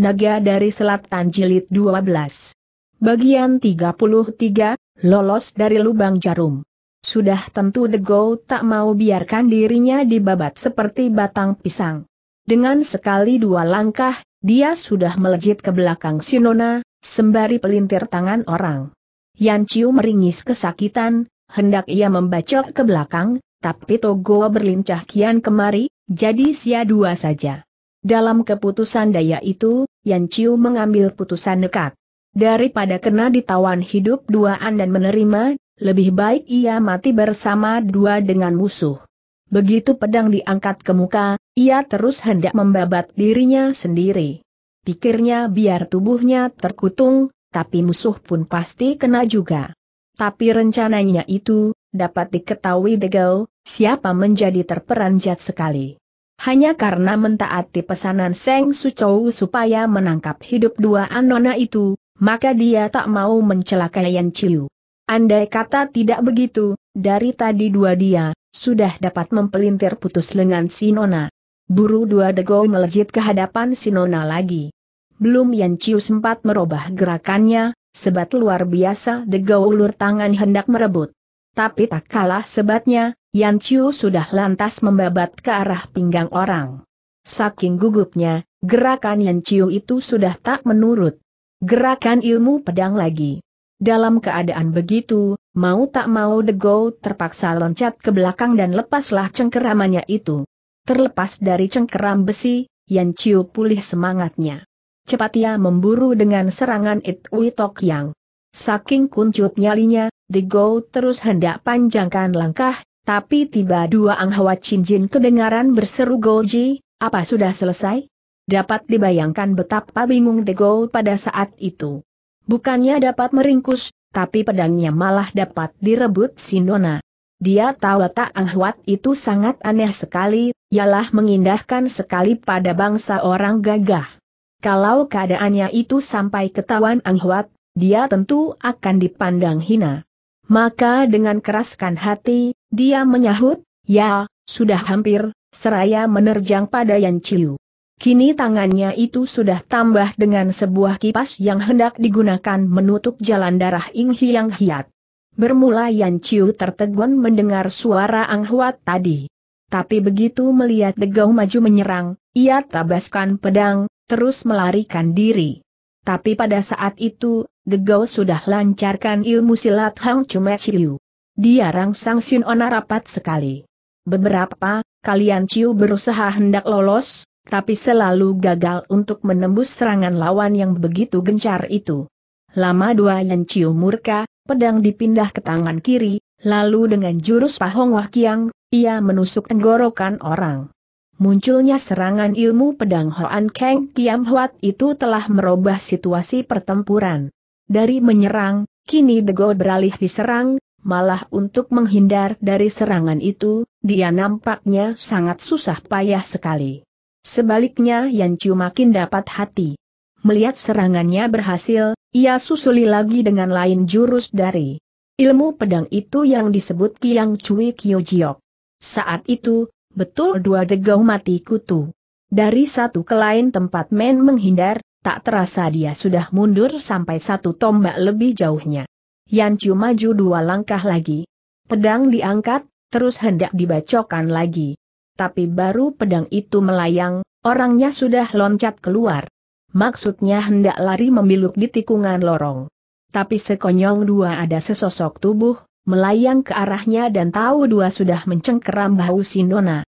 Naga dari Selatan Jilid 12. Bagian 33, Lolos dari Lubang Jarum. Sudah tentu The Go tak mau biarkan dirinya dibabat seperti batang pisang. Dengan sekali dua langkah, dia sudah melejit ke belakang Sinona, sembari pelintir tangan orang. Yan Chiu meringis kesakitan, hendak ia membacok ke belakang, tapi Togo berlincah kian kemari, jadi sia dua saja. Dalam keputusan daya itu, Yan Chiu mengambil putusan nekat. Daripada kena ditawan hidup duaan dan menerima, lebih baik ia mati bersama dua dengan musuh. Begitu pedang diangkat ke muka, ia terus hendak membabat dirinya sendiri. Pikirnya biar tubuhnya terkutung, tapi musuh pun pasti kena juga. Tapi rencananya itu, dapat diketahui The Go, siapa menjadi terperanjat sekali. Hanya karena mentaati pesanan Seng Sucou supaya menangkap hidup dua nona itu, maka dia tak mau mencelakai Yan Chiu. Andai kata tidak begitu, dari tadi dua dia sudah dapat mempelintir putus lengan Sinona. Buru dua The Go melejit ke hadapan Sinona lagi. Belum Yan Chiu sempat merubah gerakannya, sebat luar biasa The Go ulur tangan hendak merebut. Tapi tak kalah sebatnya, Yan Chiu sudah lantas membabat ke arah pinggang orang. Saking gugupnya, gerakan Yan Chiu itu sudah tak menurut gerakan ilmu pedang lagi. Dalam keadaan begitu, mau tak mau The Go terpaksa loncat ke belakang dan lepaslah cengkeramannya itu. Terlepas dari cengkeram besi, Yan Chiu pulih semangatnya. Cepat ia memburu dengan serangan Itwi Tok Yang. Saking kuncup nyalinya, The Go terus hendak panjangkan langkah, tapi tiba dua Ang Hwa Chin Jin kedengaran berseru, "Goji, apa sudah selesai?" Dapat dibayangkan betapa bingung The Go pada saat itu. Bukannya dapat meringkus, tapi pedangnya malah dapat direbut Sinona. Dia tahu tak Ang Hwa itu sangat aneh sekali, ialah mengindahkan sekali pada bangsa orang gagah. Kalau keadaannya itu sampai ketahuan Ang Hwa, dia tentu akan dipandang hina. Maka dengan keraskan hati, dia menyahut, "Ya, sudah hampir," seraya menerjang pada Yan Chiu. Kini tangannya itu sudah tambah dengan sebuah kipas yang hendak digunakan menutup jalan darah Ing Hiang Hiat. Bermula Yan Chiu tertegun mendengar suara Ang Hwa tadi. Tapi begitu melihat The Go maju menyerang, ia tabaskan pedang, terus melarikan diri. Tapi pada saat itu, The Go sudah lancarkan ilmu silat Hang Chume Chiu. Dia rangsang Sinona rapat sekali. Beberapa kali Yan Chiu berusaha hendak lolos, tapi selalu gagal untuk menembus serangan lawan yang begitu gencar itu. Lama dua Yan Chiu murka, pedang dipindah ke tangan kiri, lalu dengan jurus Pahong Wah Kiang, ia menusuk tenggorokan orang. Munculnya serangan ilmu pedang Hoan Keng Kiam Hwat itu telah merubah situasi pertempuran. Dari menyerang, kini The Go beralih diserang, malah untuk menghindar dari serangan itu, dia nampaknya sangat susah payah sekali. Sebaliknya Yan Chiu makin dapat hati. Melihat serangannya berhasil, ia susuli lagi dengan lain jurus dari ilmu pedang itu yang disebut Kiang Cui Kyo Jiok. Saat itu, betul dua The Go mati kutu. Dari satu ke lain tempat main menghindar, tak terasa dia sudah mundur sampai satu tombak lebih jauhnya. Yan Chiu maju dua langkah lagi. Pedang diangkat, terus hendak dibacokkan lagi. Tapi baru pedang itu melayang, orangnya sudah loncat keluar. Maksudnya hendak lari membiluk di tikungan lorong. Tapi sekonyong dua ada sesosok tubuh melayang ke arahnya dan tahu dua sudah mencengkeram bahu Sinona.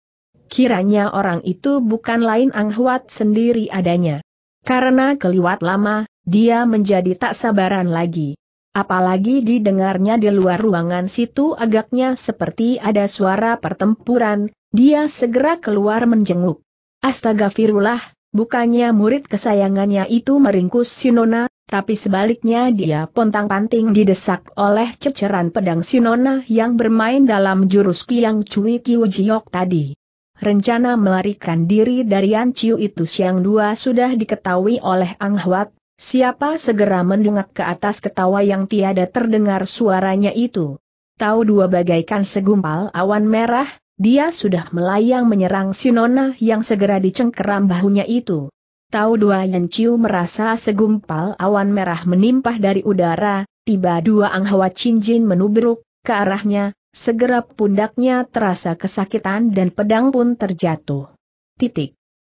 Kiranya orang itu bukan lain Ang Hwa sendiri adanya. Karena keliwat lama, dia menjadi tak sabaran lagi. Apalagi didengarnya di luar ruangan situ agaknya seperti ada suara pertempuran, dia segera keluar menjenguk. Astagfirullah, bukannya murid kesayangannya itu meringkus Sinona, tapi sebaliknya dia pontang-panting didesak oleh ceceran pedang Sinona yang bermain dalam jurus Kiang Cui Kyo Jiok tadi. Rencana melarikan diri dari Yan Chiu itu siang dua sudah diketahui oleh Ang Hwa. Siapa segera mendongak ke atas ketawa yang tiada terdengar suaranya itu. Tahu dua bagaikan segumpal awan merah, dia sudah melayang menyerang Sinona yang segera dicengkeram bahunya itu. Tau Dua Yan Chiu merasa segumpal awan merah menimpah dari udara, tiba dua Anghawa Chin Jin menubruk ke arahnya, segera pundaknya terasa kesakitan dan pedang pun terjatuh.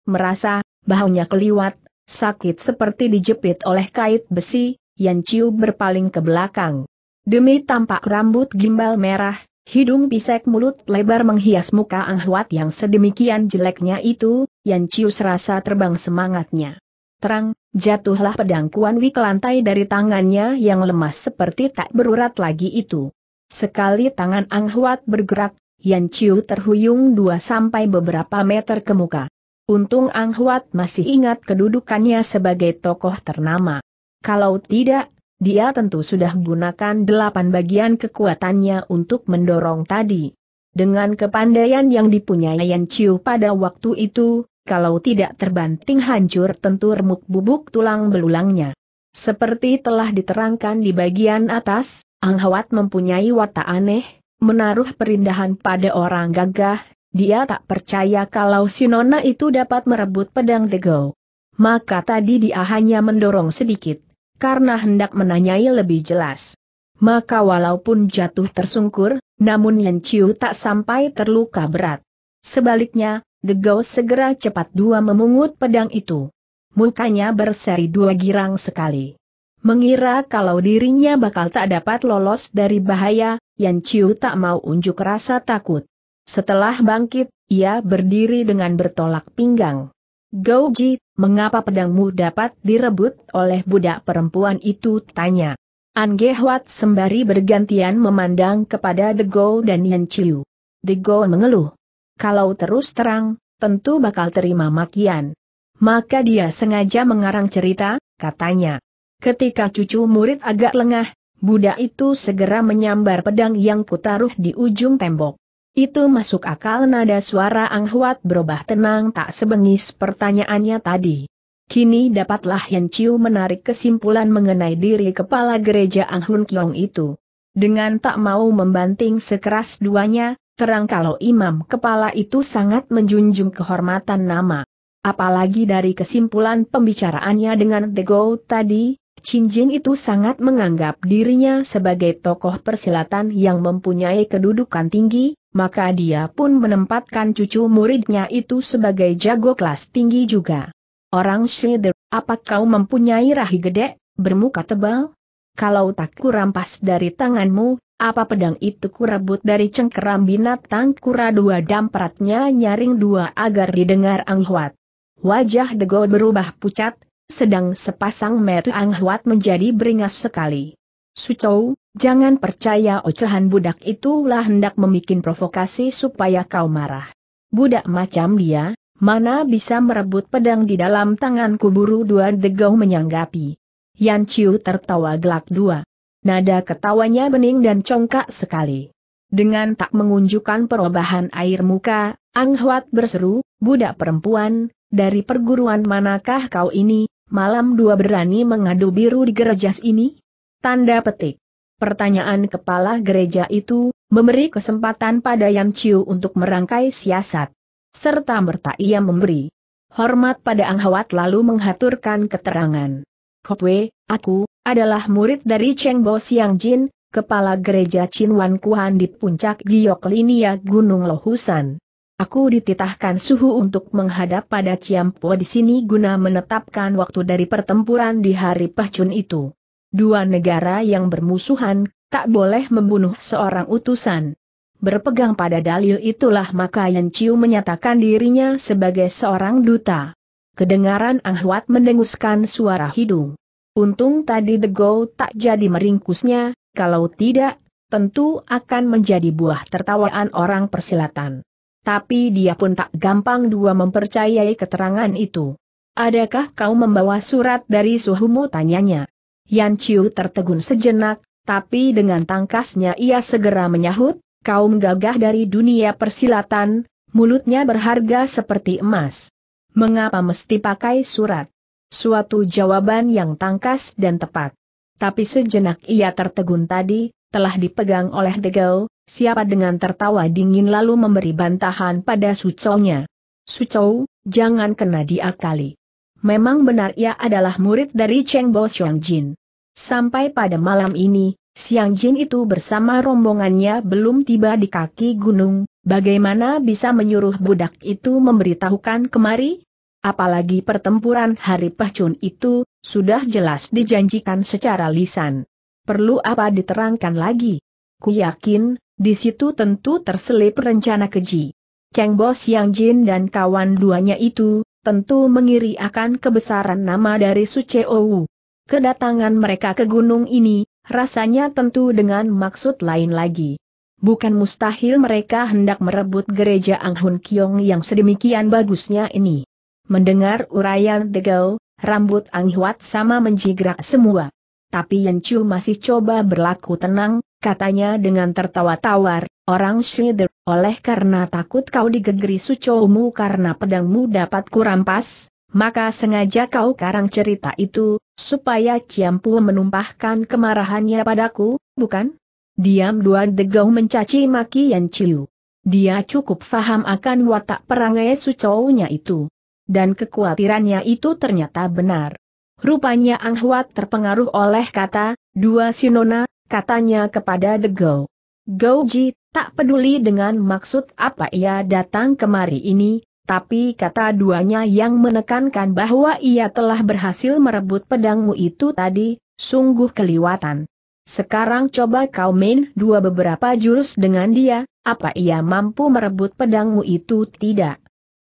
Merasa bahunya keliwat, sakit seperti dijepit oleh kait besi, Yan Chiu berpaling ke belakang. Demi tampak rambut gimbal merah, hidung pisek mulut lebar menghias muka Anghuat yang sedemikian jeleknya itu, Yan Chiu serasa terbang semangatnya. Terang, jatuhlah pedang Kuan Wi ke lantai dari tangannya yang lemas seperti tak berurat lagi itu. Sekali tangan Anghuat bergerak, Yan Chiu terhuyung dua sampai beberapa meter ke muka. Untung Anghuat masih ingat kedudukannya sebagai tokoh ternama. Kalau tidak, dia tentu sudah gunakan 8 bagian kekuatannya untuk mendorong tadi. Dengan kepandaian yang dipunyai Yan Chiu pada waktu itu, kalau tidak terbanting hancur tentu remuk bubuk tulang belulangnya. Seperti telah diterangkan di bagian atas, Anghuat mempunyai watak aneh, menaruh perindahan pada orang gagah. Dia tak percaya kalau si nona itu dapat merebut pedang Degau. Maka tadi dia hanya mendorong sedikit, karena hendak menanyai lebih jelas. Maka walaupun jatuh tersungkur, namun Yan Chiu tak sampai terluka berat. Sebaliknya, Degau segera cepat dua memungut pedang itu. Mukanya berseri dua girang sekali. Mengira kalau dirinya bakal tak dapat lolos dari bahaya, Yan Chiu tak mau unjuk rasa takut. Setelah bangkit, ia berdiri dengan bertolak pinggang. Gouji, mengapa pedangmu dapat direbut oleh budak perempuan itu? Tanya An Ge Huat sembari bergantian memandang kepada Degau dan Yan Chiu. Degau mengeluh. Kalau terus terang, tentu bakal terima makian. Maka dia sengaja mengarang cerita, katanya. Ketika cucu murid agak lengah, budak itu segera menyambar pedang yang kutaruh di ujung tembok. Itu masuk akal. Nada suara Anghuat berubah tenang tak sebengis pertanyaannya tadi. Kini dapatlah Yan Chiu menarik kesimpulan mengenai diri kepala gereja Ang Hun Kiong itu. Dengan tak mau membanting sekeras duanya, terang kalau imam kepala itu sangat menjunjung kehormatan nama. Apalagi dari kesimpulan pembicaraannya dengan Degau tadi, Chin Jin itu sangat menganggap dirinya sebagai tokoh persilatan yang mempunyai kedudukan tinggi. Maka dia pun menempatkan cucu muridnya itu sebagai jago kelas tinggi juga. Orang Shader, apa kau mempunyai rahi gede, bermuka tebal? Kalau tak kurampas dari tanganmu, apa pedang itu kurebut dari cengkeram binatang kura dua? Dampratnya nyaring dua agar didengar Anghuat. Wajah Degau berubah pucat, sedang sepasang mata Anghuat menjadi beringas sekali. Sucau, jangan percaya ocehan budak itulah hendak membuat provokasi supaya kau marah. Budak macam dia, mana bisa merebut pedang di dalam tanganku? Buru dua Degau menyanggapi. Yan Chiu tertawa gelak dua. Nada ketawanya bening dan congkak sekali. Dengan tak mengunjukkan perubahan air muka, Anghuat berseru, budak perempuan, dari perguruan manakah kau ini, malam dua berani mengadu biru di gereja ini? Tanda petik. Pertanyaan kepala gereja itu memberi kesempatan pada Yan Chiu untuk merangkai siasat. Serta merta ia memberi hormat pada Anghuat lalu menghaturkan keterangan. Kopwe, aku adalah murid dari Cheng Bo Siang Jin, kepala gereja Chin Wan Kuan di puncak Giok Linia Gunung Lohusan. Aku dititahkan suhu untuk menghadap pada Ciampo di sini guna menetapkan waktu dari pertempuran di hari Pahcun itu. Dua negara yang bermusuhan, tak boleh membunuh seorang utusan. Berpegang pada dalil itulah maka Yan Chiu menyatakan dirinya sebagai seorang duta. Kedengaran Anghuat mendenguskan suara hidung. Untung tadi Degau tak jadi meringkusnya, kalau tidak, tentu akan menjadi buah tertawaan orang persilatan. Tapi dia pun tak gampang dua mempercayai keterangan itu. Adakah kau membawa surat dari suhumu? Tanyanya. Yan Chiu tertegun sejenak, tapi dengan tangkasnya ia segera menyahut, kaum gagah dari dunia persilatan, mulutnya berharga seperti emas. Mengapa mesti pakai surat? Suatu jawaban yang tangkas dan tepat. Tapi sejenak ia tertegun tadi, telah dipegang oleh Degau, siapa dengan tertawa dingin lalu memberi bantahan pada Sucownya. Sucow, jangan kena diakali. Memang benar ia adalah murid dari Cheng Bo Xiang Jin. Sampai pada malam ini, Xiang Jin itu bersama rombongannya belum tiba di kaki gunung, bagaimana bisa menyuruh budak itu memberitahukan kemari? Apalagi pertempuran hari Pahcun itu, sudah jelas dijanjikan secara lisan. Perlu apa diterangkan lagi? Ku yakin, di situ tentu terselip rencana keji. Cheng Bo Xiang Jin dan kawan duanya itu, tentu mengiri akan kebesaran nama dari Su Chou. Kedatangan mereka ke gunung ini, rasanya tentu dengan maksud lain lagi. Bukan mustahil mereka hendak merebut gereja Ang Hun Kiong yang sedemikian bagusnya ini. Mendengar uraian Degau, rambut Ang Huat sama menjigrak semua. Tapi Yan Chu masih coba berlaku tenang, katanya dengan tertawa tawar, "Orang Shider, oleh karena takut kau digegeri sucomu karena pedangmu dapat kurampas, maka sengaja kau karang cerita itu, supaya Ciampu menumpahkan kemarahannya padaku, bukan?" Diam Duan Degau mencaci maki Yan Chiu. Dia cukup faham akan watak perangai sucownya itu. Dan kekhawatirannya itu ternyata benar. Rupanya Ang Huat terpengaruh oleh kata dua Sinona, katanya kepada Degau. "Gouji, tak peduli dengan maksud apa ia datang kemari ini, tapi kata duanya yang menekankan bahwa ia telah berhasil merebut pedangmu itu tadi, sungguh keliwatan. Sekarang coba kau main dua beberapa jurus dengan dia, apa ia mampu merebut pedangmu itu tidak?"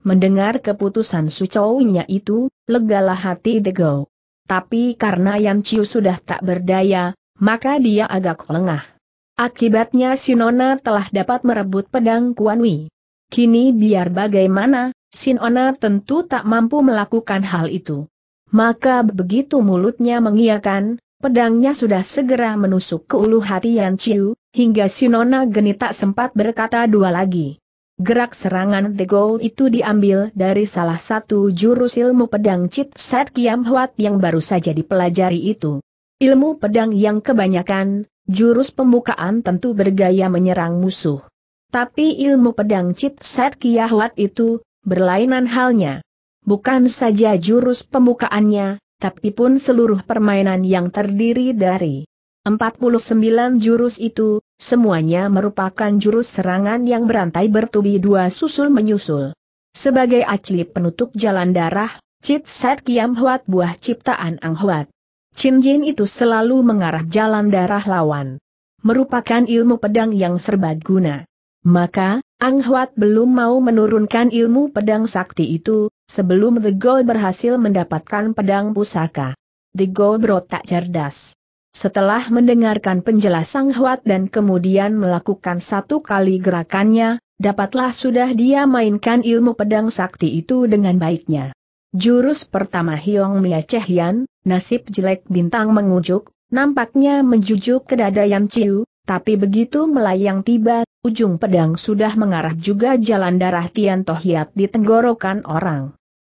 Mendengar keputusan sucownya itu, legalah hati Degau. Tapi karena Yan Chiu sudah tak berdaya, maka dia agak lengah. Akibatnya Sinona telah dapat merebut pedang Kuan Wi. Kini biar bagaimana, Sinona tentu tak mampu melakukan hal itu. Maka begitu mulutnya mengiyakan, pedangnya sudah segera menusuk ke ulu hati Yan Chiu, hingga Sinona geni tak sempat berkata dua lagi. Gerak serangan Degau itu diambil dari salah satu jurus ilmu pedang Cit Set Kiam Huat yang baru saja dipelajari itu. Ilmu pedang yang kebanyakan, jurus pembukaan tentu bergaya menyerang musuh. Tapi ilmu pedang Cit Set Kiam Huat itu, berlainan halnya. Bukan saja jurus pembukaannya, tapi pun seluruh permainan yang terdiri dari 49 jurus itu, semuanya merupakan jurus serangan yang berantai bertubi dua susul menyusul. Sebagai aci penutup jalan darah, Cit Set Kiam Huat buah ciptaan Ang Huat. Chin Jin itu selalu mengarah jalan darah lawan. Merupakan ilmu pedang yang serbaguna. Maka, Ang Huat belum mau menurunkan ilmu pedang sakti itu, sebelum Degau berhasil mendapatkan pedang pusaka. Degau berotak cerdas. Setelah mendengarkan penjelasan Huat dan kemudian melakukan satu kali gerakannya, dapatlah sudah dia mainkan ilmu pedang sakti itu dengan baiknya. Jurus pertama Hiong Mia Cehian, nasib jelek bintang mengujuk, nampaknya menjujuk ke dada Yan Chiu, tapi begitu melayang tiba, ujung pedang sudah mengarah juga jalan darah Tian Toh Hiat di tenggorokan orang.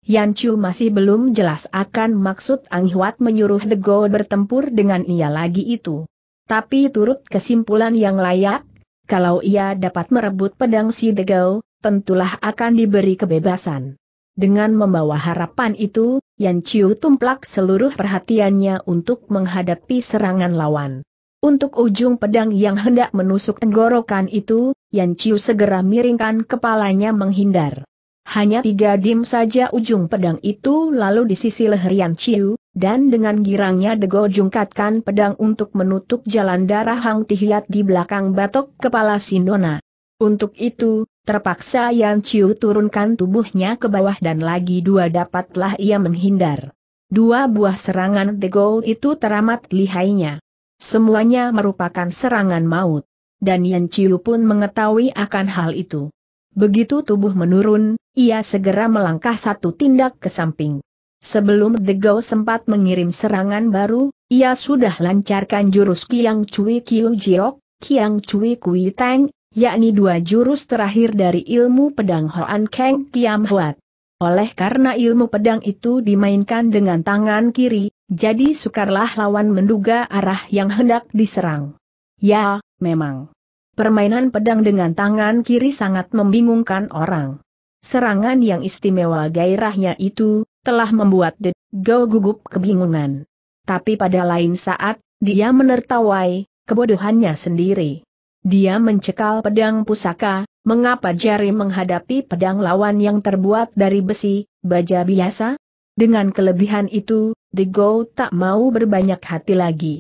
Yan Chiu masih belum jelas akan maksud Ang Huat menyuruh Degau bertempur dengan ia lagi itu. Tapi turut kesimpulan yang layak, kalau ia dapat merebut pedang si Degau, tentulah akan diberi kebebasan. Dengan membawa harapan itu, Yan Chiu tumplak seluruh perhatiannya untuk menghadapi serangan lawan. Untuk ujung pedang yang hendak menusuk tenggorokan itu, Yan Chiu segera miringkan kepalanya menghindar. Hanya 3 dim saja ujung pedang itu lalu di sisi leher Yan Chiu, dan dengan girangnya Degau jungkatkan pedang untuk menutup jalan darah Hang Tihiat di belakang batok kepala Sinona. Untuk itu, terpaksa Yan Chiu turunkan tubuhnya ke bawah dan lagi dua dapatlah ia menghindar. Dua buah serangan Degau itu teramat lihainya. Semuanya merupakan serangan maut. Dan Yan Chiu pun mengetahui akan hal itu. Begitu tubuh menurun, ia segera melangkah satu tindak ke samping. Sebelum Degau sempat mengirim serangan baru, ia sudah lancarkan jurus Kiang Cui Kiu Jiok, Kiang Cui Kui Tang, yakni dua jurus terakhir dari ilmu pedang Hoan Keng Kiam Huat. Oleh karena ilmu pedang itu dimainkan dengan tangan kiri, jadi sukarlah lawan menduga arah yang hendak diserang. Ya, memang. Permainan pedang dengan tangan kiri sangat membingungkan orang. Serangan yang istimewa gairahnya itu, telah membuat The Go gugup kebingungan. Tapi pada lain saat, dia menertawai kebodohannya sendiri. Dia mencekal pedang pusaka, mengapa Jerry menghadapi pedang lawan yang terbuat dari besi, baja biasa? Dengan kelebihan itu, The Go tak mau berbanyak hati lagi.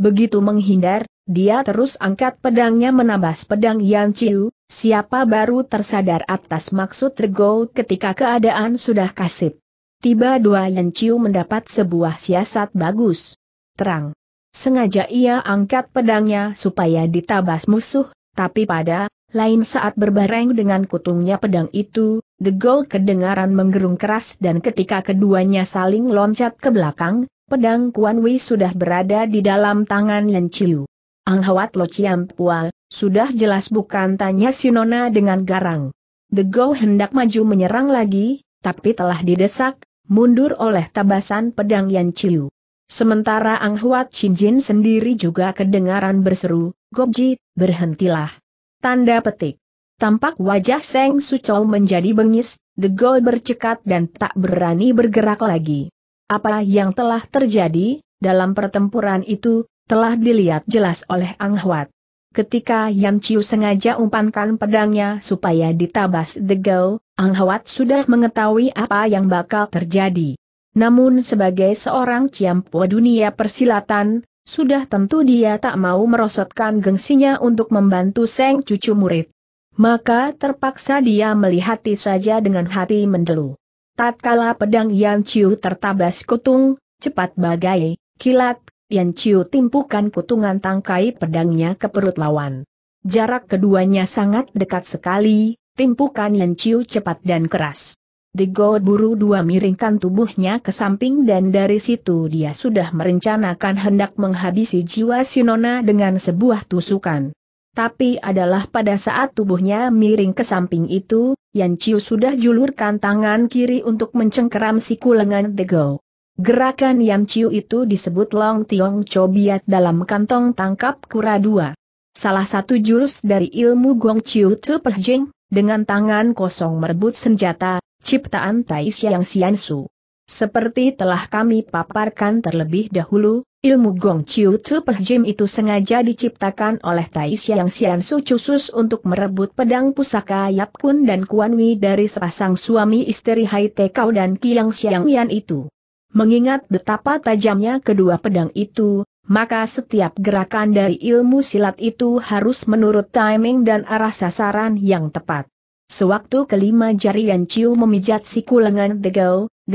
Begitu menghindar, dia terus angkat pedangnya menabas pedang Yan Chiu, siapa baru tersadar atas maksud The Go ketika keadaan sudah kasib. Tiba dua Yan Chiu mendapat sebuah siasat bagus. Terang. Sengaja ia angkat pedangnya supaya ditabas musuh, tapi pada lain saat berbareng dengan kutungnya pedang itu, The Go kedengaran menggerung keras dan ketika keduanya saling loncat ke belakang, pedang Kuan Wei sudah berada di dalam tangan Yan Chiu. Ang Hawat Lo Ciam Pua, sudah jelas bukan, tanya Sinona dengan garang. The Go hendak maju menyerang lagi, tapi telah didesak mundur oleh tabasan pedang Yan Chiu. Sementara Ang Huat Chin Jin sendiri juga kedengaran berseru, "Gobji, berhentilah!" Tanda petik. Tampak wajah Seng Sucau menjadi bengis, The Go bercekat dan tak berani bergerak lagi. Apa yang telah terjadi dalam pertempuran itu telah dilihat jelas oleh Ang Huat. Ketika Yan Chiu sengaja umpankan pedangnya supaya ditabas The Go, Ang Huat sudah mengetahui apa yang bakal terjadi. Namun sebagai seorang ciampu dunia persilatan, sudah tentu dia tak mau merosotkan gengsinya untuk membantu Seng cucu murid. Maka terpaksa dia melihati saja dengan hati mendelu. Tatkala pedang Yan Chiu tertabas kutung, cepat bagai kilat, Yan Chiu timpukan kutungan tangkai pedangnya ke perut lawan. Jarak keduanya sangat dekat sekali, timpukan Yan Chiu cepat dan keras. The Go buru-buru miringkan tubuhnya ke samping dan dari situ dia sudah merencanakan hendak menghabisi jiwa Sinona dengan sebuah tusukan. Tapi adalah pada saat tubuhnya miring ke samping itu, Yan Chiu sudah julurkan tangan kiri untuk mencengkeram siku lengan The Go. Gerakan Yan Chiu itu disebut Long Tiong Cobiat dalam kantong tangkap kura dua. Salah satu jurus dari ilmu Gong Chiu Tzu Pejing, dengan tangan kosong merebut senjata, ciptaan Tai Siang Sian Su. Seperti telah kami paparkan terlebih dahulu, ilmu Gong Chiu Tzu Pejim itu sengaja diciptakan oleh Tai Siang Sian Su khusus untuk merebut pedang pusaka Yap Kun dan Kuan Wi dari sepasang suami istri Hai Te Kau dan Kiang Siang Yan itu. Mengingat betapa tajamnya kedua pedang itu, maka setiap gerakan dari ilmu silat itu harus menurut timing dan arah sasaran yang tepat. Sewaktu kelima jari Yan Chiu memijat siku lengan The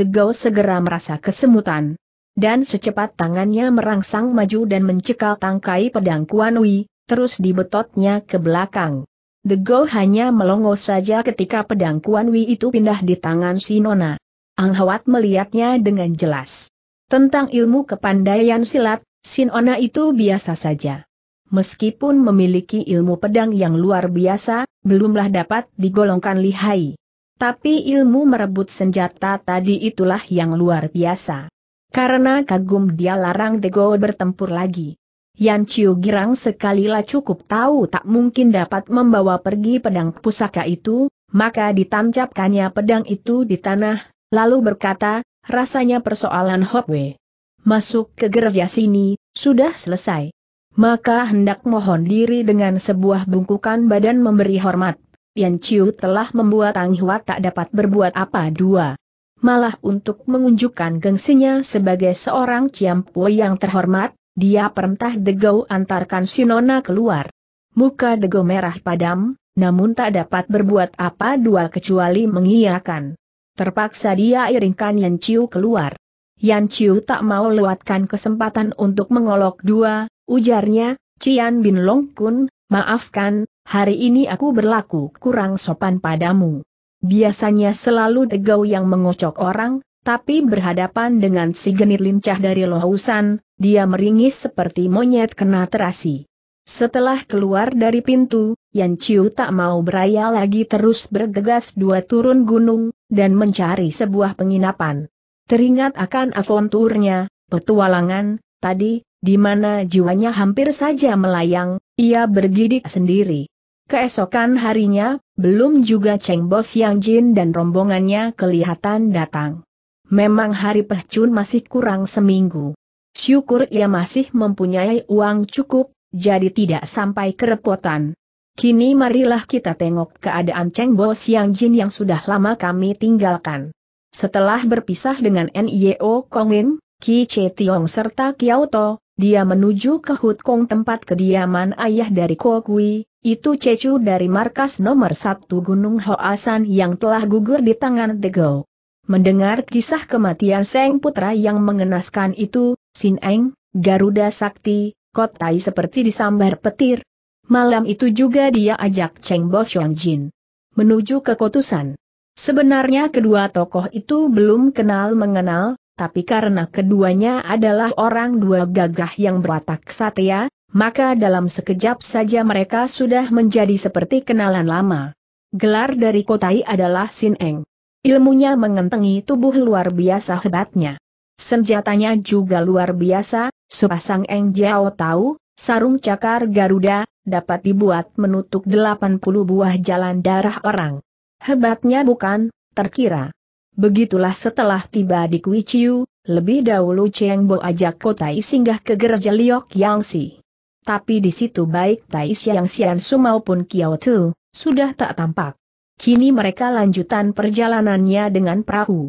Go segera merasa kesemutan. Dan secepat tangannya merangsang maju dan mencekal tangkai pedang Kuan Wi, terus dibetotnya ke belakang. The Go hanya melongo saja ketika pedang Kuan Wi itu pindah di tangan Sinona. Ang Hawat melihatnya dengan jelas. Tentang ilmu kepandaian silat, Sinona itu biasa saja. Meskipun memiliki ilmu pedang yang luar biasa, belumlah dapat digolongkan lihai. Tapi ilmu merebut senjata tadi itulah yang luar biasa. Karena kagum dia larang The Go bertempur lagi. Yan Chiu girang sekalilah cukup tahu tak mungkin dapat membawa pergi pedang pusaka itu, maka ditancapkannya pedang itu di tanah, lalu berkata, rasanya persoalan Hopwe masuk ke gereja sini, sudah selesai. Maka hendak mohon diri dengan sebuah bungkukan badan memberi hormat. Yan Chiu telah membuat Ang Hwa tak dapat berbuat apa dua. Malah untuk mengunjukkan gengsinya sebagai seorang ciampu yang terhormat, dia perintah The Go antarkan Sinona keluar. Muka The Go merah padam, namun tak dapat berbuat apa dua kecuali mengiyakan. Terpaksa dia iringkan Yan Chiu keluar. Yan Chiu tak mau lewatkan kesempatan untuk mengolok dua. Ujarnya, Cian Bin Long Kun, maafkan, hari ini aku berlaku kurang sopan padamu. Biasanya selalu The Go yang mengocok orang, tapi berhadapan dengan si genit lincah dari Lohusan, dia meringis seperti monyet kena terasi. Setelah keluar dari pintu, Yan Chiu tak mau beraya lagi terus bergegas dua turun gunung, dan mencari sebuah penginapan. Teringat akan aventurnya, petualangan, tadi, di mana jiwanya hampir saja melayang, ia bergidik sendiri. Keesokan harinya, belum juga Cheng Bo Siang Jin dan rombongannya kelihatan datang. Memang hari Pehcun masih kurang seminggu. Syukur ia masih mempunyai uang cukup, jadi tidak sampai kerepotan. Kini marilah kita tengok keadaan Cheng Bo Siang Jin yang sudah lama kami tinggalkan. Setelah berpisah dengan Nio Kongin, Ki Che Tiong serta Kiao To, dia menuju ke Hut Kong tempat kediaman ayah dari Ko Kui, itu Cecu dari markas nomor 1 Gunung Hoasan yang telah gugur di tangan Tegau. Mendengar kisah kematian Seng Putra yang mengenaskan itu, Sin Eng, Garuda Sakti, Kotai seperti disambar petir. Malam itu juga dia ajak Cheng Bo Siang Jin menuju ke Kotusan. Sebenarnya kedua tokoh itu belum kenal mengenal, tapi karena keduanya adalah orang dua gagah yang berwatak satya, maka dalam sekejap saja mereka sudah menjadi seperti kenalan lama. Gelar dari Kotai adalah Sin Eng. Ilmunya mengentengi tubuh luar biasa hebatnya. Senjatanya juga luar biasa, sepasang Eng Jiao Tau, sarung cakar Garuda, dapat dibuat menutup 80 buah jalan darah orang. Hebatnya bukan terkira. Begitulah setelah tiba di Kui Chiu, lebih dahulu Cheng Bo ajak Kotai singgah ke gereja Liok Yangsi. Tapi di situ baik Tai Siang Sian Su maupun Kiao Tu sudah tak tampak. Kini mereka lanjutan perjalanannya dengan perahu.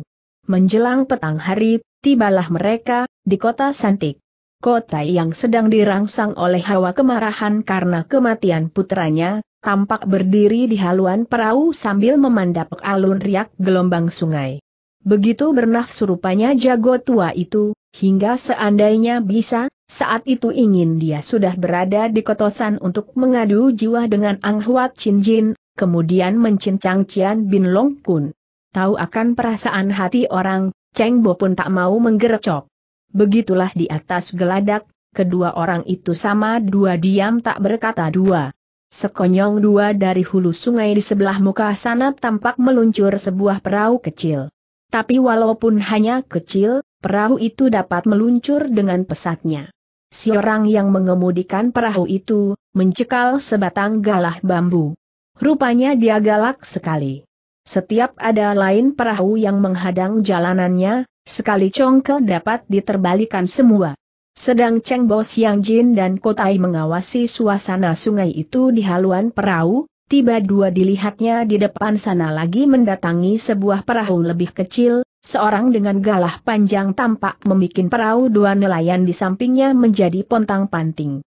Menjelang petang hari, tibalah mereka di kota Santik. Kota yang sedang dirangsang oleh hawa kemarahan karena kematian putranya, tampak berdiri di haluan perahu sambil memandang alun riak gelombang sungai. Begitu bernafsu rupanya jago tua itu, hingga seandainya bisa, saat itu ingin dia sudah berada di Kotosan untuk mengadu jiwa dengan Ang Huat Chin Jin, kemudian mencincang Cian Bin Long Kun. Tahu akan perasaan hati orang, Cheng Bo pun tak mau menggerecok. Begitulah di atas geladak, kedua orang itu sama dua diam tak berkata dua. Sekonyong dua dari hulu sungai di sebelah muka sana tampak meluncur sebuah perahu kecil. Tapi walaupun hanya kecil, perahu itu dapat meluncur dengan pesatnya. Si orang yang mengemudikan perahu itu mencekal sebatang galah bambu. Rupanya dia galak sekali. Setiap ada lain perahu yang menghadang jalanannya, sekali congkel dapat diterbalikan semua. Sedang Cheng Bo Siang Jin dan Kotai mengawasi suasana sungai itu di haluan perahu, tiba dua dilihatnya di depan sana lagi mendatangi sebuah perahu lebih kecil, seorang dengan galah panjang tampak membikin perahu dua nelayan di sampingnya menjadi pontang-panting.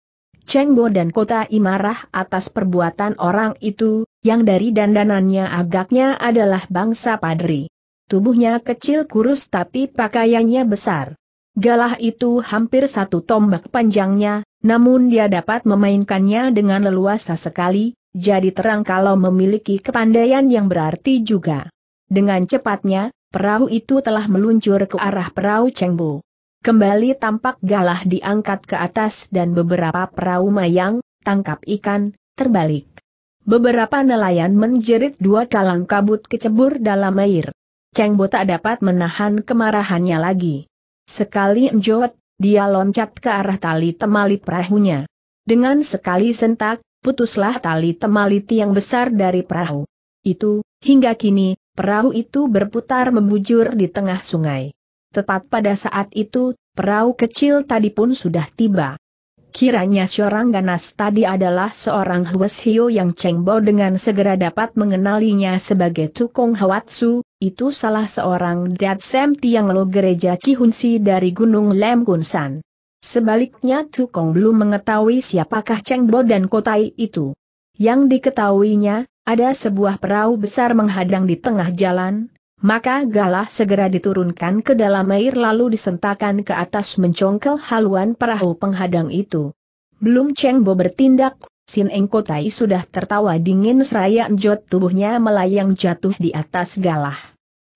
Cheng Bo dan Kotai marah atas perbuatan orang itu, yang dari dandanannya agaknya adalah bangsa padri. Tubuhnya kecil kurus tapi pakaiannya besar. Galah itu hampir satu tombak panjangnya, namun dia dapat memainkannya dengan leluasa sekali, jadi terang kalau memiliki kepandaian yang berarti juga. Dengan cepatnya, perahu itu telah meluncur ke arah perahu Cheng Bo. Kembali tampak galah diangkat ke atas dan beberapa perahu mayang, tangkap ikan, terbalik. Beberapa nelayan menjerit dua kalang kabut kecebur dalam air. Cheng Bo tak dapat menahan kemarahannya lagi. Sekali enjot, dia loncat ke arah tali temali perahunya. Dengan sekali sentak, putuslah tali temali tiang besar dari perahu. Itu, hingga kini, perahu itu berputar membujur di tengah sungai. Tepat pada saat itu, perahu kecil tadi pun sudah tiba. Kiranya seorang ganas tadi adalah seorang Hueshio yang Cheng Bo dengan segera dapat mengenalinya sebagai Tukong Hwatsu, itu salah seorang Datsem Tiang Lo gereja Cihunsi dari Gunung Lem Kunsan. Sebaliknya Tukong belum mengetahui siapakah Cheng Bo dan Kotai itu. Yang diketahuinya, ada sebuah perahu besar menghadang di tengah jalan. Maka galah segera diturunkan ke dalam air lalu disentakan ke atas mencongkel haluan perahu penghadang itu. Belum Cheng Bo bertindak, Sin Eng Kotai sudah tertawa dingin seraya enjot tubuhnya melayang jatuh di atas galah.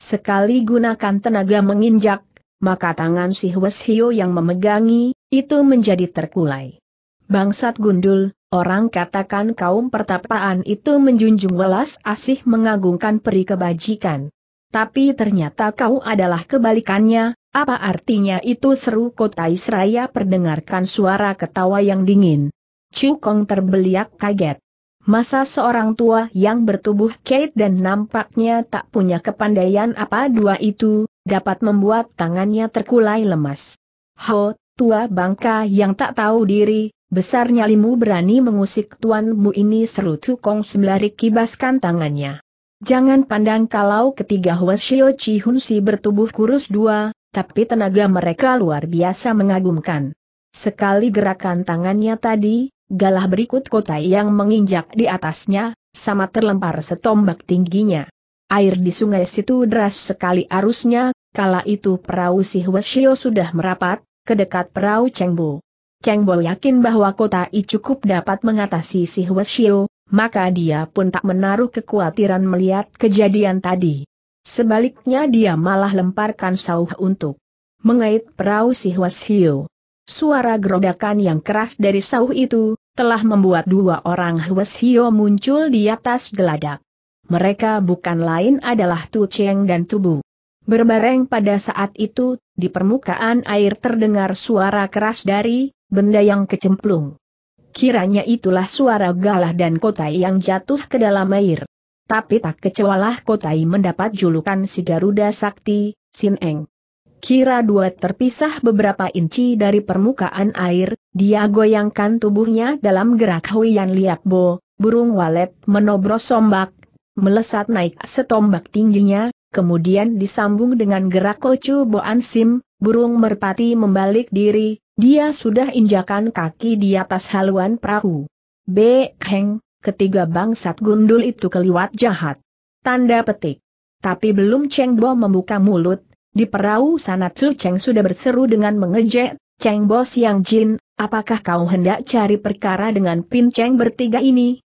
Sekali gunakan tenaga menginjak, maka tangan si Hueshio yang memegangi, itu menjadi terkulai. Bangsat gundul, orang katakan kaum pertapaan itu menjunjung welas asih mengagungkan peri kebajikan. Tapi ternyata kau adalah kebalikannya, apa artinya itu seru Kotai seraya perdengarkan suara ketawa yang dingin. Chu Kong terbeliak kaget. Masa seorang tua yang bertubuh kait dan nampaknya tak punya kepandaian apa dua itu, dapat membuat tangannya terkulai lemas. Ho, tua bangka yang tak tahu diri, besar nyalimu berani mengusik tuanmu ini, seru Cukong sembari kibaskan tangannya. Jangan pandang kalau ketiga Hwasyo Chihunsi bertubuh kurus dua, tapi tenaga mereka luar biasa mengagumkan. Sekali gerakan tangannya tadi, galah berikut kota yang menginjak di atasnya, sama terlempar setombak tingginya. Air di sungai situ deras sekali arusnya, kala itu perahu si Hwasyo sudah merapat, ke dekat perahu Chengbo. Chengbo yakin bahwa kota I cukup dapat mengatasi si Hwasyo, maka dia pun tak menaruh kekhawatiran melihat kejadian tadi. Sebaliknya dia malah lemparkan sauh untuk mengait perahu si Hwasyo. Suara gerodakan yang keras dari sauh itu, telah membuat dua orang Hwasyo muncul di atas geladak. Mereka bukan lain adalah Tu Cheng dan Tubu. Berbareng pada saat itu, di permukaan air terdengar suara keras dari benda yang kecemplung. Kiranya itulah suara galah dan Kotai yang jatuh ke dalam air. Tapi tak kecewalah Kotai mendapat julukan si Garuda Sakti, Sin Eng. Kira dua terpisah beberapa inci dari permukaan air, dia goyangkan tubuhnya dalam gerak Huian Liakbo, burung walet menobros sombak, melesat naik setombak tingginya, kemudian disambung dengan gerak Kocu Boan Sim, burung merpati membalik diri. Dia sudah injakan kaki di atas haluan perahu. Beng, ketiga bangsat gundul itu keliwat jahat. Tanda petik. Tapi belum Cheng Bo membuka mulut, di perahu sana Tsu Cheng sudah berseru dengan mengejek, Cheng Bo Siang Jin, apakah kau hendak cari perkara dengan Pin Cheng bertiga ini?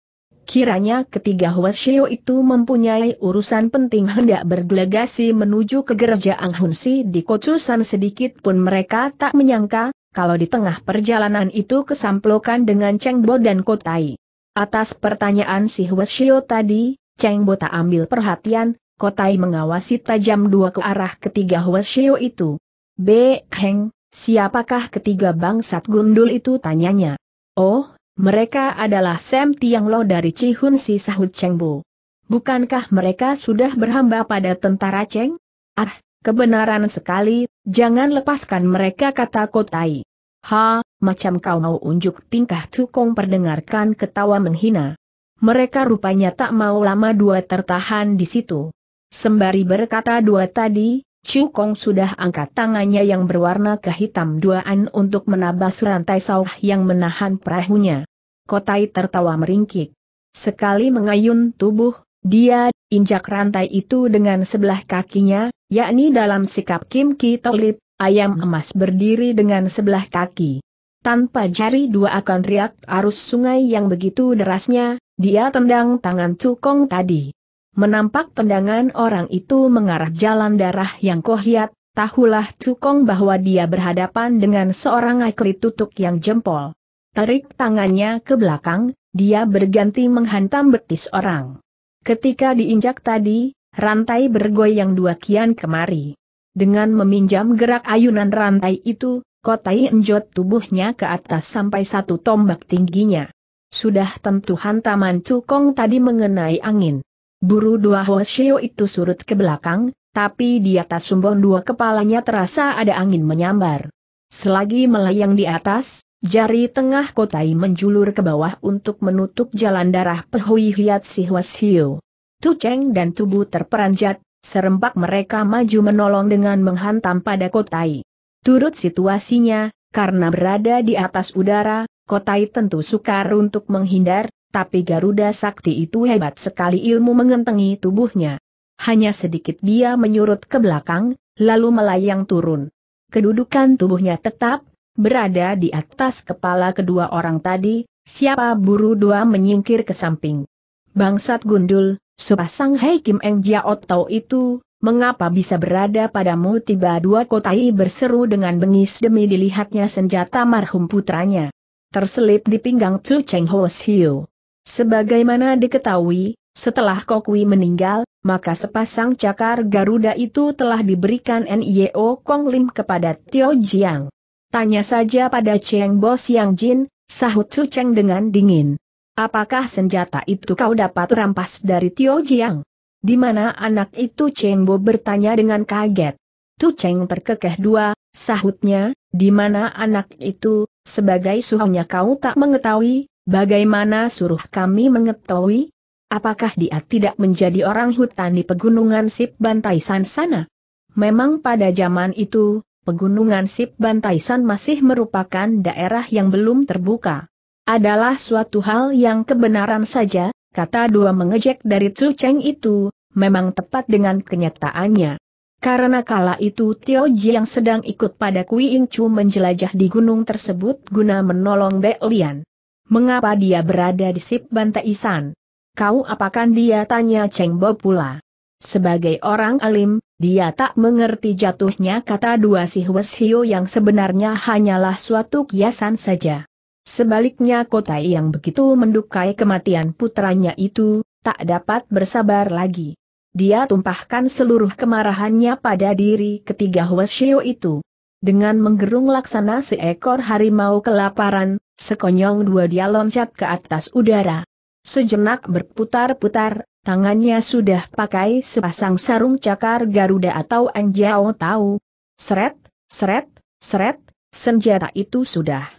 Kiranya ketiga Hwasyo itu mempunyai urusan penting hendak berdelegasi menuju ke gereja Ang Hun Si di Kocusan. Sedikit pun mereka tak menyangka kalau di tengah perjalanan itu kesamplokan dengan Cheng Bo dan Kotai. Atas pertanyaan si Hwasyo tadi, Cheng Bo tak ambil perhatian, Kotai mengawasi tajam dua ke arah ketiga Hwasyo itu. Beng, siapakah ketiga bangsat gundul itu? Tanyanya. Oh, mereka adalah Sam Tiang Lo dari Chihunsi, sahut Cheng Bo. Bukankah mereka sudah berhamba pada tentara Cheng? Ah, kebenaran sekali, jangan lepaskan mereka, kata Kotai. Ha, macam kau mau unjuk tingkah, Cukong perdengarkan ketawa menghina. Mereka rupanya tak mau lama dua tertahan di situ. Sembari berkata dua tadi, Cukong sudah angkat tangannya yang berwarna kehitam duaan untuk menabas rantai sauh yang menahan perahunya. Kotai tertawa meringkik. Sekali mengayun tubuh, dia injak rantai itu dengan sebelah kakinya, yakni dalam sikap Kim Ki Tolip, ayam emas berdiri dengan sebelah kaki. Tanpa jari dua akan riak arus sungai yang begitu derasnya, dia tendang tangan Cukong tadi. Menampak tendangan orang itu mengarah jalan darah yang kohiat, tahulah Cukong bahwa dia berhadapan dengan seorang atlet tutuk yang jempol. Tarik tangannya ke belakang, dia berganti menghantam betis orang. Ketika diinjak tadi, rantai bergoyang dua kian kemari. Dengan meminjam gerak ayunan rantai itu, Kotai enjot tubuhnya ke atas sampai satu tombak tingginya. Sudah tentu hantaman Cukong tadi mengenai angin. Buru dua Hwasyo itu surut ke belakang, tapi di atas sumbon dua kepalanya terasa ada angin menyambar. Selagi melayang di atas, jari tengah Kotai menjulur ke bawah untuk menutup jalan darah Pehui Hiat si Hwasyo. Tu Cheng dan Tubu terperanjat, serempak mereka maju menolong dengan menghantam pada Kotai. Turut situasinya, karena berada di atas udara, Kotai tentu sukar untuk menghindar, tapi Garuda Sakti itu hebat sekali ilmu mengentengi tubuhnya. Hanya sedikit dia menyurut ke belakang, lalu melayang turun. Kedudukan tubuhnya tetap berada di atas kepala kedua orang tadi, siapa buru dua menyingkir ke samping. Bangsat gundul, sepasang Hai Kim Eng Jiaot Tau itu, mengapa bisa berada padamu? Tiba dua Kotai berseru dengan bengis demi dilihatnya senjata marhum putranya terselip di pinggang Tsu Cheng Hwasyo. Sebagaimana diketahui, setelah Kokwi meninggal, maka sepasang cakar Garuda itu telah diberikan Nio Kong Lim kepada Tio Jiang. Tanya saja pada Cheng Bo Siang Jin, sahut Tsu Cheng dengan dingin. Apakah senjata itu kau dapat rampas dari Tio Jiang? Di mana anak itu? Cheng Bo bertanya dengan kaget. Tu Cheng terkekeh dua, sahutnya, di mana anak itu? Sebagai suhunya kau tak mengetahui, bagaimana suruh kami mengetahui? Apakah dia tidak menjadi orang hutan di pegunungan Sip Bantaisan sana? Memang pada zaman itu, pegunungan Sip Bantaisan masih merupakan daerah yang belum terbuka. Adalah suatu hal yang kebenaran saja, kata dua mengejek dari Tu Cheng itu, memang tepat dengan kenyataannya. Karena kala itu Tio Ji yang sedang ikut pada Kui Ing Chu menjelajah di gunung tersebut guna menolong Be Lian. Mengapa dia berada di Sip Bantaisan? Kau apakan dia? Tanya Cheng Bo pula. Sebagai orang alim, dia tak mengerti jatuhnya kata dua si Hues Hio yang sebenarnya hanyalah suatu kiasan saja. Sebaliknya Kotai yang begitu mendukai kematian putranya itu, tak dapat bersabar lagi. Dia tumpahkan seluruh kemarahannya pada diri ketiga Hues Hio itu. Dengan menggerung laksana seekor harimau kelaparan, sekonyong dua dia loncat ke atas udara. Sejenak berputar-putar, tangannya sudah pakai sepasang sarung cakar Garuda atau Anjao Tau. Seret, seret, seret, senjata itu sudah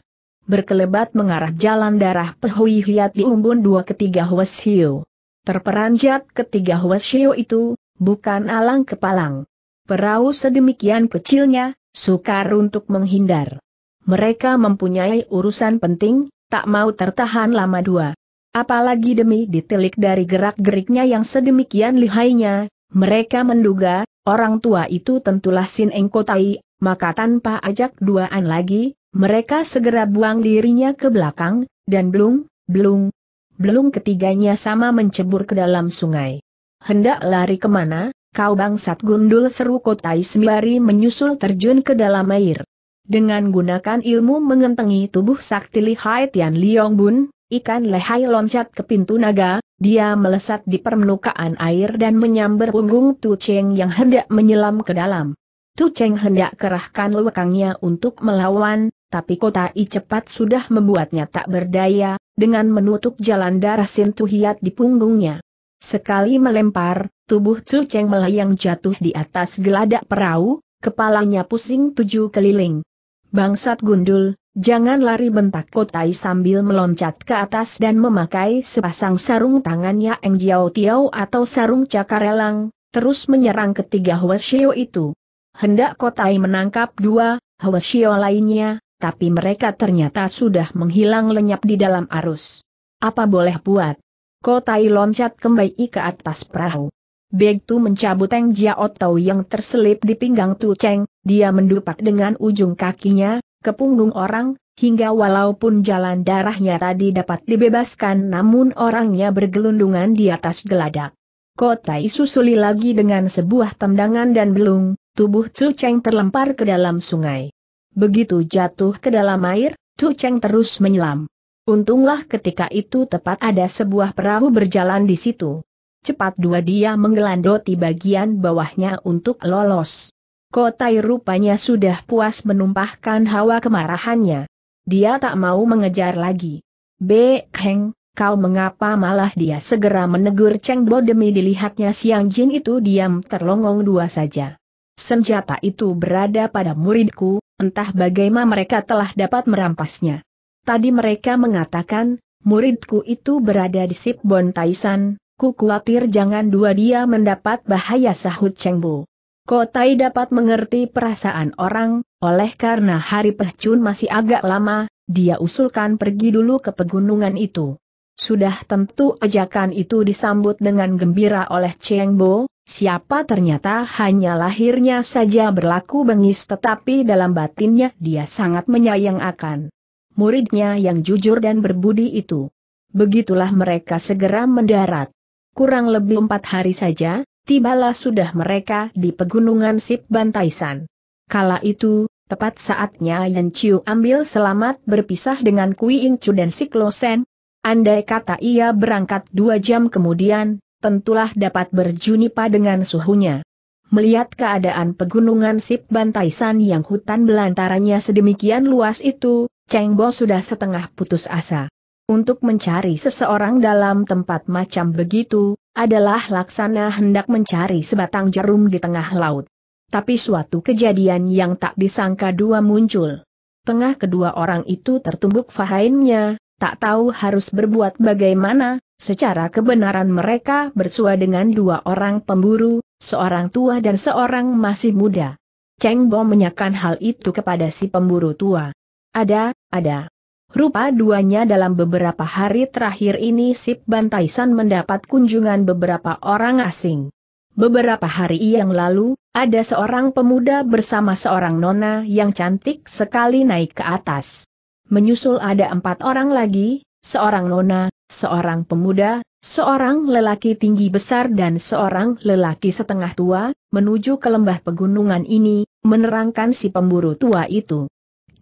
berkelebat mengarah jalan darah Pehui Hiat diumbun dua ketiga Hues Hio. Terperanjat ketiga Hues Hio itu, bukan alang kepalang. Perahu sedemikian kecilnya, sukar untuk menghindar. Mereka mempunyai urusan penting, tak mau tertahan lama dua. Apalagi demi ditilik dari gerak-geriknya yang sedemikian lihainya, mereka menduga, orang tua itu tentulah Sin Eng Kotai, maka tanpa ajak duaan lagi, mereka segera buang dirinya ke belakang, dan belum ketiganya sama mencebur ke dalam sungai. Hendak lari kemana, kau bangsat gundul, seru Kotai sembari menyusul terjun ke dalam air. Dengan gunakan ilmu mengentengi tubuh sakti lihai Tian Liong Bun, ikan lehai loncat ke pintu naga, dia melesat di permukaan air dan menyambar punggung Tu Cheng yang hendak menyelam ke dalam. Tu Cheng hendak kerahkan lekangnya untuk melawan, tapi Kotai cepat sudah membuatnya tak berdaya, dengan menutup jalan darah Sintuhiat di punggungnya. Sekali melempar, tubuh Tu Cheng melayang jatuh di atas geladak perahu, kepalanya pusing 7 keliling. Bangsat gundul, jangan lari, bentak Kotai sambil meloncat ke atas dan memakai sepasang sarung tangannya Eng Jiao Tiao atau sarung cakar elang, terus menyerang ketiga Hues Hio itu. Hendak Kotai menangkap dua Hues Hio lainnya, tapi mereka ternyata sudah menghilang lenyap di dalam arus. Apa boleh buat? Kotai loncat kembali ke atas perahu. Begitu mencabut Eng Jiao Tao yang terselip di pinggang Tu Cheng, dia mendupak dengan ujung kakinya ke punggung orang, hingga walaupun jalan darahnya tadi dapat dibebaskan, namun orangnya bergelundungan di atas geladak. Kotai susuli lagi dengan sebuah tendangan dan belung, tubuh Tu Cheng terlempar ke dalam sungai. Begitu jatuh ke dalam air, Tu Cheng terus menyelam. Untunglah ketika itu tepat ada sebuah perahu berjalan di situ. Cepat dua dia menggelandoti bagian bawahnya untuk lolos. Kotai rupanya sudah puas menumpahkan hawa kemarahannya. Dia tak mau mengejar lagi. Be Heng, kau mengapa? Malah dia segera menegur Cheng Bo demi dilihatnya Siang Jin itu diam terlongong dua saja. Senjata itu berada pada muridku, entah bagaimana mereka telah dapat merampasnya. Tadi mereka mengatakan, muridku itu berada di Sip Bantaisan, ku khawatir jangan dua dia mendapat bahaya, sahut Cheng Bo. Kotai dapat mengerti perasaan orang, oleh karena hari Pehcun masih agak lama, dia usulkan pergi dulu ke pegunungan itu. Sudah tentu ajakan itu disambut dengan gembira oleh Cheng Bo, siapa ternyata hanya lahirnya saja berlaku bengis tetapi dalam batinnya dia sangat menyayang akan muridnya yang jujur dan berbudi itu. Begitulah mereka segera mendarat. Kurang lebih 4 hari saja, tibalah sudah mereka di pegunungan Sip Bantaisan. Kala itu, tepat saatnya Yan Chiu ambil selamat berpisah dengan Kui Ing Chu dan Siklosen. Andai kata ia berangkat 2 jam kemudian, tentulah dapat berjumpa dengan suhunya. Melihat keadaan pegunungan Sip Bantaisan yang hutan belantaranya sedemikian luas itu, Cheng Bo sudah setengah putus asa. Untuk mencari seseorang dalam tempat macam begitu, adalah laksana hendak mencari sebatang jarum di tengah laut. Tapi suatu kejadian yang tak disangka dua muncul. Tengah kedua orang itu tertumbuk fahaimnya, tak tahu harus berbuat bagaimana, secara kebenaran mereka bersua dengan dua orang pemburu, seorang tua dan seorang masih muda. Cheng Bo menyakan hal itu kepada si pemburu tua. Ada. Rupa duanya dalam beberapa hari terakhir ini Sip Bantai San mendapat kunjungan beberapa orang asing. Beberapa hari yang lalu, ada seorang pemuda bersama seorang nona yang cantik sekali naik ke atas. Menyusul ada 4 orang lagi, seorang nona, seorang pemuda, seorang lelaki tinggi besar dan seorang lelaki setengah tua, menuju ke lembah pegunungan ini, menerangkan si pemburu tua itu.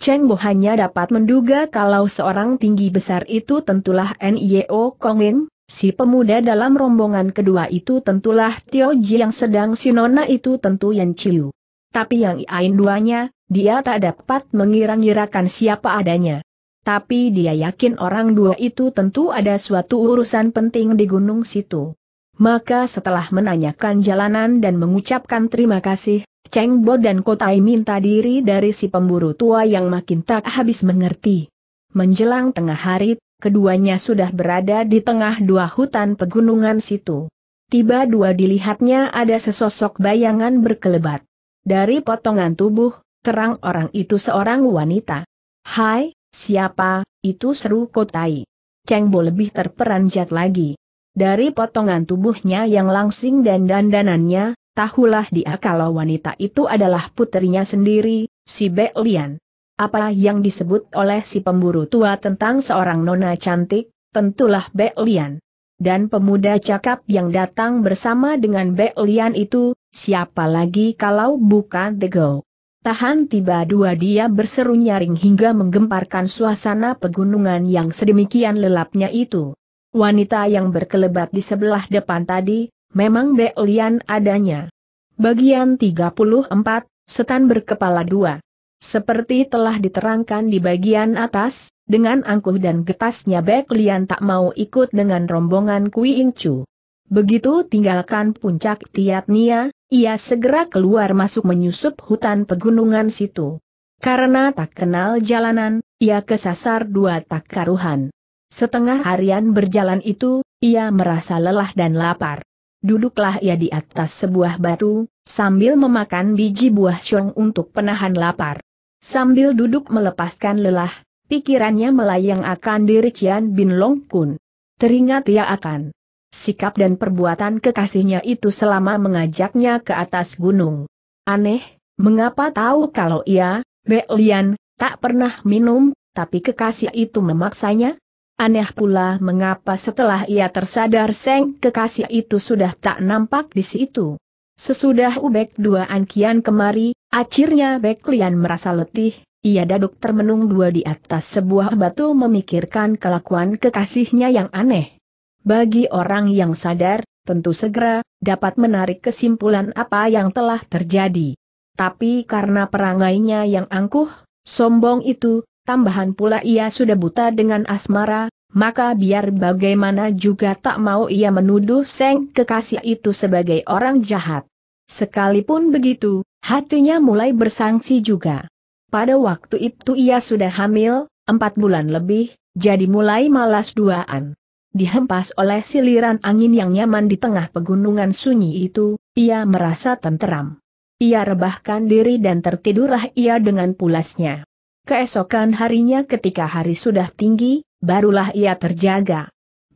Cheng Bo hanya dapat menduga kalau seorang tinggi besar itu tentulah Nio Kongin, si pemuda dalam rombongan kedua itu tentulah Tio Ji yang sedang si nona itu tentu Yan Chiu. Tapi yang lain duanya, dia tak dapat mengira-ngirakan siapa adanya. Tapi dia yakin orang dua itu tentu ada suatu urusan penting di gunung situ. Maka setelah menanyakan jalanan dan mengucapkan terima kasih, Cheng Bo dan Kotai minta diri dari si pemburu tua yang makin tak habis mengerti. Menjelang tengah hari, keduanya sudah berada di tengah dua hutan pegunungan situ. Tiba dua dilihatnya ada sesosok bayangan berkelebat. Dari potongan tubuh, terang orang itu seorang wanita. "Hai, siapa itu?" seru Kotai. Cheng Bo lebih terperanjat lagi. Dari potongan tubuhnya yang langsing dan dandanannya, tahulah dia kalau wanita itu adalah putrinya sendiri, si Be Lian. Apa yang disebut oleh si pemburu tua tentang seorang nona cantik, tentulah Be Lian. Dan pemuda cakap yang datang bersama dengan Be Lian itu, siapa lagi kalau bukan The Go. Tahan tiba dua dia berseru nyaring hingga menggemparkan suasana pegunungan yang sedemikian lelapnya itu. Wanita yang berkelebat di sebelah depan tadi, memang Be Lian adanya. Bagian 34, setan berkepala 2. Seperti telah diterangkan di bagian atas, dengan angkuh dan getasnya Be Lian tak mau ikut dengan rombongan Kui In Chu. Begitu tinggalkan puncak Tiat Nia, ia segera keluar masuk menyusup hutan pegunungan situ. Karena tak kenal jalanan, ia kesasar dua tak karuhan. Setengah harian berjalan itu, ia merasa lelah dan lapar. Duduklah ia di atas sebuah batu, sambil memakan biji buah syong untuk penahan lapar. Sambil duduk melepaskan lelah, pikirannya melayang akan diri Cian Bin Long Kun. Teringat ia akan sikap dan perbuatan kekasihnya itu selama mengajaknya ke atas gunung. Aneh, mengapa tahu kalau ia, Be Lian, tak pernah minum, tapi kekasih itu memaksanya? Aneh pula mengapa setelah ia tersadar sang kekasih itu sudah tak nampak di situ. Sesudah ubek 2 angkian kemari, akhirnya Be Lian merasa letih, ia duduk termenung dua di atas sebuah batu memikirkan kelakuan kekasihnya yang aneh. Bagi orang yang sadar, tentu segera dapat menarik kesimpulan apa yang telah terjadi. Tapi karena perangainya yang angkuh, sombong itu, tambahan pula ia sudah buta dengan asmara, maka biar bagaimana juga tak mau ia menuduh sang kekasih itu sebagai orang jahat. Sekalipun begitu, hatinya mulai bersangsi juga. Pada waktu itu ia sudah hamil, 4 bulan lebih, jadi mulai malas duaan. Dihempas oleh siliran angin yang nyaman di tengah pegunungan sunyi itu, ia merasa tenteram. Ia rebahkan diri dan tertidurlah ia dengan pulasnya. Keesokan harinya ketika hari sudah tinggi, barulah ia terjaga.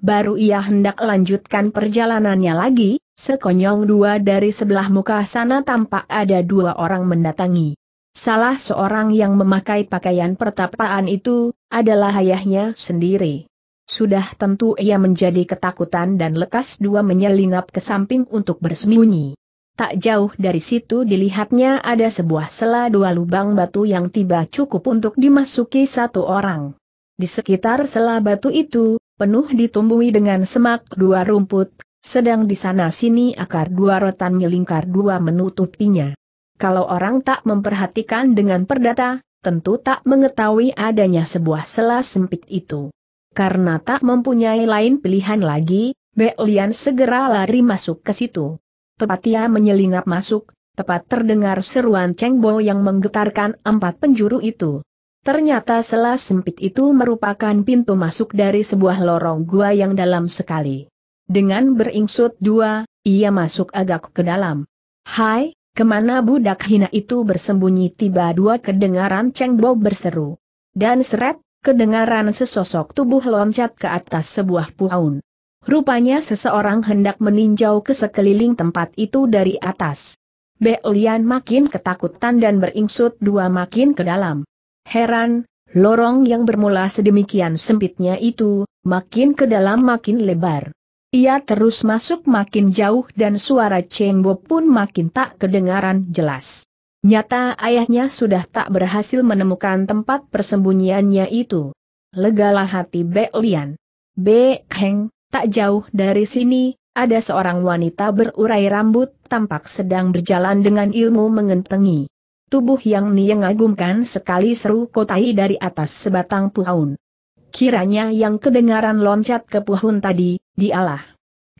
Baru ia hendak lanjutkan perjalanannya lagi, sekonyong dua dari sebelah muka sana tampak ada 2 orang mendatangi. Salah seorang yang memakai pakaian pertapaan itu, adalah ayahnya sendiri. Sudah tentu ia menjadi ketakutan dan lekas dua menyelinap ke samping untuk bersembunyi. Tak jauh dari situ dilihatnya ada sebuah sela 2 lubang batu yang tiba cukup untuk dimasuki 1 orang. Di sekitar sela batu itu, penuh ditumbuhi dengan semak 2 rumput, sedang di sana-sini akar 2 rotan melingkar 2 menutupinya. Kalau orang tak memperhatikan dengan perdata, tentu tak mengetahui adanya sebuah sela sempit itu. Karena tak mempunyai lain pilihan lagi, Be Lian segera lari masuk ke situ. Pepatia menyelinap masuk, tepat terdengar seruan Cheng Bo yang menggetarkan empat penjuru itu. Ternyata sela sempit itu merupakan pintu masuk dari sebuah lorong gua yang dalam sekali. Dengan beringsut dua, ia masuk agak ke dalam. "Hai, kemana budak hina itu bersembunyi?" Tiba-tiba kedengaran Cheng Bo berseru. Dan seret, kedengaran sesosok tubuh loncat ke atas sebuah puhaun. Rupanya seseorang hendak meninjau ke sekeliling tempat itu dari atas. Be Lian makin ketakutan dan beringsut dua makin ke dalam. Heran, lorong yang bermula sedemikian sempitnya itu, makin ke dalam makin lebar. Ia terus masuk makin jauh dan suara Cheng Bo pun makin tak kedengaran jelas. Nyata ayahnya sudah tak berhasil menemukan tempat persembunyiannya itu. Legalah hati Be Lian. "Be Heng, tak jauh dari sini, ada seorang wanita berurai rambut tampak sedang berjalan dengan ilmu mengentengi. Tubuh yang mengagumkan sekali," seru Kotai dari atas sebatang puhaun. Kiranya yang kedengaran loncat ke puhun tadi, dialah.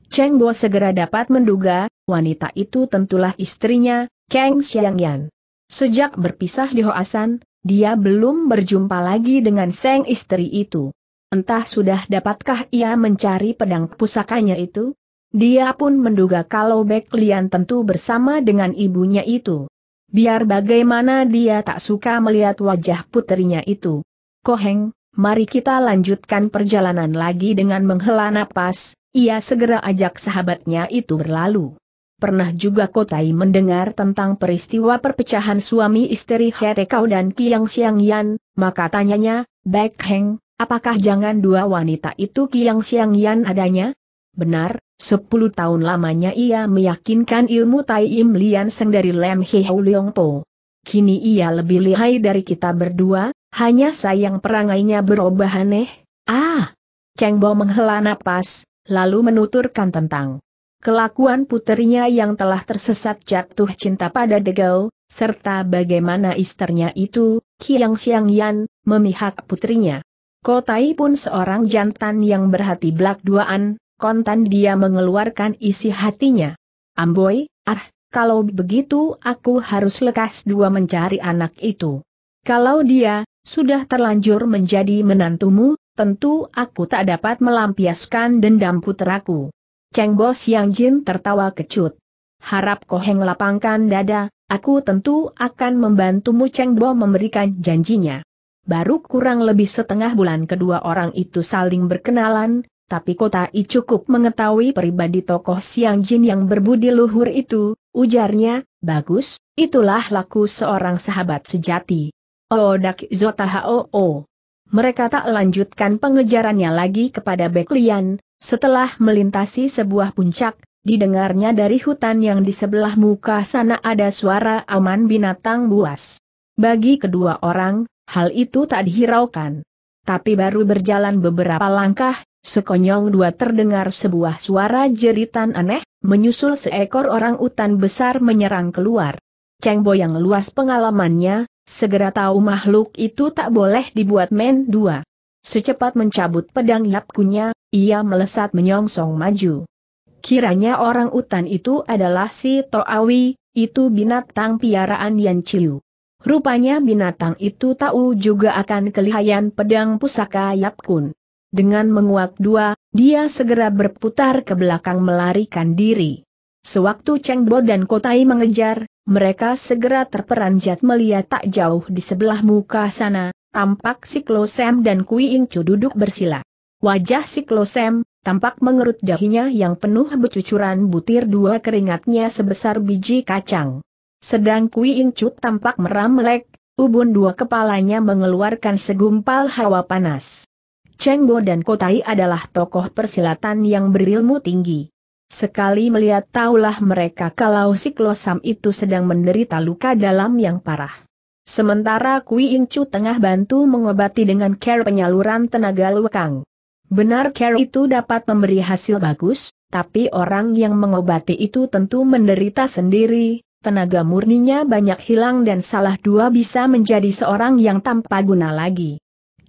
Cheng Bo segera dapat menduga, wanita itu tentulah istrinya, Kang Xiangyan. Sejak berpisah di Hoasan, dia belum berjumpa lagi dengan sang istri itu. Entah sudah dapatkah ia mencari pedang pusakanya itu? Dia pun menduga kalau Be Lian tentu bersama dengan ibunya itu. Biar bagaimana dia tak suka melihat wajah puterinya itu. "Koheng, mari kita lanjutkan perjalanan lagi." Dengan menghela napas, ia segera ajak sahabatnya itu berlalu. Pernah juga Kotai mendengar tentang peristiwa perpecahan suami istri He Te Kau dan Kiang Xiangyan, maka tanyanya, "Baik Heng, apakah jangan dua wanita itu Kiang Xiangyan adanya?" Benar, 10 tahun lamanya ia meyakinkan ilmu Tai Im Lian Seng dari Lam He Hou Leong Po. Kini ia lebih lihai dari kita berdua. Hanya sayang perangainya berubah aneh. "Ah!" Cheng Bo menghela napas, lalu menuturkan tentang kelakuan puterinya yang telah tersesat jatuh cinta pada Degau, serta bagaimana istrinya itu, Kiang Xiangyan, memihak putrinya. Kotai pun seorang jantan yang berhati belak duaan, kontan dia mengeluarkan isi hatinya. "Amboi, kalau begitu aku harus lekas dua mencari anak itu. Kalau dia sudah terlanjur menjadi menantumu, tentu aku tak dapat melampiaskan dendam puteraku." Cheng Bo Xiangjin tertawa kecut. "Harap Koheng lapangkan dada, aku tentu akan membantumu." Cheng Bo memberikan janjinya. Baru kurang lebih setengah bulan kedua orang itu saling berkenalan, tapi Kotai cukup mengetahui pribadi tokoh Xiangjin yang berbudi luhur itu. Ujarnya, "Bagus, itulah laku seorang sahabat sejati." "Oodak Zotahoo." Mereka tak lanjutkan pengejarannya lagi kepada Be Lian. Setelah melintasi sebuah puncak, didengarnya dari hutan yang di sebelah muka sana ada suara aman binatang buas. Bagi kedua orang, hal itu tak dihiraukan. Tapi baru berjalan beberapa langkah, sekonyong dua terdengar sebuah suara jeritan aneh, menyusul seekor orang utan besar menyerang keluar. Cheng Bo yang luas pengalamannya, segera tahu makhluk itu tak boleh dibuat main dua. Secepat mencabut pedang yapkunya, ia melesat menyongsong maju. Kiranya orang utan itu adalah si Toawi, itu binatang piaraan Yan Chiu. Rupanya binatang itu tahu juga akan kelihayan pedang pusaka Yapkun. Dengan menguak dua, dia segera berputar ke belakang melarikan diri. Sewaktu Cheng Bo dan Kotai mengejar, mereka segera terperanjat melihat tak jauh di sebelah muka sana, tampak si Klosem dan Kui Incu duduk bersila. Wajah si Klosem tampak mengerut dahinya yang penuh bercucuran butir dua keringatnya sebesar biji kacang. Sedang Kui Incu tampak meram melek, ubun dua kepalanya mengeluarkan segumpal hawa panas. Cheng Bo dan Kotai adalah tokoh persilatan yang berilmu tinggi. Sekali melihat taulah mereka kalau si Klosam itu sedang menderita luka dalam yang parah. Sementara Kui Incu tengah bantu mengobati dengan care penyaluran tenaga lekang. Benar care itu dapat memberi hasil bagus, tapi orang yang mengobati itu tentu menderita sendiri, tenaga murninya banyak hilang dan salah dua bisa menjadi seorang yang tanpa guna lagi.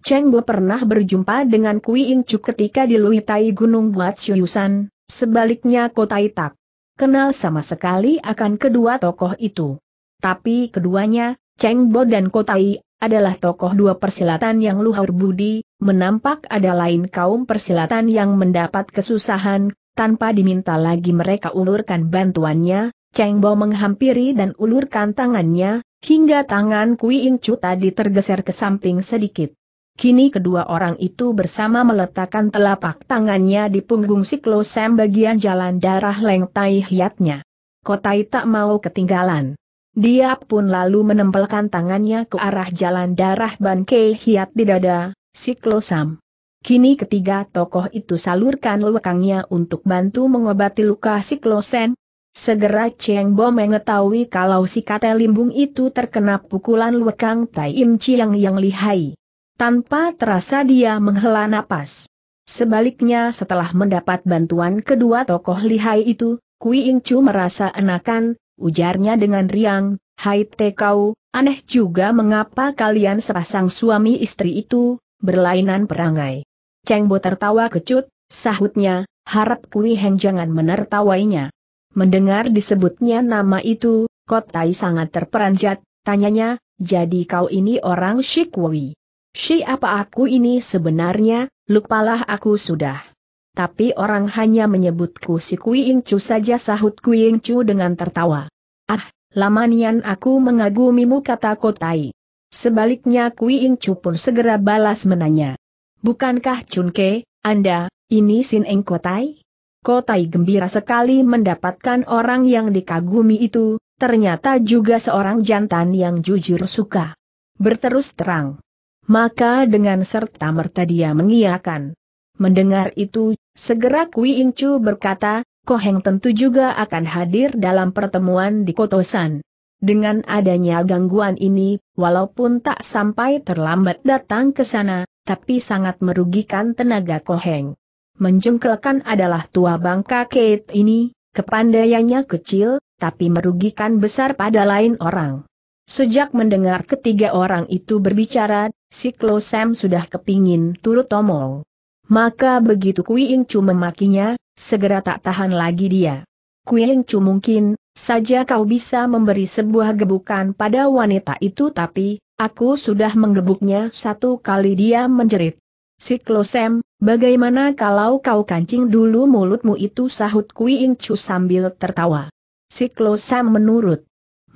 Cheng Bo pernah berjumpa dengan Kui Incu ketika diluitai Gunung Watsuyusan, sebaliknya Kotai tak kenal sama sekali akan kedua tokoh itu. Tapi keduanya, Cheng Bo dan Kotai, adalah tokoh dua persilatan yang luhur budi, menampak ada lain kaum persilatan yang mendapat kesusahan. Tanpa diminta lagi mereka ulurkan bantuannya. Cheng Bo menghampiri dan ulurkan tangannya, hingga tangan Kui Incu tadi tergeser ke samping sedikit. Kini kedua orang itu bersama meletakkan telapak tangannya di punggung siklosem bagian jalan darah Lengtai Hiatnya. Kotai tak mau ketinggalan. Dia pun lalu menempelkan tangannya ke arah jalan darah Bankei Hiat di dada siklosem. Kini ketiga tokoh itu salurkan lekangnya untuk bantu mengobati luka siklosen. Segera Cheng Bo mengetahui kalau si kata limbung itu terkena pukulan lekang Tai Im Chiang yang lihai. Tanpa terasa dia menghela napas. Sebaliknya setelah mendapat bantuan kedua tokoh lihai itu, Kui Incu merasa enakan, ujarnya dengan riang, "Hai Tekau, aneh juga mengapa kalian sepasang suami istri itu berlainan perangai." Cheng Bo tertawa kecut, sahutnya, "Harap Kui Heng jangan menertawainya." Mendengar disebutnya nama itu, Kotai sangat terperanjat, tanyanya, "Jadi kau ini orang Shi Kui?" "Siapa aku ini sebenarnya, lupalah aku sudah. Tapi orang hanya menyebutku si Kui Incu saja," sahut Kui Incu dengan tertawa. "Ah, lamanian aku mengagumimu," kata Kotai. Sebaliknya Kui Incu pun segera balas menanya, "Bukankah Chunke, Anda, ini Sin Eng Kotai?" Kotai gembira sekali mendapatkan orang yang dikagumi itu, ternyata juga seorang jantan yang jujur suka berterus terang. Maka dengan serta-merta dia mengiyakan. Mendengar itu, segera Kui Incu berkata, "Ko Heng tentu juga akan hadir dalam pertemuan di Kotosan. Dengan adanya gangguan ini, walaupun tak sampai terlambat datang ke sana, tapi sangat merugikan tenaga Ko Heng. Menjengkelkan adalah tua bangka Kate ini, kepandaiannya kecil, tapi merugikan besar pada lain orang." Sejak mendengar ketiga orang itu berbicara, siklosem sudah kepingin turut omong. Maka begitu Kui Incu memakinya, segera tak tahan lagi dia. "Kui Incu, mungkin saja kau bisa memberi sebuah gebukan pada wanita itu, tapi aku sudah menggebuknya satu kali," dia menjerit. "Siklosem, bagaimana kalau kau kancing dulu mulutmu itu?" sahut Kui Incu sambil tertawa. Siklosem menurut.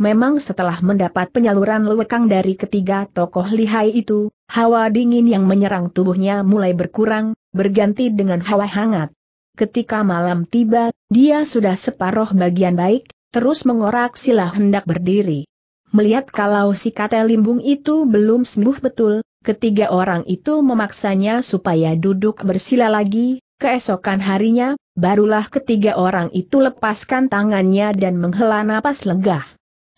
Memang setelah mendapat penyaluran lekang dari ketiga tokoh lihai itu, hawa dingin yang menyerang tubuhnya mulai berkurang, berganti dengan hawa hangat. Ketika malam tiba, dia sudah separuh bagian baik, terus mengorak sila hendak berdiri. Melihat kalau si kata limbung itu belum sembuh betul, ketiga orang itu memaksanya supaya duduk bersila lagi. Keesokan harinya, barulah ketiga orang itu lepaskan tangannya dan menghela napas legah.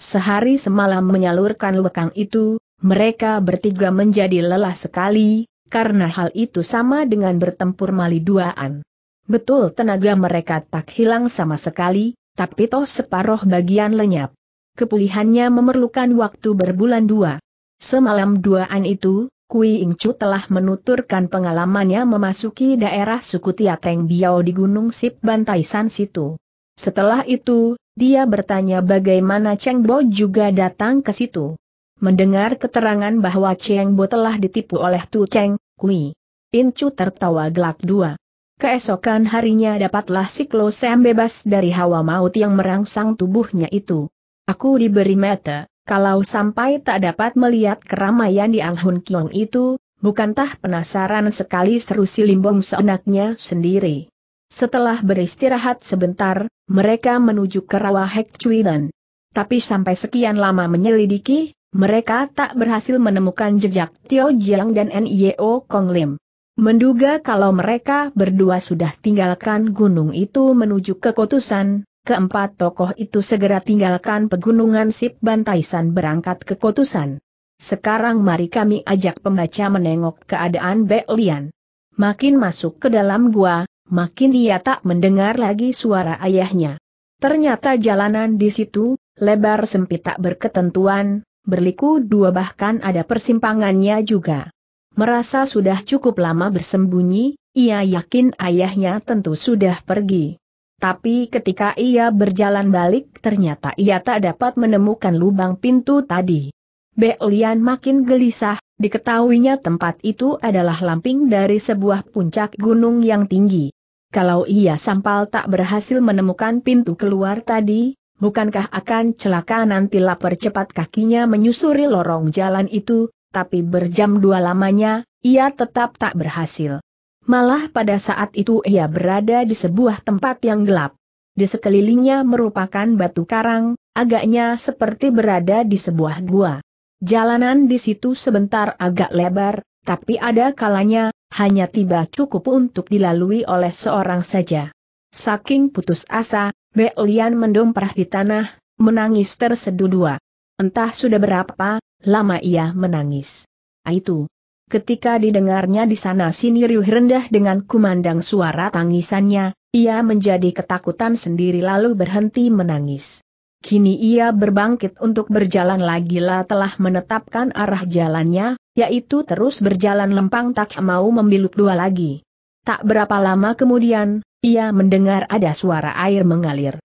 Sehari semalam menyalurkan lekang itu, mereka bertiga menjadi lelah sekali, karena hal itu sama dengan bertempur mali duaan. Betul tenaga mereka tak hilang sama sekali, tapi toh separuh bagian lenyap. Kepulihannya memerlukan waktu berbulan dua. Semalam duaan itu, Kui Incu telah menuturkan pengalamannya memasuki daerah suku Tiateng Biao di Gunung Sip Bantaisan situ. Setelah itu, dia bertanya bagaimana Cheng Bo juga datang ke situ. Mendengar keterangan bahwa Cheng Bo telah ditipu oleh Tu Cheng, Kui Incu tertawa gelak dua. Keesokan harinya dapatlah siklosem bebas dari hawa maut yang merangsang tubuhnya itu. "Aku diberi mata, kalau sampai tak dapat melihat keramaian di Ang Hun Kiong itu, bukankah penasaran sekali?" seru si limbong seenaknya sendiri. Setelah beristirahat sebentar, mereka menuju ke Rawa Hek Cuilan. Tapi sampai sekian lama menyelidiki, mereka tak berhasil menemukan jejak Tio Jiang dan Nio Kong Lim. Menduga kalau mereka berdua sudah tinggalkan gunung itu menuju ke Kotusan, keempat tokoh itu segera tinggalkan pegunungan Sip Bantaisan berangkat ke Kotusan. Sekarang mari kami ajak pembaca menengok keadaan Bek Lian. Makin masuk ke dalam gua, makin ia tak mendengar lagi suara ayahnya. Ternyata jalanan di situ, lebar sempit tak berketentuan, berliku dua bahkan ada persimpangannya juga. Merasa sudah cukup lama bersembunyi, ia yakin ayahnya tentu sudah pergi. Tapi ketika ia berjalan balik, ternyata ia tak dapat menemukan lubang pintu tadi. Belian makin gelisah, diketahuinya tempat itu adalah lamping dari sebuah puncak gunung yang tinggi. Kalau ia sampal tak berhasil menemukan pintu keluar tadi, bukankah akan celaka? Nanti lapar cepat kakinya menyusuri lorong jalan itu. Tapi berjam-dua lamanya, ia tetap tak berhasil. Malah pada saat itu ia berada di sebuah tempat yang gelap. Di sekelilingnya merupakan batu karang, agaknya seperti berada di sebuah gua. Jalanan di situ sebentar agak lebar, tapi ada kalanya, hanya tiba cukup untuk dilalui oleh seorang saja. Saking putus asa, Belian mendomprah di tanah, menangis tersedu dua. Entah sudah berapa lama ia menangis. Itu. Ketika didengarnya di sana sini riuh rendah dengan kumandang suara tangisannya, ia menjadi ketakutan sendiri lalu berhenti menangis. Kini ia berbangkit untuk berjalan lagi lah telah menetapkan arah jalannya, yaitu terus berjalan lempang tak mau membilut dua lagi. Tak berapa lama kemudian, ia mendengar ada suara air mengalir.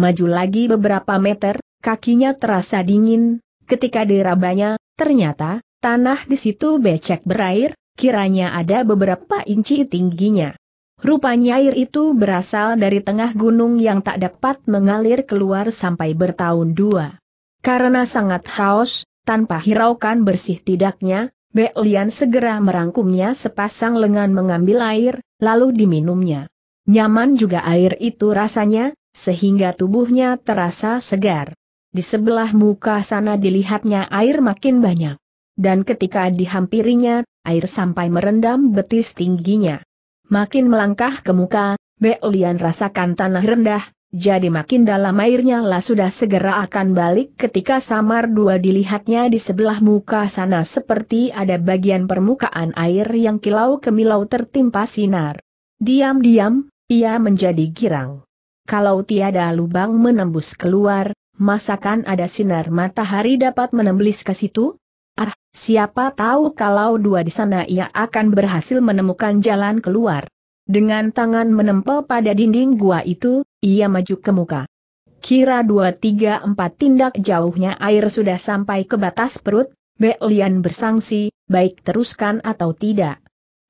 Maju lagi beberapa meter, kakinya terasa dingin. Ketika dirabanya, ternyata, tanah di situ becek berair, kiranya ada beberapa inci tingginya. Rupanya air itu berasal dari tengah gunung yang tak dapat mengalir keluar sampai bertahun-dua. Karena sangat haus, tanpa hiraukan bersih tidaknya, Belian segera merangkumnya sepasang lengan mengambil air, lalu diminumnya. Nyaman juga air itu rasanya, sehingga tubuhnya terasa segar. Di sebelah muka sana dilihatnya air makin banyak. Dan ketika dihampirinya, air sampai merendam betis tingginya. Makin melangkah ke muka, Belian rasakan tanah rendah, jadi makin dalam airnya lah sudah segera akan balik ketika samar dua dilihatnya di sebelah muka sana seperti ada bagian permukaan air yang kilau kemilau tertimpa sinar. Diam-diam, ia menjadi girang. Kalau tiada lubang menembus keluar, masakan ada sinar matahari dapat menembus ke situ? Ah, siapa tahu kalau dua di sana ia akan berhasil menemukan jalan keluar. Dengan tangan menempel pada dinding gua itu, ia maju ke muka. Kira 2-3-4 tindak jauhnya air sudah sampai ke batas perut, Belian bersangsi, baik teruskan atau tidak.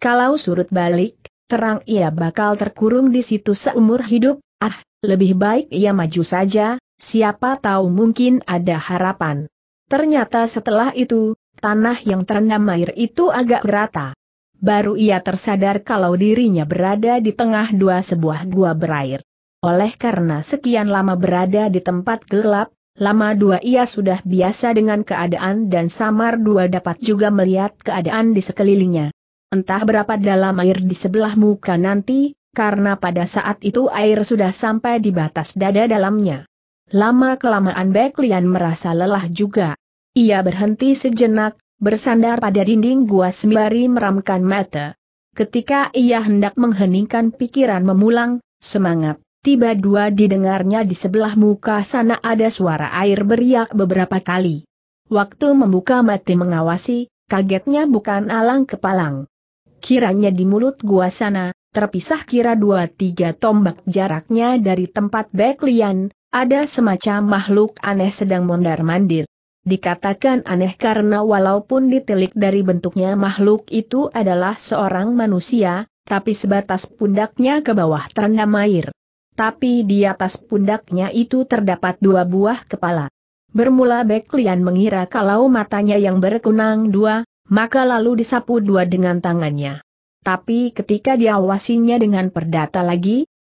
Kalau surut balik, terang ia bakal terkurung di situ seumur hidup. Ah, lebih baik ia maju saja. Siapa tahu mungkin ada harapan. Ternyata setelah itu, tanah yang terendam air itu agak rata. Baru ia tersadar kalau dirinya berada di tengah dua sebuah gua berair. Oleh karena sekian lama berada di tempat gelap, lama dua ia sudah biasa dengan keadaan dan samar dua dapat juga melihat keadaan di sekelilingnya. Entah berapa dalam air di sebelah muka nanti, karena pada saat itu air sudah sampai di batas dada dalamnya. Lama-kelamaan Belian merasa lelah juga. Ia berhenti sejenak, bersandar pada dinding gua sembari meramkan mata. Ketika ia hendak mengheningkan pikiran memulang, semangat, tiba dua didengarnya di sebelah muka sana ada suara air beriak beberapa kali. Waktu membuka mata mengawasi, kagetnya bukan alang kepalang. Kiranya di mulut gua sana, terpisah kira 2-3 tombak jaraknya dari tempat Belian, ada semacam makhluk aneh sedang mondar-mandir. Dikatakan aneh karena walaupun ditilik dari bentuknya makhluk itu adalah seorang manusia, tapi sebatas pundaknya ke bawah terendam air. Tapi di atas pundaknya itu terdapat dua buah kepala. Bermula Belian mengira kalau matanya yang berkunang dua, maka lalu disapu dua dengan tangannya. Tapi ketika diawasinya dengan perdata lagi,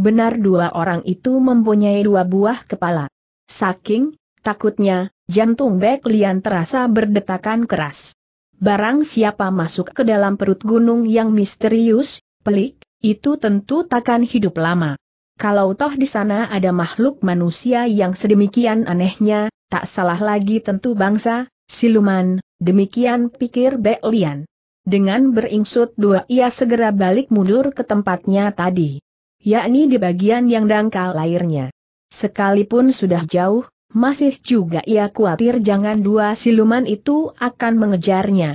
benar dua orang itu mempunyai dua buah kepala. Saking takutnya, jantung Belian terasa berdetakan keras. Barang siapa masuk ke dalam perut gunung yang misterius, pelik, itu tentu takkan hidup lama. Kalau toh di sana ada makhluk manusia yang sedemikian anehnya, tak salah lagi tentu bangsa siluman, demikian pikir Belian. Dengan beringsut dua ia segera balik mundur ke tempatnya tadi, yakni di bagian yang dangkal airnya. Sekalipun sudah jauh, masih juga ia khawatir jangan dua siluman itu akan mengejarnya.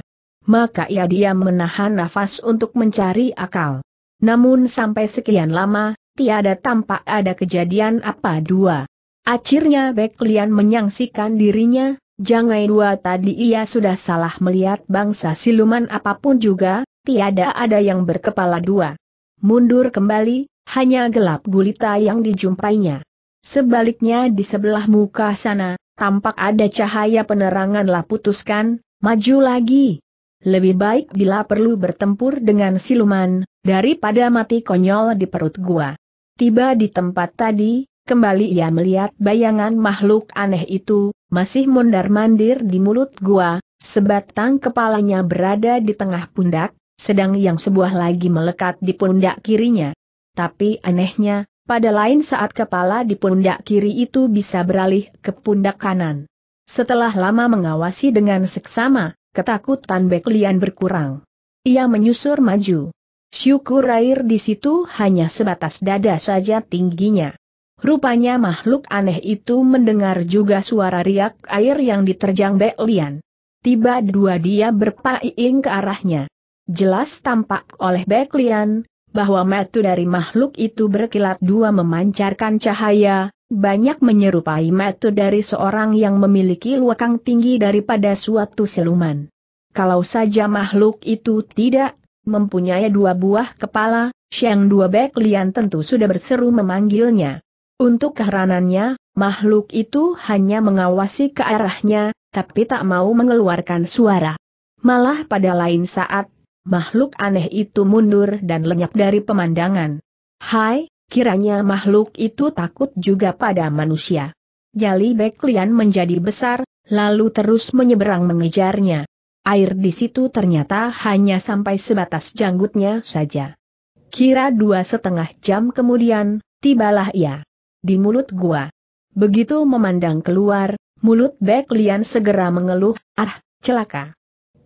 maka ia diam menahan nafas untuk mencari akal. Namun sampai sekian lama, tiada tampak ada kejadian apa dua. Akhirnya Bek Lian menyangsikan dirinya, jangan dua tadi ia sudah salah melihat bangsa siluman apapun juga, tiada ada yang berkepala dua. Mundur kembali, hanya gelap gulita yang dijumpainya. Sebaliknya di sebelah muka sana, tampak ada cahaya penerangan. Lah, putuskan, maju lagi. Lebih baik bila perlu bertempur dengan siluman, daripada mati konyol di perut gua. Tiba di tempat tadi, kembali ia melihat bayangan makhluk aneh itu, masih mondar-mandir di mulut gua, sebatang kepalanya berada di tengah pundak, sedang yang sebuah lagi melekat di pundak kirinya. Tapi anehnya, pada lain saat kepala di pundak kiri itu bisa beralih ke pundak kanan. Setelah lama mengawasi dengan seksama, ketakutan Bek Lian berkurang. Ia menyusur maju. Syukur air di situ hanya sebatas dada saja tingginya. Rupanya makhluk aneh itu mendengar juga suara riak air yang diterjang Bek Lian. Tiba dua dia berpaling ke arahnya. Jelas tampak oleh Bek Lian bahwa mata dari makhluk itu berkilat dua memancarkan cahaya, banyak menyerupai mata dari seorang yang memiliki luakang tinggi daripada suatu siluman. Kalau saja makhluk itu tidak mempunyai dua buah kepala, Siang Dua Bek Lian tentu sudah berseru memanggilnya. Untuk keheranannya, makhluk itu hanya mengawasi ke arahnya, tapi tak mau mengeluarkan suara. Malah pada lain saat, makhluk aneh itu mundur dan lenyap dari pemandangan. Hai! Kiranya makhluk itu takut juga pada manusia. Jali Bek Lian menjadi besar, lalu terus menyeberang mengejarnya. Air di situ ternyata hanya sampai sebatas janggutnya saja. Kira 2,5 jam kemudian, tibalah ia di mulut gua. Begitu memandang keluar, mulut Bek Lian segera mengeluh, "Ah, celaka!"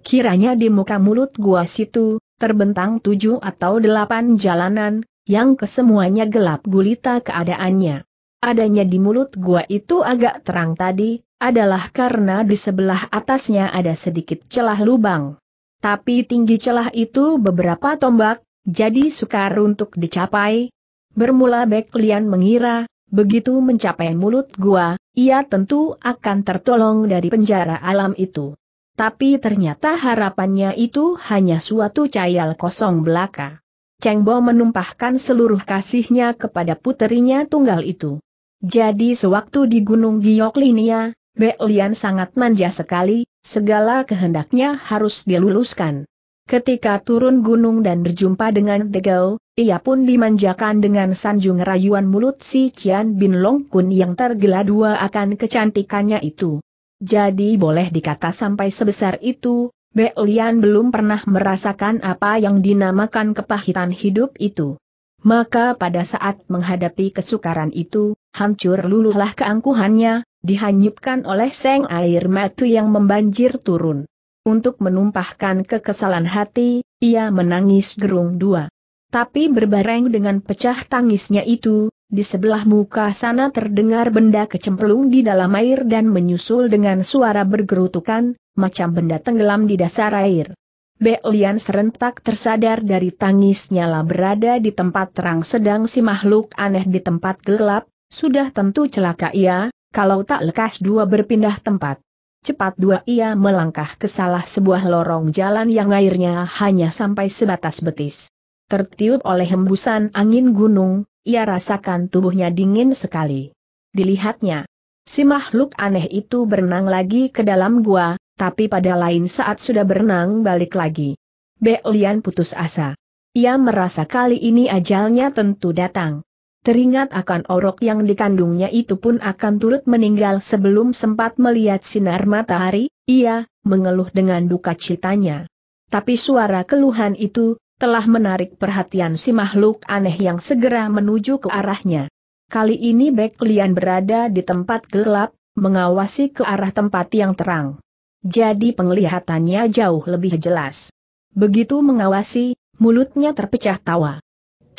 Kiranya di muka mulut gua situ, terbentang 7 atau 8 jalanan, yang kesemuanya gelap gulita keadaannya. Adanya di mulut gua itu agak terang tadi, adalah karena di sebelah atasnya ada sedikit celah lubang. Tapi tinggi celah itu beberapa tombak, jadi sukar untuk dicapai. Bermula Bek Lian mengira, begitu mencapai mulut gua, ia tentu akan tertolong dari penjara alam itu. Tapi ternyata harapannya itu hanya suatu cahaya kosong belaka. Cheng Bo menumpahkan seluruh kasihnya kepada puterinya tunggal itu. Jadi sewaktu di Gunung Gioklinia, Bek Lian sangat manja sekali, segala kehendaknya harus diluluskan. Ketika turun gunung dan berjumpa dengan Tegao, ia pun dimanjakan dengan sanjung rayuan mulut si Cian Bin Long Kun yang tergila dua akan kecantikannya itu. Jadi boleh dikata sampai sebesar itu, Bek Lian belum pernah merasakan apa yang dinamakan kepahitan hidup itu. Maka pada saat menghadapi kesukaran itu, hancur luluhlah keangkuhannya, dihanyutkan oleh seng air mata yang membanjir turun. Untuk menumpahkan kekesalan hati, ia menangis gerung dua. Tapi berbareng dengan pecah tangisnya itu, di sebelah muka sana terdengar benda kecemplung di dalam air dan menyusul dengan suara bergerutukan, macam benda tenggelam di dasar air. Bek Lian serentak tersadar dari tangisnya lah berada di tempat terang sedang si makhluk aneh di tempat gelap, sudah tentu celaka ia, kalau tak lekas dua berpindah tempat. Cepat dua ia melangkah ke salah sebuah lorong jalan yang airnya hanya sampai sebatas betis. Tertiup oleh hembusan angin gunung, ia rasakan tubuhnya dingin sekali. Dilihatnya, si makhluk aneh itu berenang lagi ke dalam gua, tapi pada lain saat sudah berenang balik lagi. Bek Lian putus asa. Ia merasa kali ini ajalnya tentu datang. Teringat akan orok yang dikandungnya itu pun akan turut meninggal sebelum sempat melihat sinar matahari, ia mengeluh dengan duka citanya. Tapi suara keluhan itu telah menarik perhatian si makhluk aneh yang segera menuju ke arahnya. Kali ini Bek Lian berada di tempat gelap, mengawasi ke arah tempat yang terang. Jadi penglihatannya jauh lebih jelas. Begitu mengawasi, mulutnya terpecah tawa.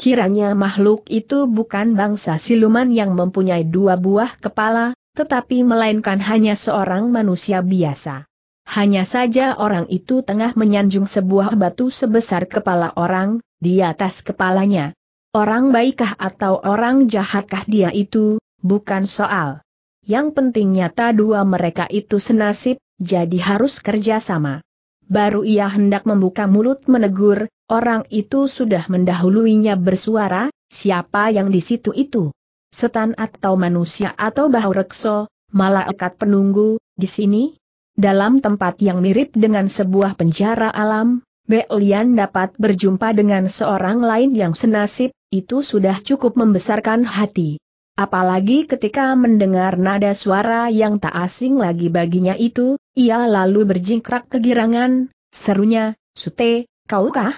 Kiranya makhluk itu bukan bangsa siluman yang mempunyai dua buah kepala, tetapi melainkan hanya seorang manusia biasa. Hanya saja orang itu tengah menyanjung sebuah batu sebesar kepala orang, di atas kepalanya. Orang baikkah atau orang jahatkah dia itu, bukan soal. Yang penting nyata dua mereka itu senasib, jadi harus kerjasama. Baru ia hendak membuka mulut menegur, orang itu sudah mendahuluinya bersuara, siapa yang di situ itu? Setan atau manusia atau bahurekso, malaikat penunggu, di sini? Dalam tempat yang mirip dengan sebuah penjara alam, Belian dapat berjumpa dengan seorang lain yang senasib, itu sudah cukup membesarkan hati. Apalagi ketika mendengar nada suara yang tak asing lagi baginya itu, ia lalu berjingkrak kegirangan, serunya, "Sute, kaukah?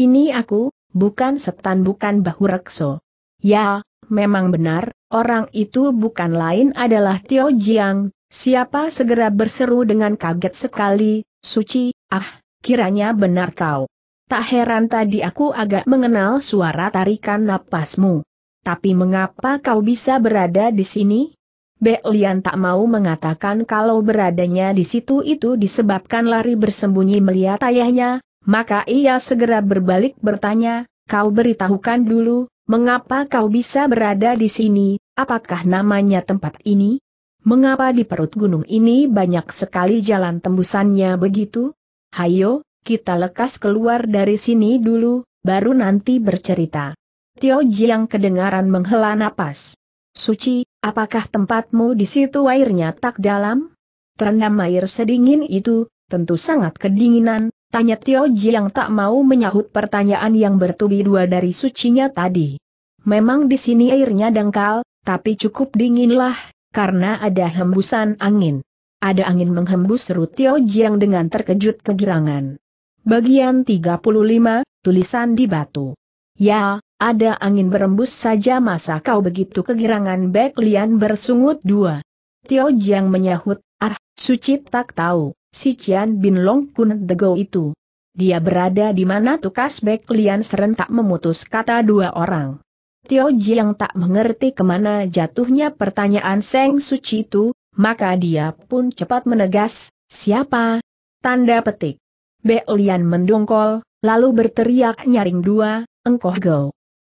Ini aku, bukan setan bukan bahurekso." Ya, memang benar, orang itu bukan lain adalah Tio Jiang. Siapa segera berseru dengan kaget sekali, "Suci, ah, kiranya benar kau. Tak heran tadi aku agak mengenal suara tarikan napasmu. Tapi mengapa kau bisa berada di sini?" Belian tak mau mengatakan kalau beradanya di situ itu disebabkan lari bersembunyi melihat ayahnya, maka ia segera berbalik bertanya, "Kau beritahukan dulu, mengapa kau bisa berada di sini, apakah namanya tempat ini? Mengapa di perut gunung ini banyak sekali jalan tembusannya begitu? Hayo, kita lekas keluar dari sini dulu, baru nanti bercerita." Tio Jiang kedengaran menghela napas. "Suci, apakah tempatmu di situ airnya tak dalam?" "Terendam air sedingin itu, tentu sangat kedinginan," tanya Tio Jiang tak mau menyahut pertanyaan yang bertubi dua dari sucinya tadi. "Memang di sini airnya dangkal, tapi cukup dinginlah. Karena ada hembusan angin." "Ada angin menghembus?" seru Tio Jiang dengan terkejut kegirangan. Bagian 35, tulisan di batu. "Ya, ada angin berembus saja masa kau begitu kegirangan?" Belian bersungut dua. Tio Jiang menyahut, "Ah, Suci tak tahu, si Cian Bin Long Kun Dego itu. Dia berada di mana?" Tukas Belian serentak memutus kata dua orang. Tio Jiang tak mengerti kemana jatuhnya pertanyaan Seng Suci itu, maka dia pun cepat menegas, "Siapa?" Tanda petik. Belian mendongkol, lalu berteriak nyaring dua, "Engkoh go.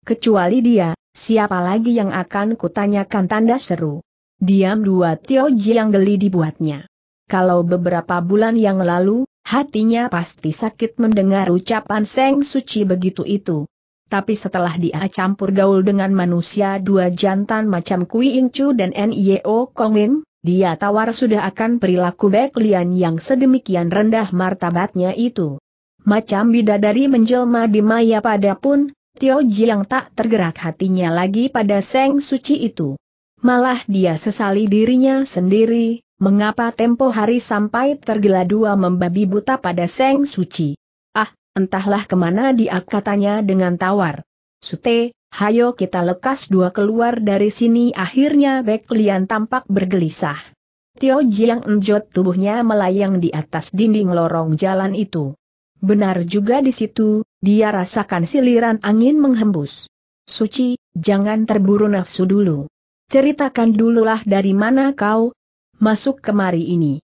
Kecuali dia, siapa lagi yang akan kutanyakan?" Tanda seru. Diam dua Tio Jiang geli dibuatnya. Kalau beberapa bulan yang lalu, hatinya pasti sakit mendengar ucapan Seng Suci begitu itu. Tapi setelah dia campur gaul dengan manusia dua jantan macam Kui Ingcu dan Nio Kongin, dia tawar sudah akan perilaku Belian yang sedemikian rendah martabatnya itu. Macam bidadari menjelma di maya pada pun, Tio Jiang tak tergerak hatinya lagi pada Seng Suci itu. Malah dia sesali dirinya sendiri, mengapa tempo hari sampai tergila dua membabi buta pada Seng Suci. "Entahlah kemana dia," katanya dengan tawar. "Sute, hayo kita lekas dua keluar dari sini." Akhirnya Belian tampak bergelisah. Tio Jiang enjot tubuhnya melayang di atas dinding lorong jalan itu. Benar juga di situ, dia rasakan siliran angin menghembus. "Suci, jangan terburu nafsu dulu. Ceritakan dululah dari mana kau masuk kemari ini."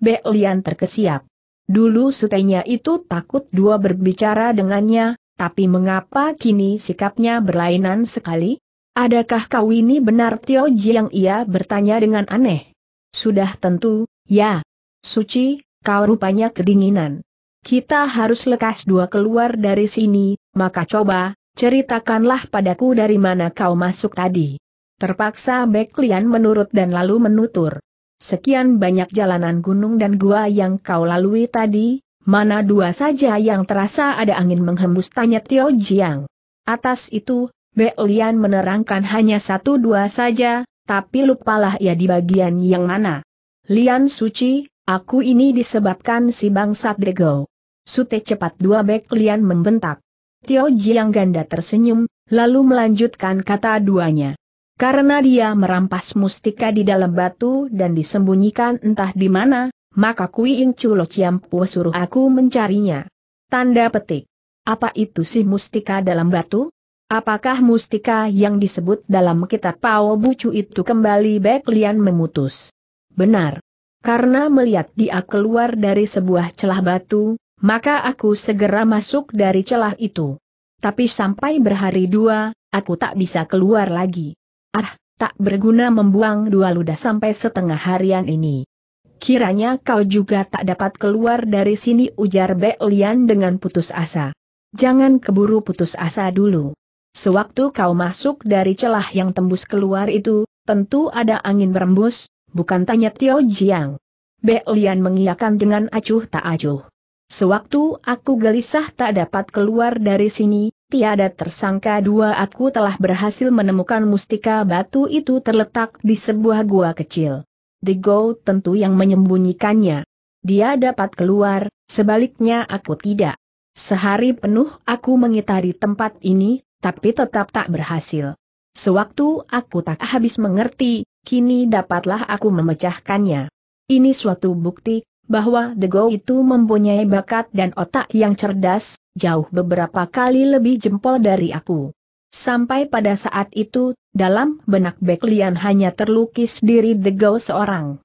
Belian terkesiap. Dulu sutenya itu takut dua berbicara dengannya, tapi mengapa kini sikapnya berlainan sekali? "Adakah kau ini benar Tio Jiang?" ia bertanya dengan aneh. "Sudah tentu, ya. Suci, kau rupanya kedinginan. Kita harus lekas dua keluar dari sini, maka coba, ceritakanlah padaku dari mana kau masuk tadi." Terpaksa Belian menurut dan lalu menutur, "Sekian banyak jalanan gunung dan gua yang kau lalui tadi, mana dua saja yang terasa ada angin menghembus?" tanya Tio Jiang. Atas itu, Belian menerangkan hanya satu dua saja, tapi lupalah ia di bagian yang mana. "Lian Suci, aku ini disebabkan si bangsat Dego. Sute cepat dua," Belian membentak. Tio Jiang ganda tersenyum, lalu melanjutkan kata duanya, "Karena dia merampas mustika di dalam batu dan disembunyikan entah di mana, maka Kui Ingcu Lo Ciampu suruh aku mencarinya." Tanda petik. Apa itu sih mustika dalam batu? Apakah mustika yang disebut dalam kitab Pao Bucu itu? Kembali Belian memutus. "Benar. Karena melihat dia keluar dari sebuah celah batu, maka aku segera masuk dari celah itu. Tapi sampai berhari-dua, aku tak bisa keluar lagi. Ah, tak berguna membuang dua ludah sampai setengah harian ini. Kiranya kau juga tak dapat keluar dari sini, ujar Bek Lian dengan putus asa. Jangan keburu putus asa dulu. Sewaktu kau masuk dari celah yang tembus keluar itu, tentu ada angin berembus. Bukan, tanya Tio Jiang. Bek Lian mengiyakan dengan acuh tak acuh. Sewaktu aku gelisah tak dapat keluar dari sini, tiada tersangka dua aku telah berhasil menemukan mustika batu itu terletak di sebuah gua kecil. The Go tentu yang menyembunyikannya. Dia dapat keluar, sebaliknya aku tidak. Sehari penuh aku mengitari tempat ini, tapi tetap tak berhasil. Sewaktu aku tak habis mengerti, kini dapatlah aku memecahkannya. Ini suatu bukti bahwa The Go itu mempunyai bakat dan otak yang cerdas, jauh beberapa kali lebih jempol dari aku. Sampai pada saat itu, dalam benak Bek Lian hanya terlukis diri The Go seorang.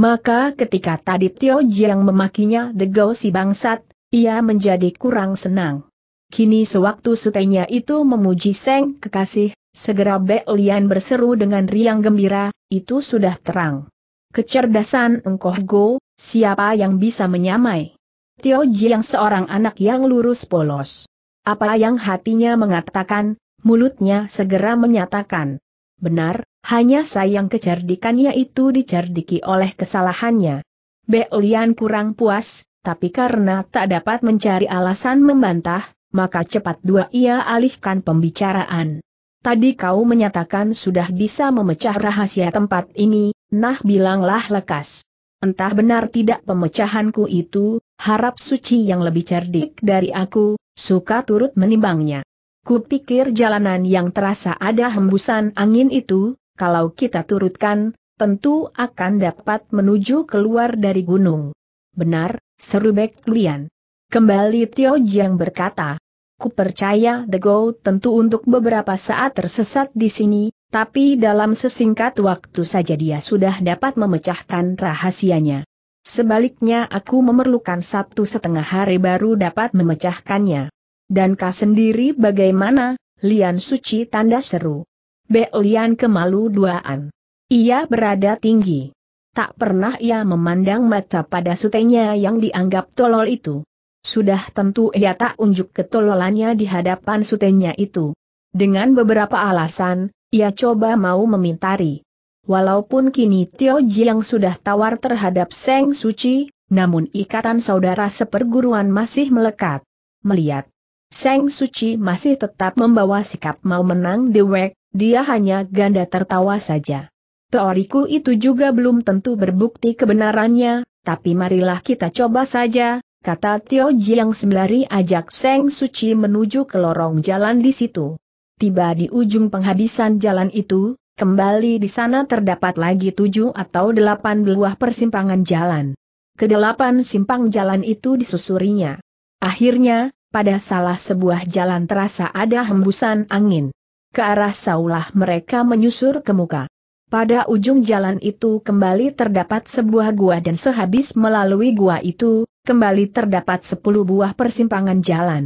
Maka ketika tadi Tio Jiang memakinya The Go si bangsat, ia menjadi kurang senang. Kini sewaktu sutenya itu memuji Seng Kekasih, segera Bek Lian berseru dengan riang gembira, itu sudah terang. Kecerdasan engkau Go, siapa yang bisa menyamai? Tio Jiang seorang anak yang lurus polos. Apa yang hatinya mengatakan, mulutnya segera menyatakan. Benar, hanya sayang kecerdikannya itu dicerdiki oleh kesalahannya. Bek Lian kurang puas, tapi karena tak dapat mencari alasan membantah, maka cepat dua ia alihkan pembicaraan. Tadi kau menyatakan sudah bisa memecah rahasia tempat ini, nah bilanglah lekas. Entah benar tidak pemecahanku itu, harap suci yang lebih cerdik dari aku, suka turut menimbangnya. Kupikir jalanan yang terasa ada hembusan angin itu, kalau kita turutkan, tentu akan dapat menuju keluar dari gunung. Benar, seru Bek Lian. Kembali Tio Jiang berkata. Ku percaya The Go tentu untuk beberapa saat tersesat di sini, tapi dalam sesingkat waktu saja dia sudah dapat memecahkan rahasianya. Sebaliknya aku memerlukan Sabtu setengah hari baru dapat memecahkannya. Dan kau sendiri bagaimana, Lian Suci, tanda seru Bek Lian kemalu duaan. Ia berada tinggi. Tak pernah ia memandang mata pada sutenya yang dianggap tolol itu. Sudah tentu ia tak unjuk ketololannya di hadapan sutenya itu. Dengan beberapa alasan, ia coba mau memintari. Walaupun kini Tio Jiang sudah tawar terhadap Seng Suci, namun ikatan saudara seperguruan masih melekat. Melihat Seng Suci masih tetap membawa sikap mau menang dewek, dia hanya ganda tertawa saja. Teoriku itu juga belum tentu berbukti kebenarannya, tapi marilah kita coba saja, kata Tio Jiang sembari ajak Seng Suci menuju ke lorong jalan di situ. Tiba di ujung penghabisan jalan itu, kembali di sana terdapat lagi 7 atau 8 buah persimpangan jalan. Kedelapan simpang jalan itu disusurinya. Akhirnya, pada salah sebuah jalan terasa ada hembusan angin. Ke arah saulah mereka menyusur ke muka. Pada ujung jalan itu kembali terdapat sebuah gua dan sehabis melalui gua itu, kembali terdapat 10 buah persimpangan jalan.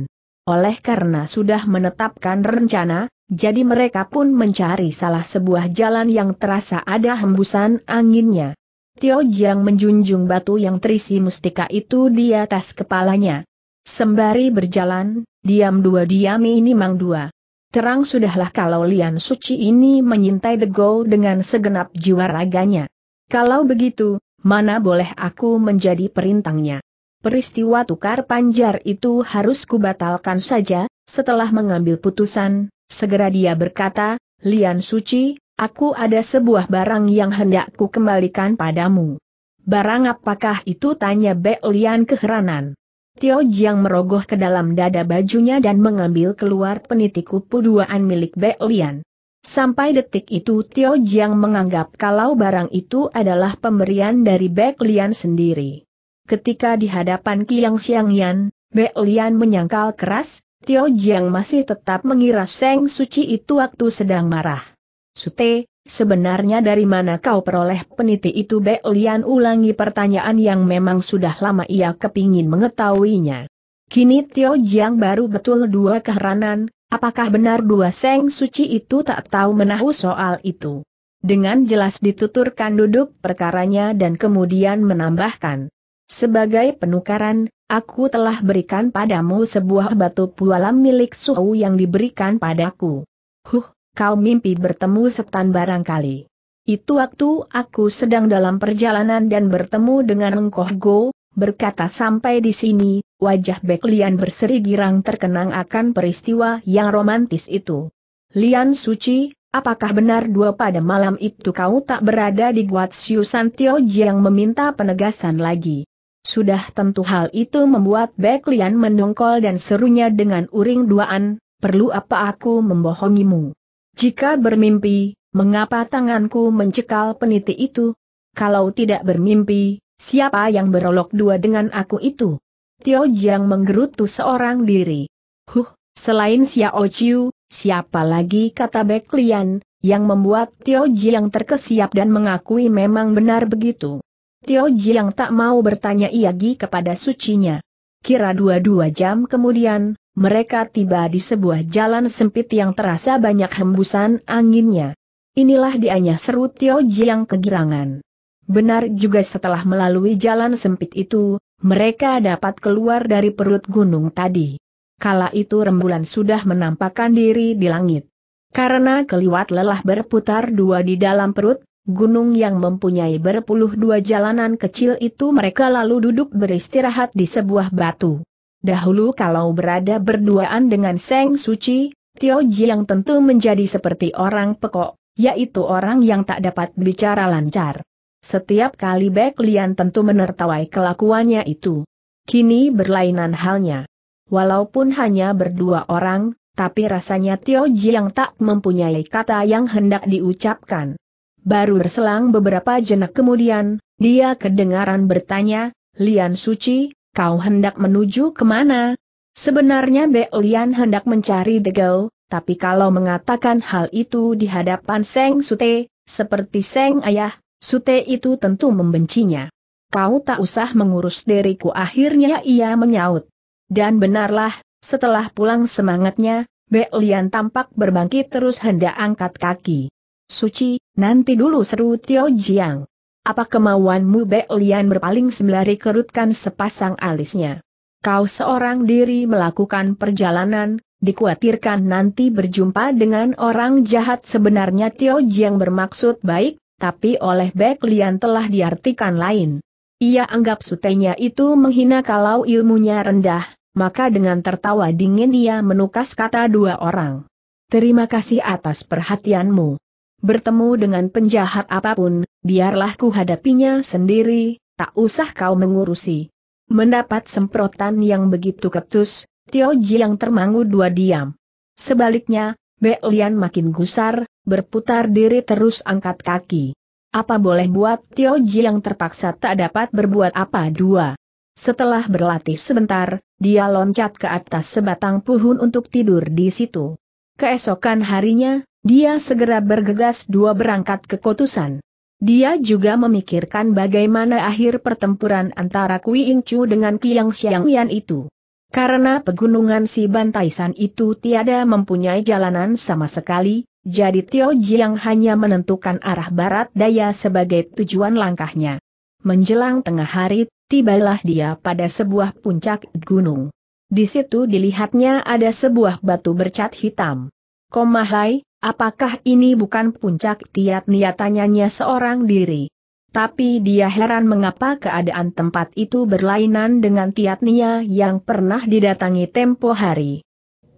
Oleh karena sudah menetapkan rencana, jadi mereka pun mencari salah sebuah jalan yang terasa ada hembusan anginnya. Tio Jiang menjunjung batu yang terisi mustika itu di atas kepalanya. Sembari berjalan, diam dua diam ini mang dua. Terang sudahlah kalau Lian Suci ini menyintai The Go dengan segenap jiwa raganya. Kalau begitu, mana boleh aku menjadi perintangnya. Peristiwa tukar panjar itu harus kubatalkan saja. Setelah mengambil putusan, segera dia berkata, Lian Suci, aku ada sebuah barang yang hendak ku kembalikan padamu. Barang apakah itu, tanya Bek Lian keheranan. Tio Jiang merogoh ke dalam dada bajunya dan mengambil keluar peniti kupu duaan milik Bek Lian. Sampai detik itu Tio Jiang menganggap kalau barang itu adalah pemberian dari Bek Lian sendiri. Ketika di hadapan Kiang Xiangyan, Bek Lian menyangkal keras, Tio Jiang masih tetap mengira Seng Suci itu waktu sedang marah. Sute, Sebenarnya dari mana kau peroleh peniti itu? Be Lian ulangi pertanyaan yang memang sudah lama ia kepingin mengetahuinya. Kini Tio Jiang baru betul dua keheranan, apakah benar dua Seng Suci itu tak tahu menahu soal itu. Dengan jelas dituturkan duduk perkaranya dan kemudian menambahkan. Sebagai penukaran, aku telah berikan padamu sebuah batu pualam milik Suhu yang diberikan padaku. Kau mimpi bertemu setan barangkali. Itu waktu aku sedang dalam perjalanan dan bertemu dengan Engkoh Go, berkata sampai di sini, wajah Bek Lian berseri girang terkenang akan peristiwa yang romantis itu. Lian Suci, apakah benar dua pada malam itu kau tak berada di Guat Siu San? Tio Jiang meminta penegasan lagi. Sudah tentu hal itu membuat Bek Lian mendongkol dan serunya dengan uring duaan, perlu apa aku membohongimu? Jika bermimpi, mengapa tanganku mencekal peniti itu? Kalau tidak bermimpi, siapa yang berolok dua dengan aku itu? Tio Jiang menggerutu seorang diri. Selain Xiao Chiu, siapa lagi? Kata Bek Lian, yang membuat Tio Jiang terkesiap dan mengakui memang benar begitu. Tio Jiang tak mau bertanya lagi kepada sucinya. Kira 2 jam kemudian, mereka tiba di sebuah jalan sempit yang terasa banyak hembusan anginnya. Inilah dianya, seru Tio Jiang kegirangan. Benar juga, setelah melalui jalan sempit itu, mereka dapat keluar dari perut gunung tadi. Kala itu rembulan sudah menampakkan diri di langit. Karena keliwat lelah berputar dua di dalam perut gunung yang mempunyai berpuluh dua jalanan kecil itu, mereka lalu duduk beristirahat di sebuah batu. Dahulu kalau berada berduaan dengan Seng Suci, Tio Jiang tentu menjadi seperti orang pekok, yaitu orang yang tak dapat bicara lancar. Setiap kali Bek Lian tentu menertawai kelakuannya itu. Kini berlainan halnya. Walaupun hanya berdua orang, tapi rasanya Tio Jiang tak mempunyai kata yang hendak diucapkan. Baru berselang beberapa jenak kemudian, dia kedengaran bertanya, "Lian Suci, kau hendak menuju kemana?" Sebenarnya Bek Lian hendak mencari Degau, tapi kalau mengatakan hal itu di hadapan Seng Sute, seperti Seng Ayah, Sute itu tentu membencinya. "Kau tak usah mengurus diriku," akhirnya ia menyaut. Dan benarlah, setelah pulang semangatnya, Bek Lian tampak berbangkit terus hendak angkat kaki. "Suci, nanti dulu," seru Tio Jiang. "Apa kemauanmu?" Bek Lian berpaling sembari kerutkan sepasang alisnya. "Kau seorang diri melakukan perjalanan, dikhawatirkan nanti berjumpa dengan orang jahat." Sebenarnya Tio Jiang bermaksud baik, tapi oleh Bek Lian telah diartikan lain. Ia anggap sutenya itu menghina kalau ilmunya rendah, maka dengan tertawa dingin ia menukas kata dua orang. "Terima kasih atas perhatianmu. Bertemu dengan penjahat apapun, biarlah ku hadapinya sendiri, tak usah kau mengurusi." Mendapat semprotan yang begitu ketus, Tio Jiang termangu dua diam. Sebaliknya, Bek Lian makin gusar, berputar diri terus angkat kaki. Apa boleh buat, Tio Jiang terpaksa tak dapat berbuat apa dua. Setelah berlatih sebentar, dia loncat ke atas sebatang pohon untuk tidur di situ. Keesokan harinya, dia segera bergegas dua berangkat ke Kotusan. Dia juga memikirkan bagaimana akhir pertempuran antara Kui Ing Chu dengan Kiang Xiangyan itu. Karena pegunungan si Bantaisan itu tiada mempunyai jalanan sama sekali, jadi Tio Jiang hanya menentukan arah barat daya sebagai tujuan langkahnya. Menjelang tengah hari, tibalah dia pada sebuah puncak gunung. Di situ dilihatnya ada sebuah batu bercat hitam. "Komahai, apakah ini bukan puncak Tiatnia?" tanyanya seorang diri. Tapi dia heran mengapa keadaan tempat itu berlainan dengan Tiatnia yang pernah didatangi tempo hari.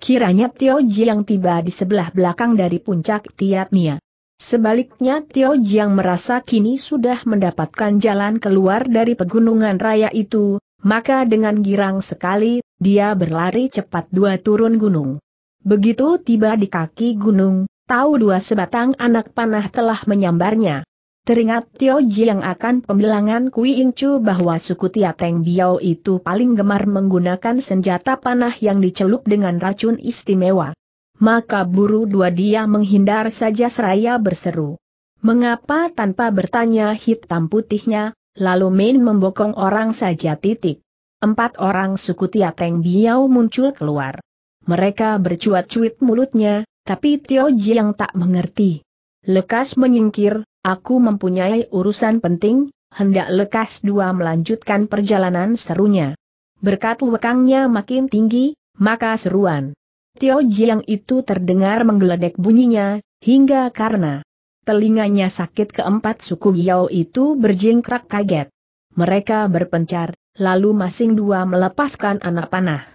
Kiranya Tio Jiang tiba di sebelah belakang dari puncak Tiatnia. Sebaliknya Tio Jiang merasa kini sudah mendapatkan jalan keluar dari pegunungan raya itu, maka dengan girang sekali, dia berlari cepat dua turun gunung. Begitu tiba di kaki gunung, tahu dua sebatang anak panah telah menyambarnya. Teringat Tio Jiang akan pembilangan Kui Ing Chu bahwa suku Tiateng Biao itu paling gemar menggunakan senjata panah yang dicelup dengan racun istimewa. Maka buru dua dia menghindar saja seraya berseru, Mengapa tanpa bertanya hitam putihnya, lalu main membokong orang saja titik. Empat orang suku Tiateng Biau muncul keluar. Mereka bercuat-cuit mulutnya, tapi Tio Jiang tak mengerti. Lekas menyingkir, aku mempunyai urusan penting, hendak lekas dua melanjutkan perjalanan serunya. Berkat wekangnya makin tinggi, maka seruan Tio Jiang itu terdengar menggeledek bunyinya, hingga karena telinganya sakit keempat suku Biao itu berjingkrak kaget. Mereka berpencar, lalu masing dua melepaskan anak panah.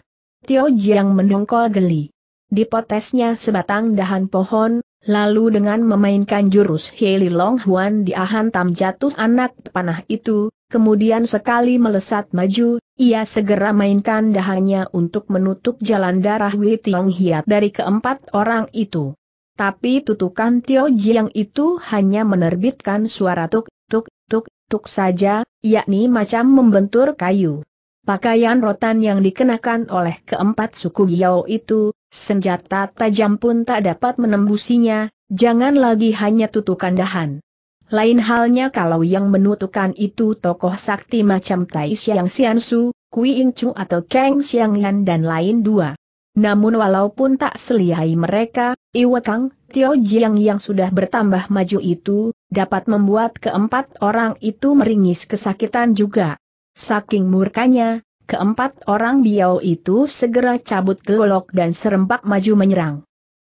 Tio Jiang mendongkol geli. Dipotesnya sebatang dahan pohon, lalu dengan memainkan jurus Heli Long Huan dihantam jatuh anak panah itu, kemudian sekali melesat maju, ia segera mainkan dahannya untuk menutup jalan darah Wei Tiong Hiat dari keempat orang itu. Tapi tutukan Tio Jiang itu hanya menerbitkan suara tuk, tuk, tuk, tuk saja, yakni macam membentur kayu. Pakaian rotan yang dikenakan oleh keempat suku Biao itu, senjata tajam pun tak dapat menembusinya, jangan lagi hanya tutukan dahan. Lain halnya kalau yang menutukan itu tokoh sakti macam Tai Siang Xiansu, Kui Ing Chu atau Kang Xiangyan dan lain dua. Namun walaupun tak selihai mereka, Iwakang, Tio Jiang yang sudah bertambah maju itu, dapat membuat keempat orang itu meringis kesakitan juga. Saking murkanya, keempat orang Biao itu segera cabut golok dan serempak maju menyerang.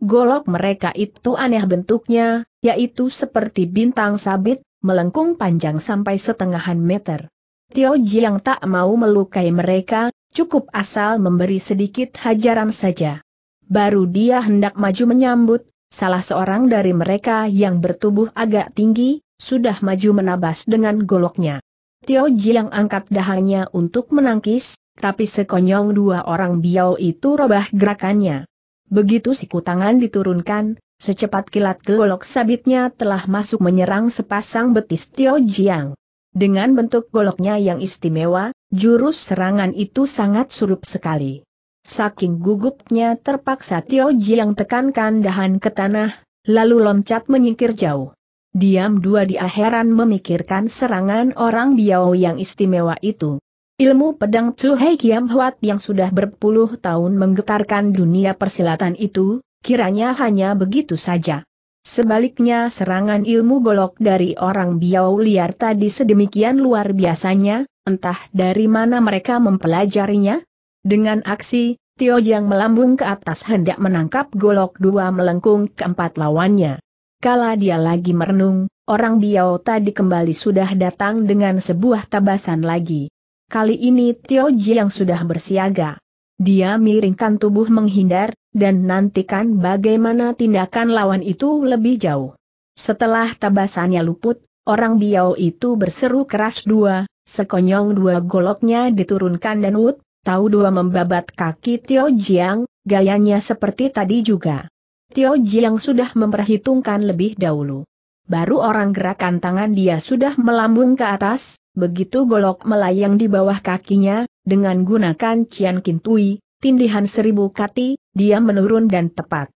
Golok mereka itu aneh bentuknya, yaitu seperti bintang sabit, melengkung panjang sampai setengahan meter. Tio Jiang tak mau melukai mereka, cukup asal memberi sedikit hajaran saja. Baru dia hendak maju menyambut, salah seorang dari mereka yang bertubuh agak tinggi, sudah maju menabas dengan goloknya. Tio Jiang angkat dahannya untuk menangkis, tapi sekonyong dua orang Biao itu robah gerakannya. Begitu siku tangan diturunkan, secepat kilat golok sabitnya telah masuk menyerang sepasang betis Tio Jiang. Dengan bentuk goloknya yang istimewa, jurus serangan itu sangat surup sekali. Saking gugupnya terpaksa Tio Jiang tekankan dahan ke tanah, lalu loncat menyingkir jauh. Diam dua dia heran memikirkan serangan orang Biao yang istimewa itu. Ilmu pedang Chu Hei Kiam Huat yang sudah berpuluh tahun menggetarkan dunia persilatan itu, kiranya hanya begitu saja. Sebaliknya serangan ilmu golok dari orang Biao liar tadi sedemikian luar biasanya, entah dari mana mereka mempelajarinya. Dengan aksi, Tio Jiang melambung ke atas hendak menangkap golok dua melengkung keempat lawannya. Kala dia lagi merenung, orang Biao tadi kembali sudah datang dengan sebuah tabasan lagi. Kali ini Tio Jiang sudah bersiaga. Dia miringkan tubuh menghindar, dan nantikan bagaimana tindakan lawan itu lebih jauh. Setelah tabasannya luput, orang Biao itu berseru keras dua, sekonyong dua goloknya diturunkan dan wut, tahu dua membabat kaki Tio Jiang, gayanya seperti tadi juga. Tio Jiang sudah memperhitungkan lebih dahulu. Baru orang gerakan tangan dia sudah melambung ke atas, begitu golok melayang di bawah kakinya, dengan gunakan Cian Kintui, tindihan seribu kati, dia menurun dan tepat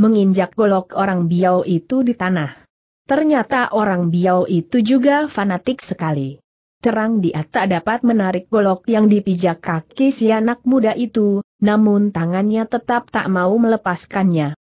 menginjak golok orang Biao itu di tanah. Ternyata orang Biao itu juga fanatik sekali. Terang dia tak dapat menarik golok yang dipijak kaki si anak muda itu, namun tangannya tetap tak mau melepaskannya.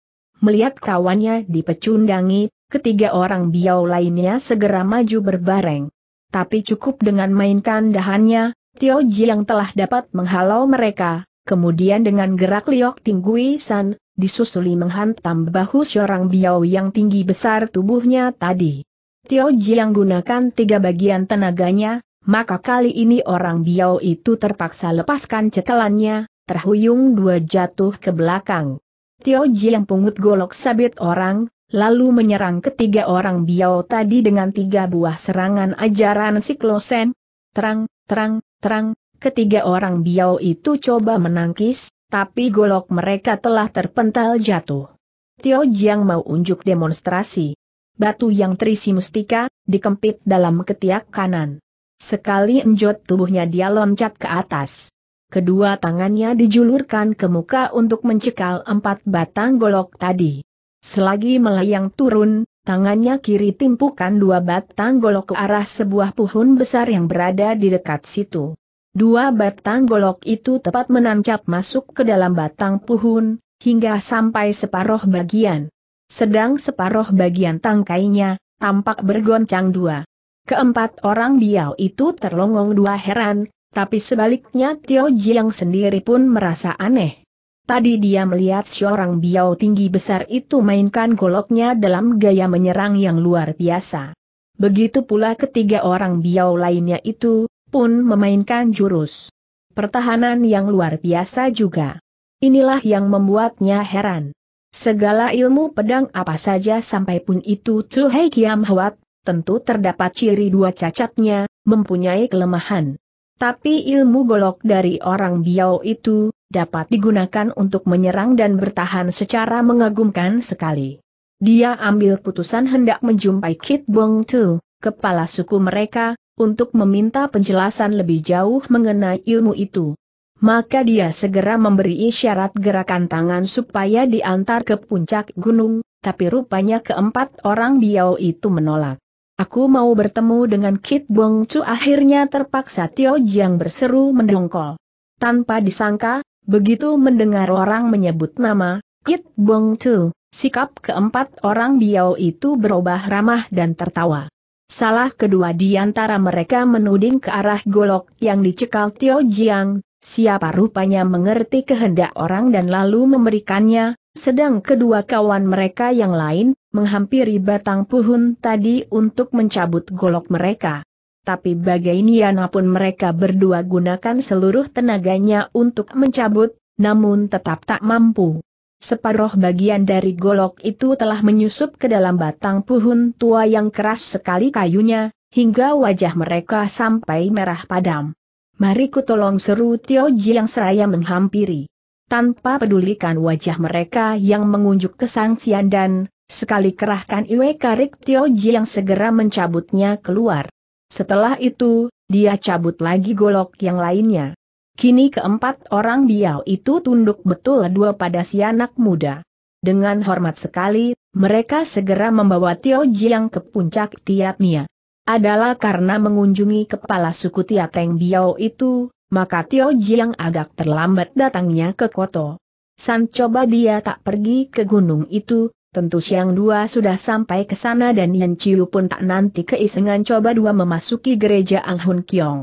Melihat kawannya dipecundangi, ketiga orang Biao lainnya segera maju berbareng. Tapi cukup dengan mainkan dahannya, Tio Jiang telah dapat menghalau mereka, kemudian dengan gerak liok Tinggui San, disusuli menghantam bahu seorang Biao yang tinggi besar tubuhnya tadi. Tio Jiang gunakan tiga bagian tenaganya, maka kali ini orang Biao itu terpaksa lepaskan cekalannya, terhuyung dua jatuh ke belakang. Tio Jiang pungut golok sabit orang, lalu menyerang ketiga orang Biao tadi dengan tiga buah serangan ajaran Siklosen. Terang, terang, terang, ketiga orang Biao itu coba menangkis, tapi golok mereka telah terpental jatuh. Tio Jiang mau unjuk demonstrasi. Batu yang terisi mustika, dikempit dalam ketiak kanan. Sekali enjot tubuhnya dia loncat ke atas. Kedua tangannya dijulurkan ke muka untuk mencekal empat batang golok tadi. Selagi melayang turun, tangannya kiri timpukan dua batang golok ke arah sebuah pohon besar yang berada di dekat situ. Dua batang golok itu tepat menancap masuk ke dalam batang pohon, hingga sampai separuh bagian. Sedang separuh bagian tangkainya, tampak bergoncang dua. Keempat orang biau itu terlongong dua heran, tapi sebaliknya Tio Jiang sendiri pun merasa aneh. Tadi dia melihat seorang biau tinggi besar itu mainkan goloknya dalam gaya menyerang yang luar biasa. Begitu pula ketiga orang biau lainnya itu, pun memainkan jurus pertahanan yang luar biasa juga. Inilah yang membuatnya heran. Segala ilmu pedang apa saja sampai pun itu Chu Hei Kiam Hwat, tentu terdapat ciri dua cacatnya, mempunyai kelemahan. Tapi ilmu golok dari orang biau itu, dapat digunakan untuk menyerang dan bertahan secara mengagumkan sekali. Dia ambil putusan hendak menjumpai Kit Bong Tu, kepala suku mereka, untuk meminta penjelasan lebih jauh mengenai ilmu itu. Maka dia segera memberi isyarat gerakan tangan supaya diantar ke puncak gunung, tapi rupanya keempat orang biau itu menolak. "Aku mau bertemu dengan Kit Bong Chu," akhirnya terpaksa Tio Jiang berseru mendongkol. Tanpa disangka, begitu mendengar orang menyebut nama Kit Bong Chu, sikap keempat orang biau itu berubah ramah dan tertawa. Salah kedua di antara mereka menuding ke arah golok yang dicekal Tio Jiang, siapa rupanya mengerti kehendak orang dan lalu memberikannya, sedang kedua kawan mereka yang lain, menghampiri batang pohon tadi untuk mencabut golok mereka. Tapi bagaimanapun mereka berdua gunakan seluruh tenaganya untuk mencabut, namun tetap tak mampu. Separuh bagian dari golok itu telah menyusup ke dalam batang pohon tua yang keras sekali kayunya, hingga wajah mereka sampai merah padam. "Mari ku tolong," seru Tio Jiang seraya menghampiri. Tanpa pedulikan wajah mereka yang mengunjuk kesangsian dan, sekali kerahkan iwe karik, Tio Jiang segera mencabutnya keluar. Setelah itu, dia cabut lagi golok yang lainnya. Kini keempat orang biau itu tunduk betul dua pada si anak muda. Dengan hormat sekali, mereka segera membawa Tio Jiang ke puncak Tiatnia. Adalah karena mengunjungi kepala suku Tiateng biau itu, maka Tio Jiang agak terlambat datangnya ke Koto. San coba dia tak pergi ke gunung itu, tentu Siang Dua sudah sampai ke sana dan Yan Chiu pun tak nanti keisengan coba dua memasuki gereja Ang Hun Kiong.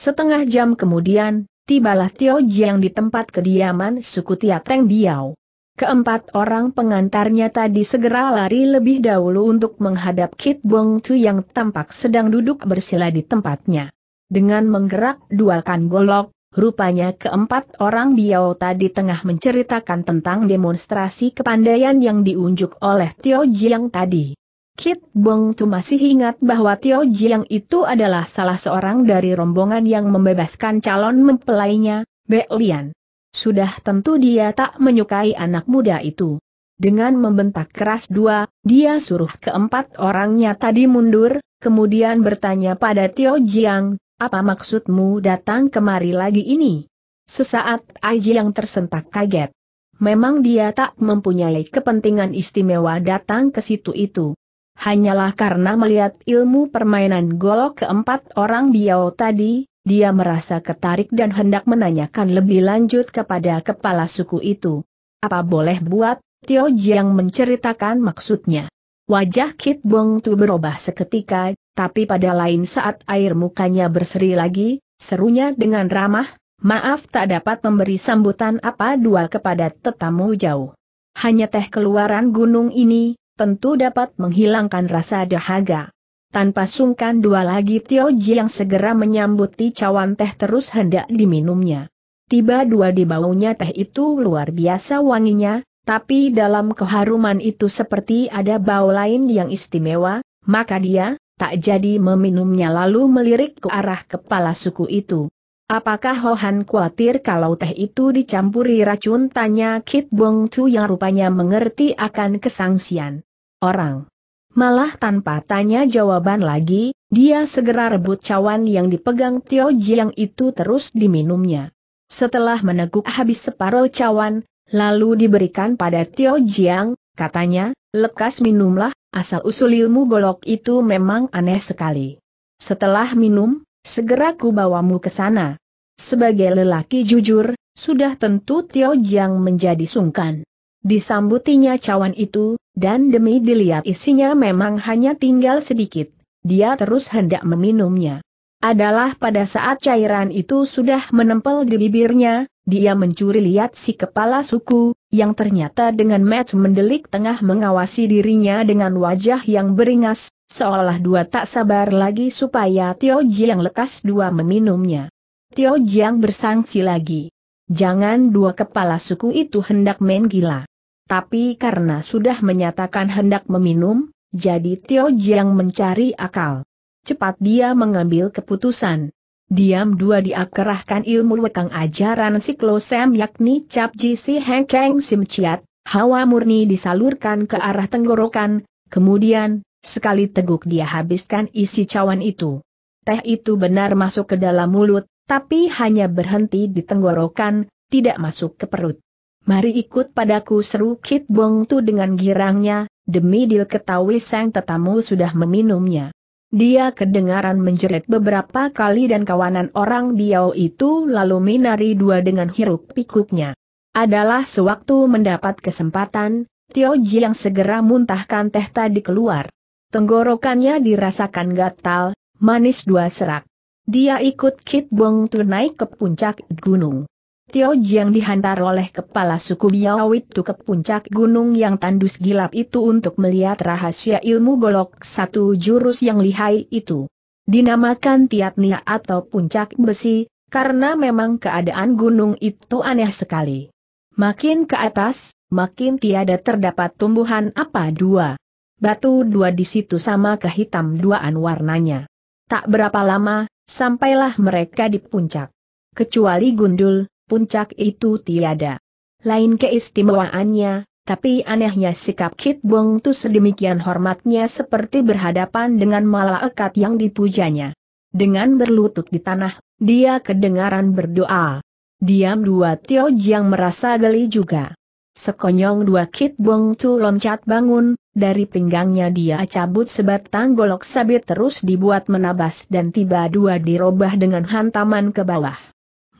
Setengah jam kemudian, tibalah Tio Jiang di tempat kediaman suku Tiateng biau. Keempat orang pengantarnya tadi segera lari lebih dahulu untuk menghadap Kit Bong Chu yang tampak sedang duduk bersila di tempatnya. Dengan menggerak duakan golok, rupanya keempat orang biau tadi tengah menceritakan tentang demonstrasi kepandaian yang diunjuk oleh Tio Jiang tadi. Kit Bong Chu masih ingat bahwa Tio Jiang itu adalah salah seorang dari rombongan yang membebaskan calon mempelainya, Be Lian. Sudah tentu dia tak menyukai anak muda itu. Dengan membentak keras dua, dia suruh keempat orangnya tadi mundur, kemudian bertanya pada Tio Jiang, "Apa maksudmu datang kemari lagi ini?" Sesaat Aji yang tersentak kaget. Memang dia tak mempunyai kepentingan istimewa datang ke situ itu. Hanyalah karena melihat ilmu permainan golok keempat orang biau tadi, dia merasa ketarik dan hendak menanyakan lebih lanjut kepada kepala suku itu. Apa boleh buat, Tio Jiang menceritakan maksudnya. Wajah Kit Bong Tu berubah seketika, tapi pada lain saat air mukanya berseri lagi, serunya dengan ramah, "Maaf tak dapat memberi sambutan apa-dua kepada tetamu jauh. Hanya teh keluaran gunung ini, tentu dapat menghilangkan rasa dahaga." Tanpa sungkan dua lagi Tio Jiang segera menyambuti cawan teh terus hendak diminumnya. Tiba dua di baunya teh itu luar biasa wanginya. Tapi dalam keharuman itu seperti ada bau lain yang istimewa, maka dia tak jadi meminumnya lalu melirik ke arah kepala suku itu. "Apakah Hohan khawatir kalau teh itu dicampuri racun?" tanya Kit Bong Chu yang rupanya mengerti akan kesangsian orang. Malah tanpa tanya jawaban lagi, dia segera rebut cawan yang dipegang Tio Jiang itu terus diminumnya. Setelah meneguk habis separuh cawan, lalu diberikan pada Tio Jiang, katanya, "Lekas minumlah, Asal-usul ilmu golok itu memang aneh sekali. Setelah minum, segera ku bawamu ke sana." Sebagai lelaki jujur, sudah tentu Tio Jiang menjadi sungkan. Disambutinya cawan itu, dan demi dilihat isinya memang hanya tinggal sedikit, dia terus hendak meminumnya. Adalah pada saat cairan itu sudah menempel di bibirnya, dia mencuri lihat si kepala suku, yang ternyata dengan mata mendelik tengah mengawasi dirinya dengan wajah yang beringas, seolah dua tak sabar lagi supaya Tio Jiang lekas dua meminumnya. Tio Jiang bersangsi lagi. Jangan dua kepala suku itu hendak main gila. Tapi karena sudah menyatakan hendak meminum, jadi Tio Jiang mencari akal. Cepat dia mengambil keputusan. Diam dua diakerahkan ilmu wekang ajaran siklosem yakni Cap Ji Si Heng Keng Sim Ciat, hawa murni disalurkan ke arah tenggorokan, kemudian, sekali teguk dia habiskan isi cawan itu. Teh itu benar masuk ke dalam mulut, tapi hanya berhenti di tenggorokan, tidak masuk ke perut. "Mari ikut padaku," seru Kit Bong Tu dengan girangnya, demi diketahui sang tetamu sudah meminumnya. Dia kedengaran menjerit beberapa kali dan kawanan orang Biao itu lalu menari dua dengan hiruk pikuknya. Adalah sewaktu mendapat kesempatan, Tio Jiang segera muntahkan teh tadi keluar. Tenggorokannya dirasakan gatal, manis dua serak. Dia ikut Kit Bong Tu naik ke puncak gunung. Tio Jiang dihantar oleh kepala suku Biao itu ke puncak gunung yang tandus gilap itu untuk melihat rahasia ilmu golok satu jurus yang lihai itu. Dinamakan Tiat Nia atau puncak besi, karena memang keadaan gunung itu aneh sekali. Makin ke atas, makin tiada terdapat tumbuhan apa dua. Batu dua di situ sama kehitam duaan warnanya. Tak berapa lama, sampailah mereka di puncak. Kecuali gundul, puncak itu tiada lain keistimewaannya, tapi anehnya sikap Kit Bong Tu sedemikian hormatnya seperti berhadapan dengan malaikat yang dipujanya. Dengan berlutut di tanah, dia kedengaran berdoa. Diam dua Tio Jiang merasa geli juga. Sekonyong dua Kit Bong Tu loncat bangun, dari pinggangnya dia cabut sebatang golok sabit terus dibuat menabas dan tiba dua dirobah dengan hantaman ke bawah.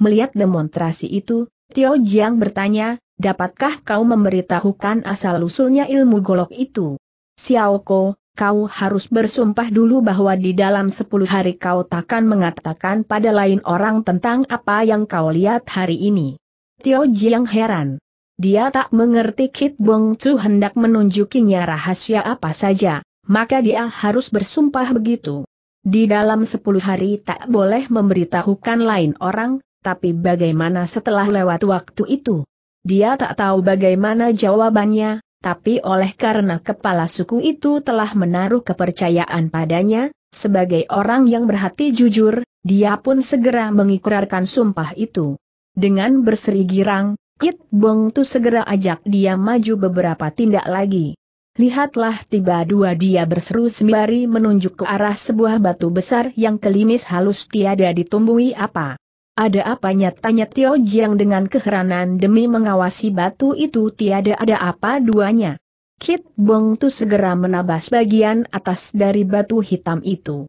Melihat demonstrasi itu, Tio Jiang bertanya, "Dapatkah kau memberitahukan asal-usulnya ilmu golok itu?" "Xiaoko, kau harus bersumpah dulu bahwa di dalam 10 hari kau takkan mengatakan pada lain orang tentang apa yang kau lihat hari ini." Tio Jiang heran. Dia tak mengerti Kit Bong Tu hendak menunjukinya rahasia apa saja, maka dia harus bersumpah begitu. Di dalam 10 hari tak boleh memberitahukan lain orang. Tapi bagaimana setelah lewat waktu itu? Dia tak tahu bagaimana jawabannya, tapi oleh karena kepala suku itu telah menaruh kepercayaan padanya, sebagai orang yang berhati jujur, dia pun segera mengikrarkan sumpah itu. Dengan berseri girang, Kit Bong Tu segera ajak dia maju beberapa tindak lagi. Lihatlah, tiba dua dia berseru sembari menunjuk ke arah sebuah batu besar yang kelimis halus tiada ditumbuhi apa. "Ada apanya?" tanya Tio Jiang dengan keheranan demi mengawasi batu itu tiada ada apa duanya. Kit Bong Tu segera menabas bagian atas dari batu hitam itu.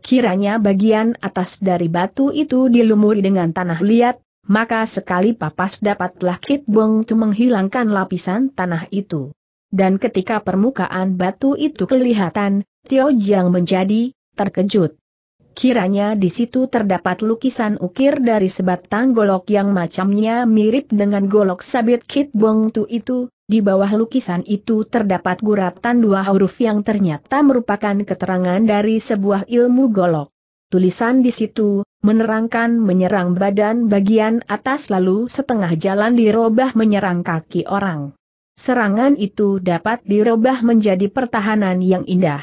Kiranya bagian atas dari batu itu dilumuri dengan tanah liat, maka sekali papas dapatlah Kit Bong Tu menghilangkan lapisan tanah itu. Dan ketika permukaan batu itu kelihatan, Tio Jiang menjadi terkejut. Kiranya di situ terdapat lukisan ukir dari sebatang golok yang macamnya mirip dengan golok sabit Kit Bong Tu itu. Di bawah lukisan itu terdapat guratan dua huruf yang ternyata merupakan keterangan dari sebuah ilmu golok. Tulisan di situ menerangkan menyerang badan bagian atas lalu setengah jalan dirobah menyerang kaki orang. Serangan itu dapat dirobah menjadi pertahanan yang indah.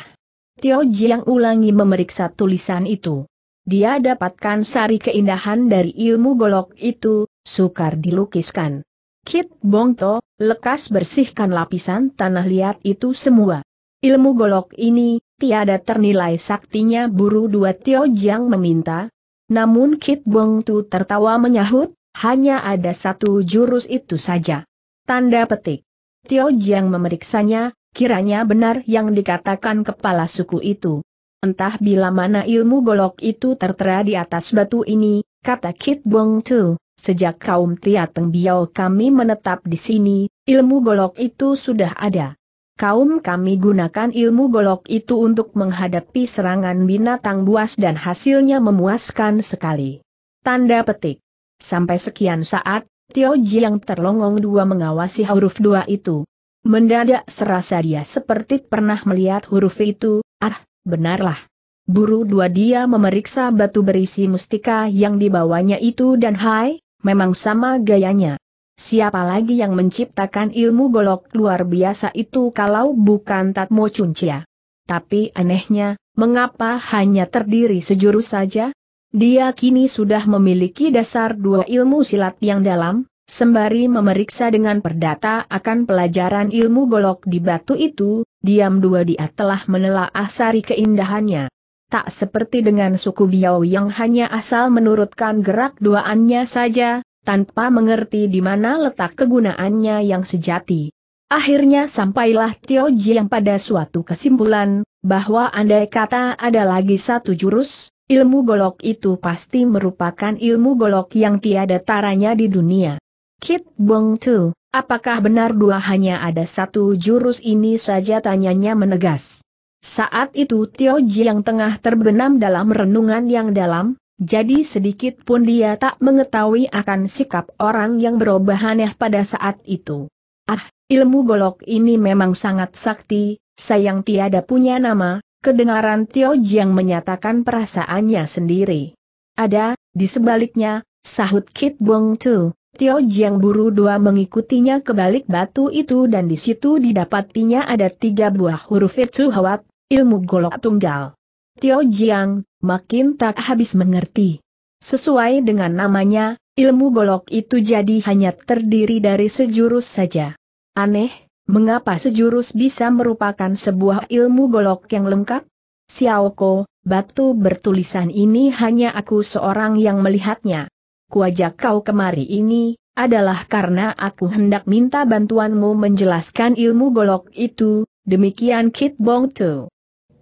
Tio Jiang ulangi memeriksa tulisan itu. Dia dapatkan sari keindahan dari ilmu golok itu, sukar dilukiskan. Kit Bong Tu, lekas bersihkan lapisan tanah liat itu semua. Ilmu golok ini, tiada ternilai saktinya, buru dua Tio Jiang meminta. Namun Kit Bong Tu tertawa menyahut, hanya ada satu jurus itu saja. Tanda petik. Tio Jiang memeriksanya. Kiranya benar yang dikatakan kepala suku itu. Entah bila mana ilmu golok itu tertera di atas batu ini, kata Kit Bong Tu, sejak kaum Tiateng Biao kami menetap di sini, ilmu golok itu sudah ada. Kaum kami gunakan ilmu golok itu untuk menghadapi serangan binatang buas dan hasilnya memuaskan sekali. Tanda petik. Sampai sekian saat, Tio Ji yang terlongong dua mengawasi huruf dua itu. Mendadak serasa dia seperti pernah melihat huruf itu, ah, benarlah. Buru dua dia memeriksa batu berisi mustika yang dibawanya itu dan hai, memang sama gayanya. Siapa lagi yang menciptakan ilmu golok luar biasa itu kalau bukan Tatmo Chuncia? Tapi anehnya, mengapa hanya terdiri sejurus saja? Dia kini sudah memiliki dasar dua ilmu silat yang dalam, sembari memeriksa dengan perdata akan pelajaran ilmu golok di batu itu, diam dua dia telah menelaah sari keindahannya. Tak seperti dengan suku Biao yang hanya asal menurutkan gerak duaannya saja, tanpa mengerti di mana letak kegunaannya yang sejati. Akhirnya sampailah Tio Ji yang pada suatu kesimpulan, bahwa andai kata ada lagi satu jurus, ilmu golok itu pasti merupakan ilmu golok yang tiada taranya di dunia. Kit Bong Tu, apakah benar dua hanya ada satu jurus ini saja, tanyanya menegas. Saat itu Tio Ji yang tengah terbenam dalam renungan yang dalam, jadi sedikit pun dia tak mengetahui akan sikap orang yang berubah aneh pada saat itu. Ah, ilmu golok ini memang sangat sakti, sayang tiada punya nama, kedengaran Tio Ji yang menyatakan perasaannya sendiri. Ada, di sebaliknya, sahut Kit Bong Tu. Tio Jiang buru dua mengikutinya ke balik batu itu dan di situ didapatinya ada tiga buah huruf itu hawat, ilmu golok tunggal. Tio Jiang makin tak habis mengerti. Sesuai dengan namanya, ilmu golok itu jadi hanya terdiri dari sejurus saja. Aneh, mengapa sejurus bisa merupakan sebuah ilmu golok yang lengkap? Xiaoko, batu bertulisan ini hanya aku seorang yang melihatnya. Kuajak kau kemari ini, adalah karena aku hendak minta bantuanmu menjelaskan ilmu golok itu, demikian Kit Bong Tu.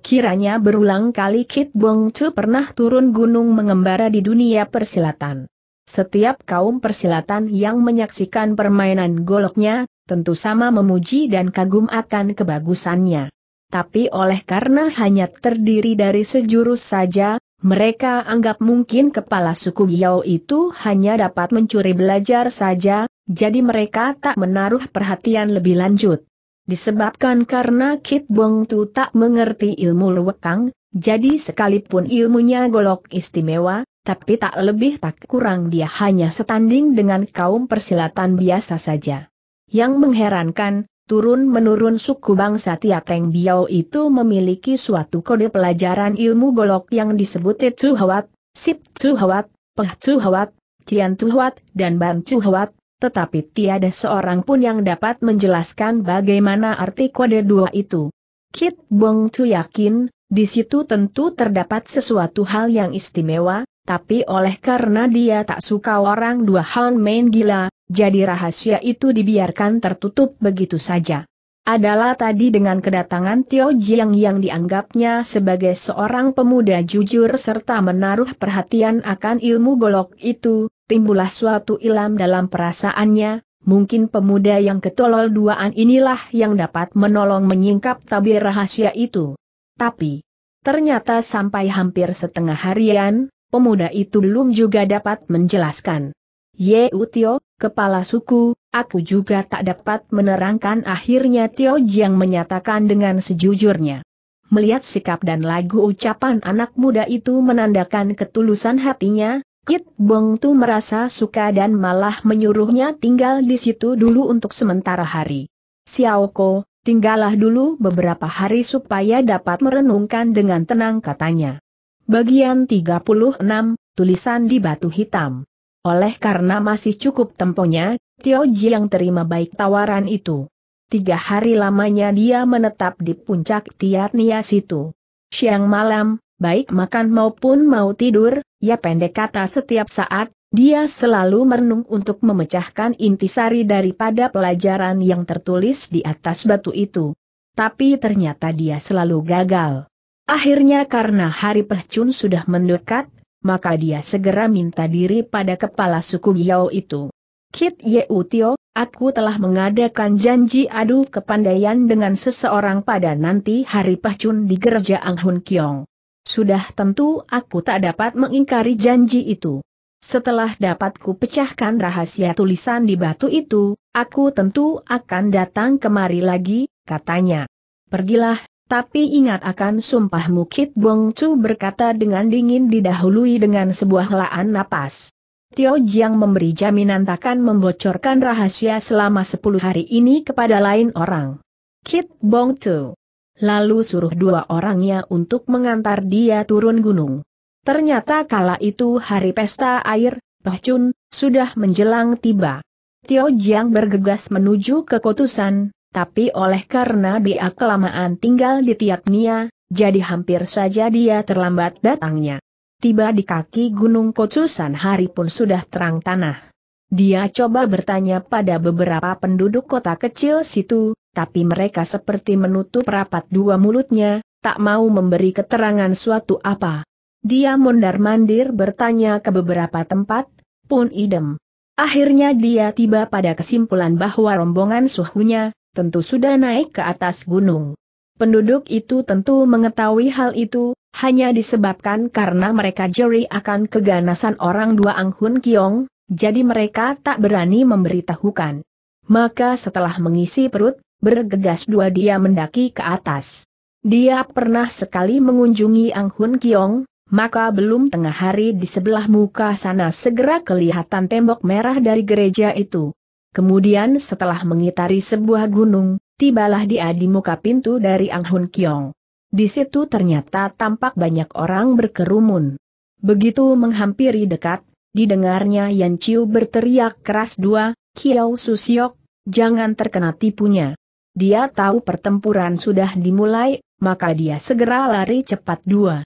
Kiranya berulang kali Kit Bong Tu pernah turun gunung mengembara di dunia persilatan. Setiap kaum persilatan yang menyaksikan permainan goloknya, tentu sama memuji dan kagum akan kebagusannya. Tapi oleh karena hanya terdiri dari sejurus saja, mereka anggap mungkin kepala suku Biao itu hanya dapat mencuri belajar saja, jadi mereka tak menaruh perhatian lebih lanjut. Disebabkan karena Kit Bong Tu tak mengerti ilmu luwekang, jadi sekalipun ilmunya golok istimewa, tapi tak lebih tak kurang dia hanya setanding dengan kaum persilatan biasa saja. Yang mengherankan, turun-menurun suku bangsa Tiateng Biao itu memiliki suatu kode pelajaran ilmu golok yang disebut Tzu Hawat, Sip Tzu Hawat, Peh Tzu Hawat, Cian Tzu Hawat, dan Ban Tzu Hawat, tetapi tiada seorang pun yang dapat menjelaskan bagaimana arti kode dua itu. Kit Bong Tu yakin, di situ tentu terdapat sesuatu hal yang istimewa, tapi oleh karena dia tak suka orang dua Han main gila, jadi rahasia itu dibiarkan tertutup begitu saja. Adalah tadi dengan kedatangan Tio Jiang yang dianggapnya sebagai seorang pemuda jujur serta menaruh perhatian akan ilmu golok itu, timbullah suatu ilham dalam perasaannya, mungkin pemuda yang ketolol duaan inilah yang dapat menolong menyingkap tabir rahasia itu. Tapi, ternyata sampai hampir setengah harian, pemuda itu belum juga dapat menjelaskan. Yeu Tio, kepala suku, aku juga tak dapat menerangkan, akhirnya Tio Jiang menyatakan dengan sejujurnya. Melihat sikap dan lagu ucapan anak muda itu menandakan ketulusan hatinya, Kit Bong Tu merasa suka dan malah menyuruhnya tinggal di situ dulu untuk sementara hari. Xiaoko, tinggallah dulu beberapa hari supaya dapat merenungkan dengan tenang, katanya. Bagian 36, tulisan di batu hitam. Oleh karena masih cukup temponya, Tio Ji yang terima baik tawaran itu. 3 hari lamanya dia menetap di puncak Tiarnia situ. Siang malam, baik makan maupun mau tidur, ya pendek kata setiap saat, dia selalu merenung untuk memecahkan intisari daripada pelajaran yang tertulis di atas batu itu. tapi ternyata dia selalu gagal. Akhirnya karena hari Pehcun sudah mendekat, maka dia segera minta diri pada kepala suku Biao itu. Kit Yeu Tio, aku telah mengadakan janji adu kepandaian dengan seseorang pada nanti hari Pehcun di gereja Ang Hun Kiong. Sudah tentu aku tak dapat mengingkari janji itu. Setelah dapat ku pecahkan rahasia tulisan di batu itu, aku tentu akan datang kemari lagi, katanya. Pergilah. Tapi ingat akan sumpahmu. Kit Bong Chu berkata dengan dingin didahului dengan sebuah helaan napas. Tio Jiang memberi jaminan takkan membocorkan rahasia selama 10 hari ini kepada lain orang. Kit Bong Chu lalu suruh dua orangnya untuk mengantar dia turun gunung. Ternyata kala itu hari pesta air, Pehcun, sudah menjelang tiba. Tio Jiang bergegas menuju ke Kutusan. Tapi oleh karena dia kelamaan tinggal di Tiap Nia, jadi hampir saja dia terlambat datangnya. Tiba di kaki Gunung Kutusan hari pun sudah terang tanah. Dia coba bertanya pada beberapa penduduk kota kecil situ, tapi mereka seperti menutup rapat dua mulutnya, tak mau memberi keterangan suatu apa. Dia mondar-mandir bertanya ke beberapa tempat, pun idem. Akhirnya dia tiba pada kesimpulan bahwa rombongan suhunya tentu sudah naik ke atas gunung. Penduduk itu tentu mengetahui hal itu, hanya disebabkan karena mereka jeri akan keganasan orang dua Ang Hun Kiong, jadi mereka tak berani memberitahukan. Maka setelah mengisi perut, bergegas dua dia mendaki ke atas. Dia pernah sekali mengunjungi Ang Hun Kiong, maka belum tengah hari di sebelah muka sana segera kelihatan tembok merah dari gereja itu. Kemudian setelah mengitari sebuah gunung, tibalah dia di muka pintu dari Ang Hun Kiong. Di situ ternyata tampak banyak orang berkerumun. Begitu menghampiri dekat, didengarnya Yan Chiu berteriak keras, "Dua, Kiao Susiok, jangan terkena tipunya." Dia tahu pertempuran sudah dimulai, maka dia segera lari cepat. Dua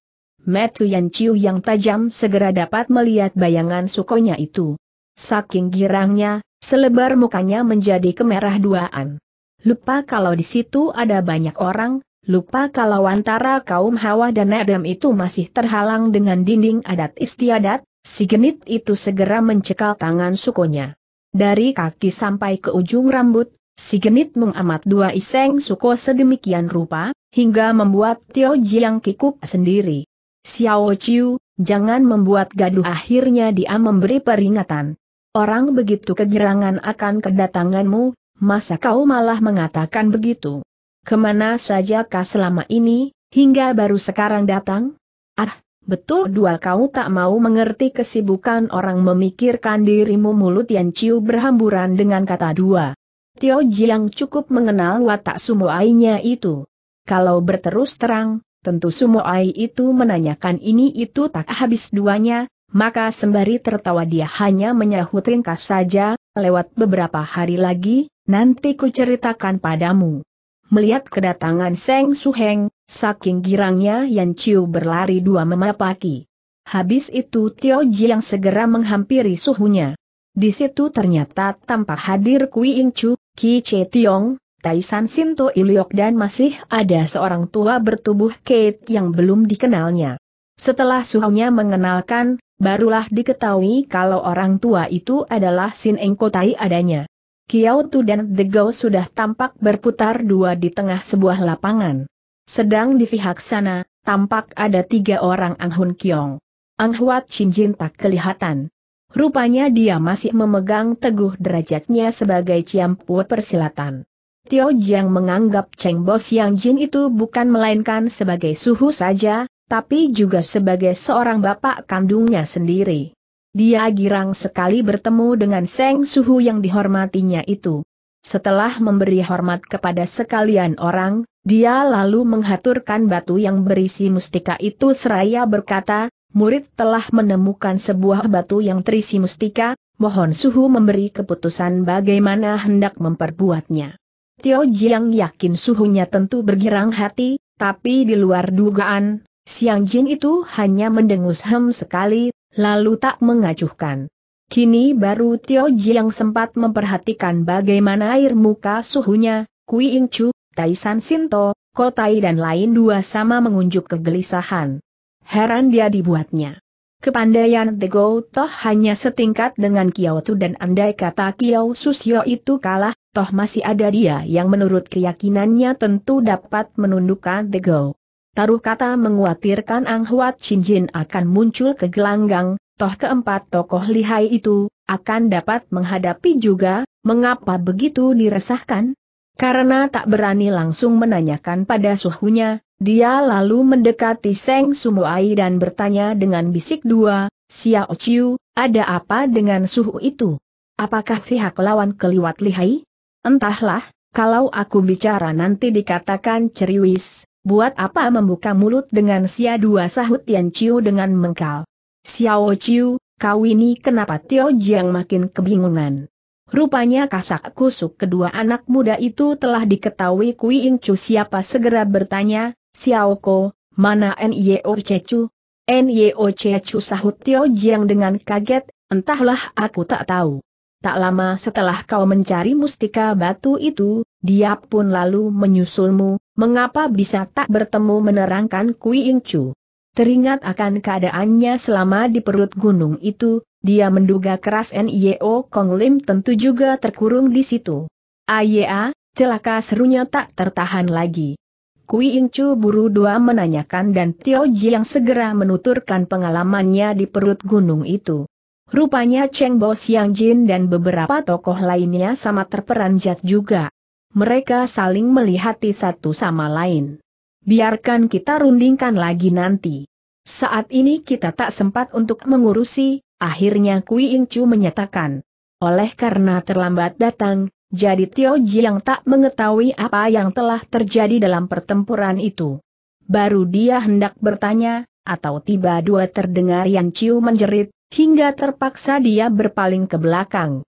mata Yan Chiu yang tajam segera dapat melihat bayangan sukonya itu. Saking girangnya, selebar mukanya menjadi kemerah-duaan. Lupa kalau di situ ada banyak orang, lupa kalau antara kaum Hawa dan Adam itu masih terhalang dengan dinding adat istiadat, si genit itu segera mencekal tangan sukonya. Dari kaki sampai ke ujung rambut, si genit mengamat dua iseng suko sedemikian rupa, hingga membuat Tio Jiang kikuk sendiri. "Xiao Chiu, jangan membuat gaduh." Akhirnya dia memberi peringatan. "Orang begitu kegirangan akan kedatanganmu, masa kau malah mengatakan begitu? Kemana saja kau selama ini, hingga baru sekarang datang?" "Ah, betul dua kau tak mau mengerti kesibukan orang memikirkan dirimu." Mulut Yan Chiu berhamburan dengan kata dua. Tio Jiang cukup mengenal watak sumoainya itu. Kalau berterus terang, tentu sumoai itu menanyakan ini itu tak habis duanya. Maka sembari tertawa dia hanya menyahut ringkas saja, "Lewat beberapa hari lagi, nanti ku ceritakan padamu." Melihat kedatangan Seng Suheng, saking girangnya Yan Chiu berlari dua memapaki. Habis itu Tio Jiang segera menghampiri suhunya. Di situ ternyata tampak hadir Kui Ing Chu, Ki Che Tiong, Tai San Sinto Iliok dan masih ada seorang tua bertubuh Kate yang belum dikenalnya. Setelah suhunya mengenalkan, barulah diketahui kalau orang tua itu adalah Sin Eng Kotai adanya. Kiao Tu dan The Gao sudah tampak berputar dua di tengah sebuah lapangan. Sedang di pihak sana, tampak ada tiga orang Ang Hun Kiong. Ang Huat Chin Jin tak kelihatan. Rupanya dia masih memegang teguh derajatnya sebagai Ciampu Persilatan. Tio Jiang menganggap Cheng Bo Siang Jin itu bukan melainkan sebagai suhu saja, tapi juga sebagai seorang bapak kandungnya sendiri. Dia girang sekali bertemu dengan Seng Suhu yang dihormatinya itu. Setelah memberi hormat kepada sekalian orang, dia lalu menghaturkan batu yang berisi mustika itu seraya berkata, "Murid telah menemukan sebuah batu yang terisi mustika, mohon Suhu memberi keputusan bagaimana hendak memperbuatnya." Tio Jiang yakin suhunya tentu bergirang hati, tapi di luar dugaan, Siang Jin itu hanya mendengus hem sekali, lalu tak mengacuhkan. Kini baru Tio Jiang sempat memperhatikan bagaimana air muka suhunya, Kui Ing Chu, Tai San Sinto, Kotai dan lain dua sama mengunjuk kegelisahan. Heran dia dibuatnya. Kepandaian The Go toh hanya setingkat dengan Kiao Tu, dan andai kata Kiao Susio itu kalah, toh masih ada dia yang menurut keyakinannya tentu dapat menundukkan The Go. Taruh kata mengkhawatirkan Ang Huat Chin Jin akan muncul ke gelanggang, toh keempat tokoh lihai itu akan dapat menghadapi juga, mengapa begitu diresahkan? Karena tak berani langsung menanyakan pada suhunya, dia lalu mendekati Seng Sumuai dan bertanya dengan bisik dua, Xiao Chiu, ada apa dengan suhu itu? Apakah pihak lawan keliwat lihai? Entahlah, kalau aku bicara nanti dikatakan ceriwis, buat apa membuka mulut dengan sia dua, sahut Tian Chiu dengan mengkal. Xiao Chiu, kau ini kenapa? Tio Jiang makin kebingungan. Rupanya kasak kusuk kedua anak muda itu telah diketahui Kui In Chu. Siapa segera bertanya, Xiao Ko, mana Nio Cecu? Nio Cecu, sahut Tio Jiang dengan kaget, entahlah aku tak tahu. Tak lama setelah kau mencari mustika batu itu, dia pun lalu menyusulmu, mengapa bisa tak bertemu, menerangkan Kui In Chu. Teringat akan keadaannya selama di perut gunung itu, dia menduga keras Nio Kong Lim tentu juga terkurung di situ. Ayaa, celaka, serunya tak tertahan lagi. Kui In Chu buru dua menanyakan dan Tio Jiang segera menuturkan pengalamannya di perut gunung itu. Rupanya Cheng Bo Xiang Jin dan beberapa tokoh lainnya sama terperanjat juga. Mereka saling melihati satu sama lain. Biarkan kita rundingkan lagi nanti. Saat ini kita tak sempat untuk mengurusi, akhirnya Kui In Chu menyatakan. Oleh karena terlambat datang, jadi Tio Jiang tak mengetahui apa yang telah terjadi dalam pertempuran itu. Baru dia hendak bertanya, atau tiba-tiba terdengar Yan Chiu menjerit, hingga terpaksa dia berpaling ke belakang.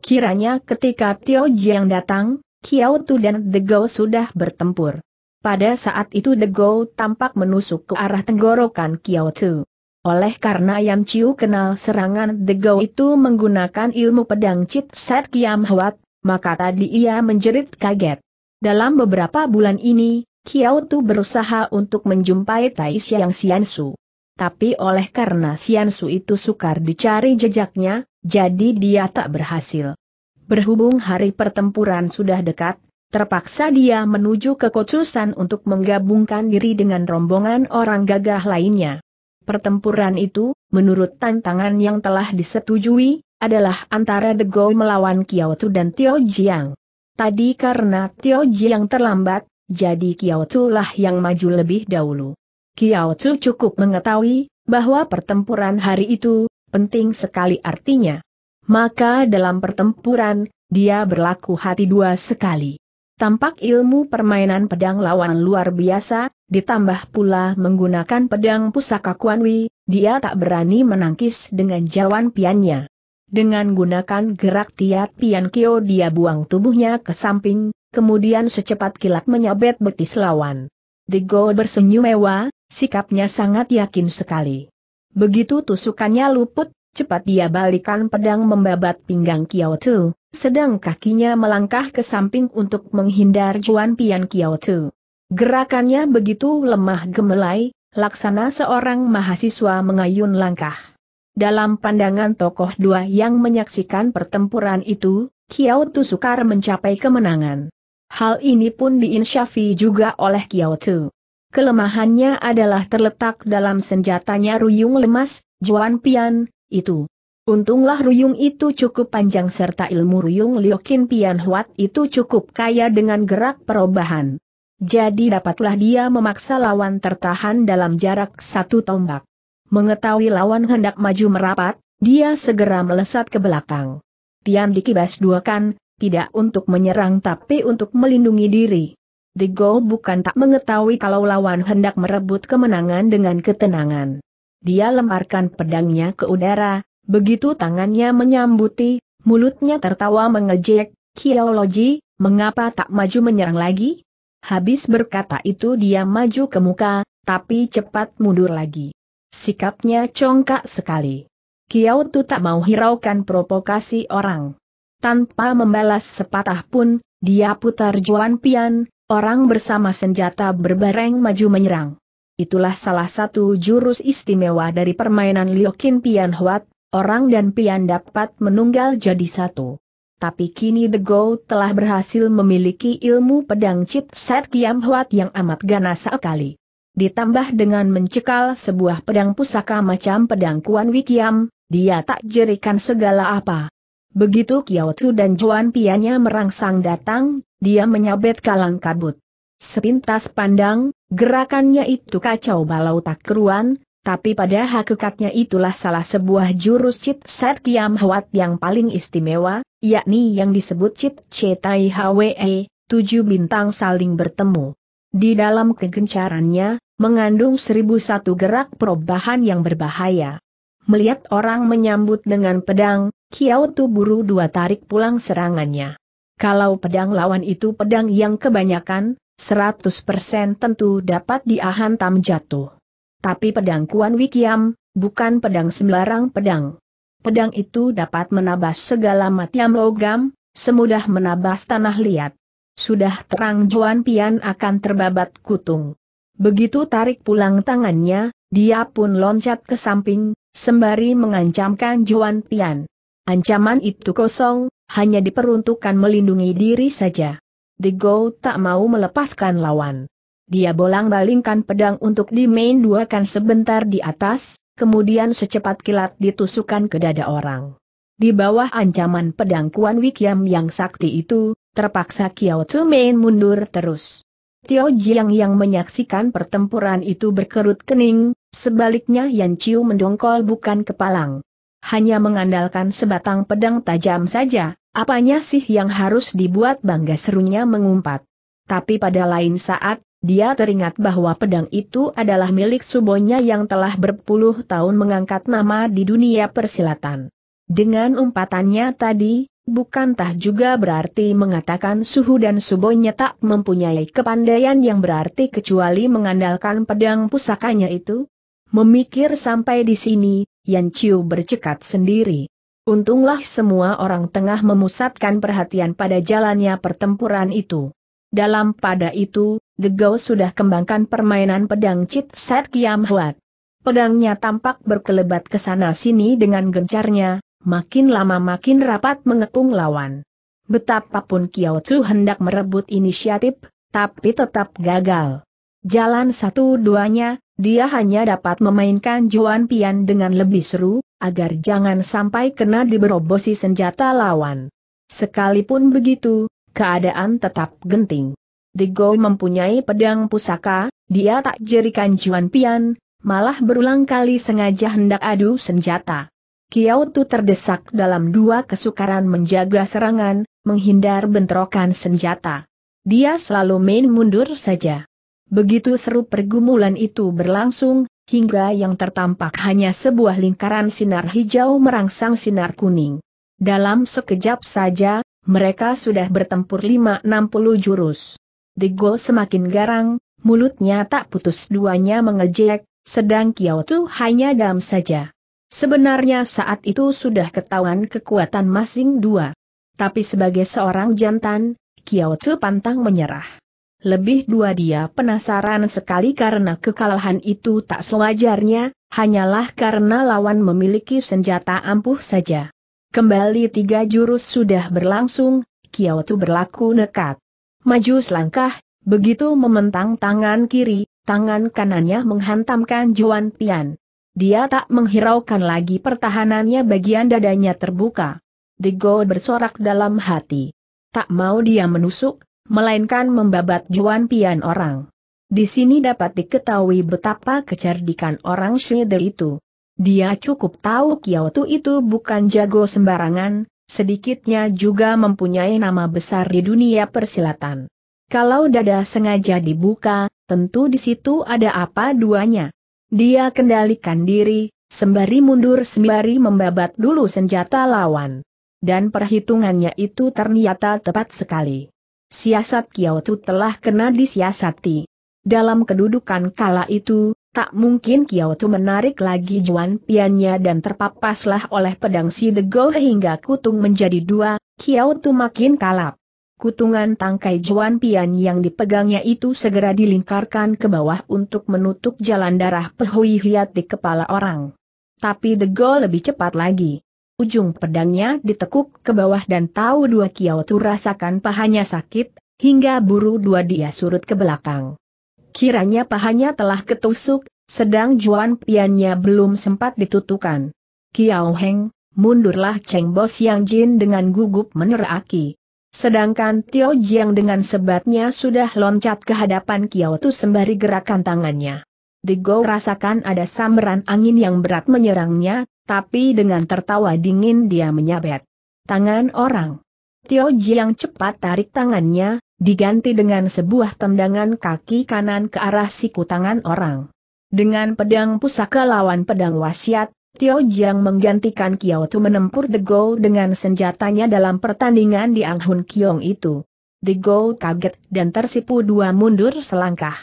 Kiranya ketika Tio Jiang datang, Kiao Tu dan The Go sudah bertempur. Pada saat itu The Go tampak menusuk ke arah tenggorokan Kiao Tu. Oleh karena Yan Chiu kenal serangan The Go itu menggunakan ilmu pedang Cit Set Kiam Hwat, maka tadi ia menjerit kaget. Dalam beberapa bulan ini, Kiao Tu berusaha untuk menjumpai Tai Siang Sian Su. Tapi oleh karena Sian Su itu sukar dicari jejaknya, jadi dia tak berhasil. Berhubung hari pertempuran sudah dekat, terpaksa dia menuju ke Kotsusan untuk menggabungkan diri dengan rombongan orang gagah lainnya. Pertempuran itu, menurut tantangan yang telah disetujui, adalah antara The Go melawan Kiao Tu dan Tio Jiang. Tadi karena Tio Jiang terlambat, jadi Kiao Tu lah yang maju lebih dahulu. Kiao Tu cukup mengetahui bahwa pertempuran hari itu penting sekali artinya. Maka dalam pertempuran, dia berlaku hati dua sekali. Tampak ilmu permainan pedang lawan luar biasa, ditambah pula menggunakan pedang pusaka Quan Wi, dia tak berani menangkis dengan jawan piannya. Dengan gunakan gerak tiat pian Kyo dia buang tubuhnya ke samping, kemudian secepat kilat menyabet betis lawan. The Go bersenyum mewah, sikapnya sangat yakin sekali. Begitu tusukannya luput, cepat dia balikan pedang membabat pinggang Kiao Tu, sedang kakinya melangkah ke samping untuk menghindar jawan pian Kiao Tu. Gerakannya begitu lemah gemelai, laksana seorang mahasiswa mengayun langkah. Dalam pandangan tokoh dua yang menyaksikan pertempuran itu, Kiao Tu sukar mencapai kemenangan. Hal ini pun diinsyafi juga oleh Kiao Tu. Kelemahannya adalah terletak dalam senjatanya Ruyung Lemas, Juan Pian, itu. Untunglah Ruyung itu cukup panjang serta ilmu Ruyung Liokin Pian Huat itu cukup kaya dengan gerak perubahan. Jadi dapatlah dia memaksa lawan tertahan dalam jarak satu tombak. Mengetahui lawan hendak maju merapat, dia segera melesat ke belakang. Pian dikibas duakan, tidak untuk menyerang tapi untuk melindungi diri. The Go bukan tak mengetahui kalau lawan hendak merebut kemenangan dengan ketenangan. Dia lemparkan pedangnya ke udara, begitu tangannya menyambuti, mulutnya tertawa mengejek, Kiao Loji, mengapa tak maju menyerang lagi? Habis berkata itu dia maju ke muka, tapi cepat mundur lagi. Sikapnya congkak sekali. Kiao Tu tak mau hiraukan provokasi orang. Tanpa membalas sepatah pun, dia putar Juan Pian, orang bersama senjata berbareng maju menyerang. Itulah salah satu jurus istimewa dari permainan Liokin Pian Huat, orang dan pian dapat menunggal jadi satu. Tapi kini The Go telah berhasil memiliki ilmu pedang chipset Kiam Huat yang amat ganas sekali. Ditambah dengan mencekal sebuah pedang pusaka macam pedang Kuan Wikiam, dia tak jerikan segala apa. Begitu Kiao Tu dan Juan Piannya merangsang datang, dia menyabet kalang kabut. Sepintas pandang, gerakannya itu kacau balau tak keruan, tapi pada hakikatnya itulah salah sebuah jurus Chit Set Kiam Huat yang paling istimewa, yakni yang disebut Chit Cetai Hwe, 7 bintang saling bertemu. Di dalam kegencarannya, mengandung 1001 gerak perubahan yang berbahaya. Melihat orang menyambut dengan pedang, Kiao Tu buru dua tarik pulang serangannya. Kalau pedang lawan itu pedang yang kebanyakan, 100% tentu dapat dihantam jatuh. Tapi pedang Kuan Wikiam, bukan pedang sembarang pedang. Pedang itu dapat menabas segala macam logam, semudah menabas tanah liat. Sudah terang Juan Pian akan terbabat kutung. Begitu tarik pulang tangannya, dia pun loncat ke samping, sembari mengancamkan Juan Pian. Ancaman itu kosong, hanya diperuntukkan melindungi diri saja. The Go tak mau melepaskan lawan. Dia bolang-balingkan pedang untuk dimain duakan sebentar di atas, kemudian secepat kilat ditusukkan ke dada orang. Di bawah ancaman pedang Kuan Wikiam yang sakti itu, terpaksa Kiao Tu main mundur terus. Tio Jiang yang menyaksikan pertempuran itu berkerut kening, sebaliknya Yan Chiu mendongkol bukan kepalang. Hanya mengandalkan sebatang pedang tajam saja, apanya sih yang harus dibuat bangga serunya mengumpat. Tapi pada lain saat, dia teringat bahwa pedang itu adalah milik subonya yang telah berpuluh tahun mengangkat nama di dunia persilatan. Dengan umpatannya tadi, bukankah juga berarti mengatakan suhu dan subonya tak mempunyai kepandaian yang berarti kecuali mengandalkan pedang pusakanya itu? Memikir sampai di sini, Yan Chiu bercekat sendiri. Untunglah semua orang tengah memusatkan perhatian pada jalannya pertempuran itu. Dalam pada itu, The Go sudah kembangkan permainan pedang Chit Set Kiam Huat. Pedangnya tampak berkelebat ke sana sini dengan gencarnya. Makin lama makin rapat mengepung lawan. Betapapun Kiao Tu hendak merebut inisiatif, tapi tetap gagal. Jalan satu-duanya, dia hanya dapat memainkan Juan Pian dengan lebih seru, agar jangan sampai kena diberobosi senjata lawan. Sekalipun begitu, keadaan tetap genting. The Go mempunyai pedang pusaka, dia tak jerikan Juan Pian, malah berulang kali sengaja hendak adu senjata. Kiao Tu terdesak dalam dua kesukaran menjaga serangan, menghindar bentrokan senjata. Dia selalu main mundur saja. Begitu seru pergumulan itu berlangsung, hingga yang tertampak hanya sebuah lingkaran sinar hijau merangsang sinar kuning. Dalam sekejap saja, mereka sudah bertempur 560 jurus. The Go semakin garang, mulutnya tak putus duanya mengejek, sedang Kiao Tu hanya diam saja. Sebenarnya saat itu sudah ketahuan kekuatan masing dua. Tapi sebagai seorang jantan, Kiao Tu pantang menyerah. Lebih dua dia penasaran sekali karena kekalahan itu tak sewajarnya, hanyalah karena lawan memiliki senjata ampuh saja. Kembali 3 jurus sudah berlangsung, Kiao Tu berlaku nekat. Maju selangkah, begitu mementang tangan kiri, tangan kanannya menghantamkan Juan Pian. Dia tak menghiraukan lagi pertahanannya bagian dadanya terbuka. The Go bersorak dalam hati. Tak mau dia menusuk, melainkan membabat Juan Pian orang. Di sini dapat diketahui betapa kecerdikan orang Shide itu. Dia cukup tahu Kiao Tu itu bukan jago sembarangan, sedikitnya juga mempunyai nama besar di dunia persilatan. Kalau dada sengaja dibuka, tentu di situ ada apa duanya. Dia kendalikan diri, sembari mundur sembari membabat dulu senjata lawan. Dan perhitungannya itu ternyata tepat sekali. Siasat Kiao Tu telah kena disiasati. Dalam kedudukan kala itu, tak mungkin Kiao Tu menarik lagi Juan Piannya dan terpapaslah oleh pedang si The Go hingga kutung menjadi 2, Kiao Tu makin kalap. kutungan tangkai Juan Pian yang dipegangnya itu segera dilingkarkan ke bawah untuk menutup jalan darah Pehui Hiat di kepala orang. Tapi De Gaulle lebih cepat lagi. Ujung pedangnya ditekuk ke bawah dan tahu dua Kiao Tu rasakan pahanya sakit, hingga buru dua dia surut ke belakang. Kiranya pahanya telah ketusuk, sedang Juan Piannya belum sempat ditutukan. Kiao Heng, mundurlah Cheng Bo Siang Jin dengan gugup meneraaki. Sedangkan Tio Jiang dengan sebatnya sudah loncat ke hadapan Kiao Tu sembari gerakan tangannya. De Gaulle rasakan ada sambaran angin yang berat menyerangnya, tapi dengan tertawa dingin dia menyabet tangan orang. Tio Jiang cepat tarik tangannya, diganti dengan sebuah tendangan kaki kanan ke arah siku tangan orang. Dengan pedang pusaka lawan pedang wasiat, Tio Jiang menggantikan Kiao Tu menempur De Gaulle dengan senjatanya dalam pertandingan di Ang Hun Kiong itu. De Gaulle kaget dan tersipu dua mundur selangkah.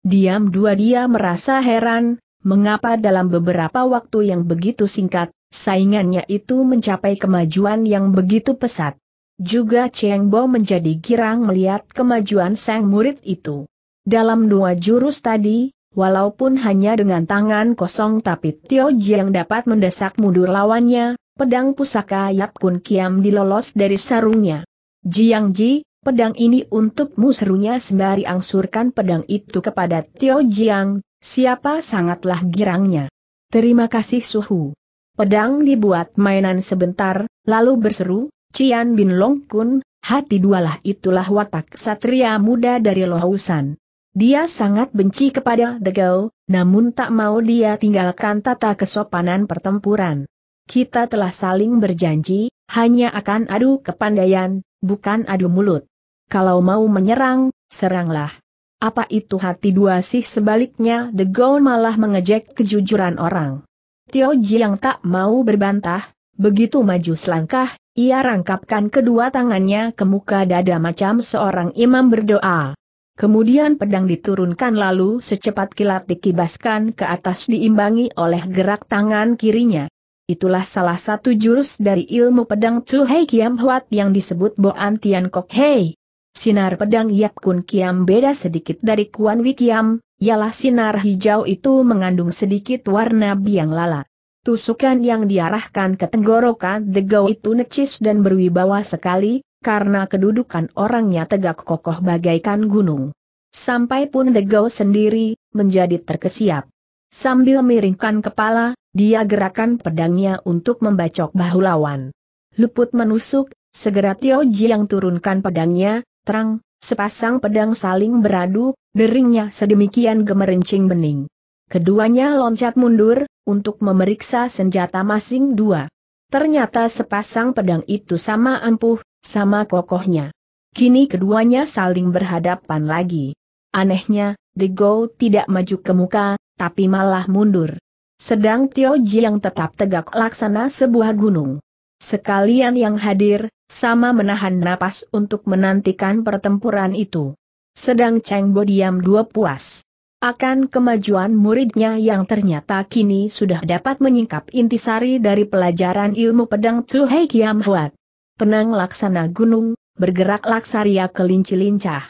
Diam dua dia merasa heran, mengapa dalam beberapa waktu yang begitu singkat, saingannya itu mencapai kemajuan yang begitu pesat. Juga Cheng Bo menjadi girang melihat kemajuan sang murid itu. Dalam dua jurus tadi, walaupun hanya dengan tangan kosong tapi Tio Jiang dapat mendesak mundur lawannya, pedang pusaka Yap Kun Kiam dilolos dari sarungnya. Jiang Ji, pedang ini untukmu, serunya sembari angsurkan pedang itu kepada Tio Jiang, siapa sangatlah girangnya. Terima kasih Suhu. Pedang dibuat mainan sebentar, lalu berseru, Cian Bin Long Kun, hati dualah itulah watak satria muda dari Lohausan. Dia sangat benci kepada De Gaulle, namun tak mau dia tinggalkan tata kesopanan pertempuran. Kita telah saling berjanji, hanya akan adu kepandaian, bukan adu mulut. Kalau mau menyerang, seranglah. Apa itu hati dua sih? Sebaliknya De Gaulle malah mengejek kejujuran orang. Tio Jiang tak mau berbantah, begitu maju selangkah, ia rangkapkan kedua tangannya ke muka dada macam seorang imam berdoa. Kemudian pedang diturunkan lalu secepat kilat dikibaskan ke atas diimbangi oleh gerak tangan kirinya. Itulah salah satu jurus dari ilmu pedang Chu Hei Kiam Huat yang disebut Boan Tian Kok Hei. Sinar pedang Yap Kun Kiam beda sedikit dari Kuan Wi Kiam, ialah sinar hijau itu mengandung sedikit warna biang lala. Tusukan yang diarahkan ke tenggorokan De Gaulle itu necis dan berwibawa sekali, karena kedudukan orangnya tegak kokoh bagaikan gunung. Sampai pun De Gaulle sendiri menjadi terkesiap. Sambil miringkan kepala, dia gerakan pedangnya untuk membacok bahu lawan. Luput menusuk, segera Tio Jiang turunkan pedangnya, terang, sepasang pedang saling beradu, deringnya sedemikian gemerincing bening. Keduanya loncat mundur, untuk memeriksa senjata masing dua. Ternyata sepasang pedang itu sama ampuh, sama kokohnya. Kini keduanya saling berhadapan lagi. Anehnya, De Gaulle tidak maju ke muka, tapi malah mundur. Sedang Tio Jiang tetap tegak laksana sebuah gunung. Sekalian yang hadir, sama menahan napas untuk menantikan pertempuran itu. Sedang Cheng Bo diam dua puas akan kemajuan muridnya yang ternyata kini sudah dapat menyingkap intisari dari pelajaran ilmu pedang Chu Hei Kiam Huat. Penang laksana gunung, bergerak laksaria kelinci-lincah.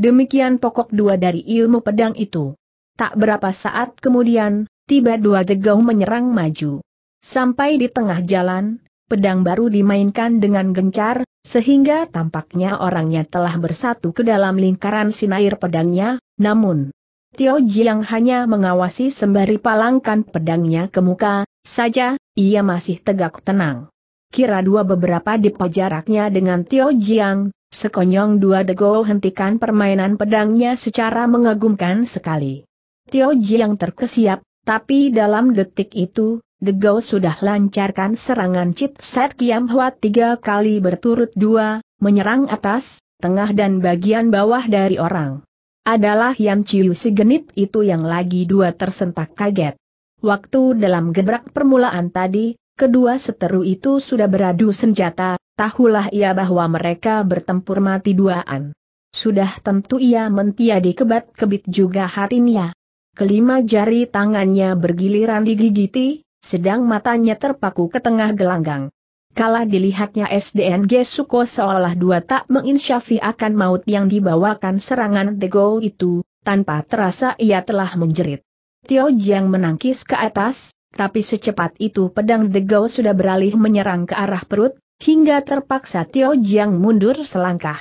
Demikian pokok dua dari ilmu pedang itu. Tak berapa saat kemudian, tiba dua De Gaulle menyerang maju. Sampai di tengah jalan, pedang baru dimainkan dengan gencar, sehingga tampaknya orangnya telah bersatu ke dalam lingkaran sinair pedangnya, namun Tio Jiang hanya mengawasi sembari palangkan pedangnya ke muka saja, ia masih tegak tenang. Kira dua beberapa depa jaraknya dengan Tio Jiang, sekonyong dua De Gaulle hentikan permainan pedangnya secara mengagumkan sekali. Tio Jiang terkesiap, tapi dalam detik itu, De Gaulle sudah lancarkan serangan Chit Set Kiam Huat 3 kali berturut 2, menyerang atas, tengah dan bagian bawah dari orang. Adalah Yan Chiu si genit itu yang lagi dua tersentak kaget. Waktu dalam gebrak permulaan tadi, kedua seteru itu sudah beradu senjata, tahulah ia bahwa mereka bertempur mati duaan. Sudah tentu ia mentiadi kebat-kebit juga hatinya. Kelima jari tangannya bergiliran digigiti, sedang matanya terpaku ke tengah gelanggang. Kala dilihatnya SDNG Suko seolah dua tak menginsyafi akan maut yang dibawakan serangan Tego itu, tanpa terasa ia telah menjerit. Tio Jiang menangkis ke atas, tapi secepat itu pedang Tego sudah beralih menyerang ke arah perut, hingga terpaksa Tio Jiang mundur selangkah.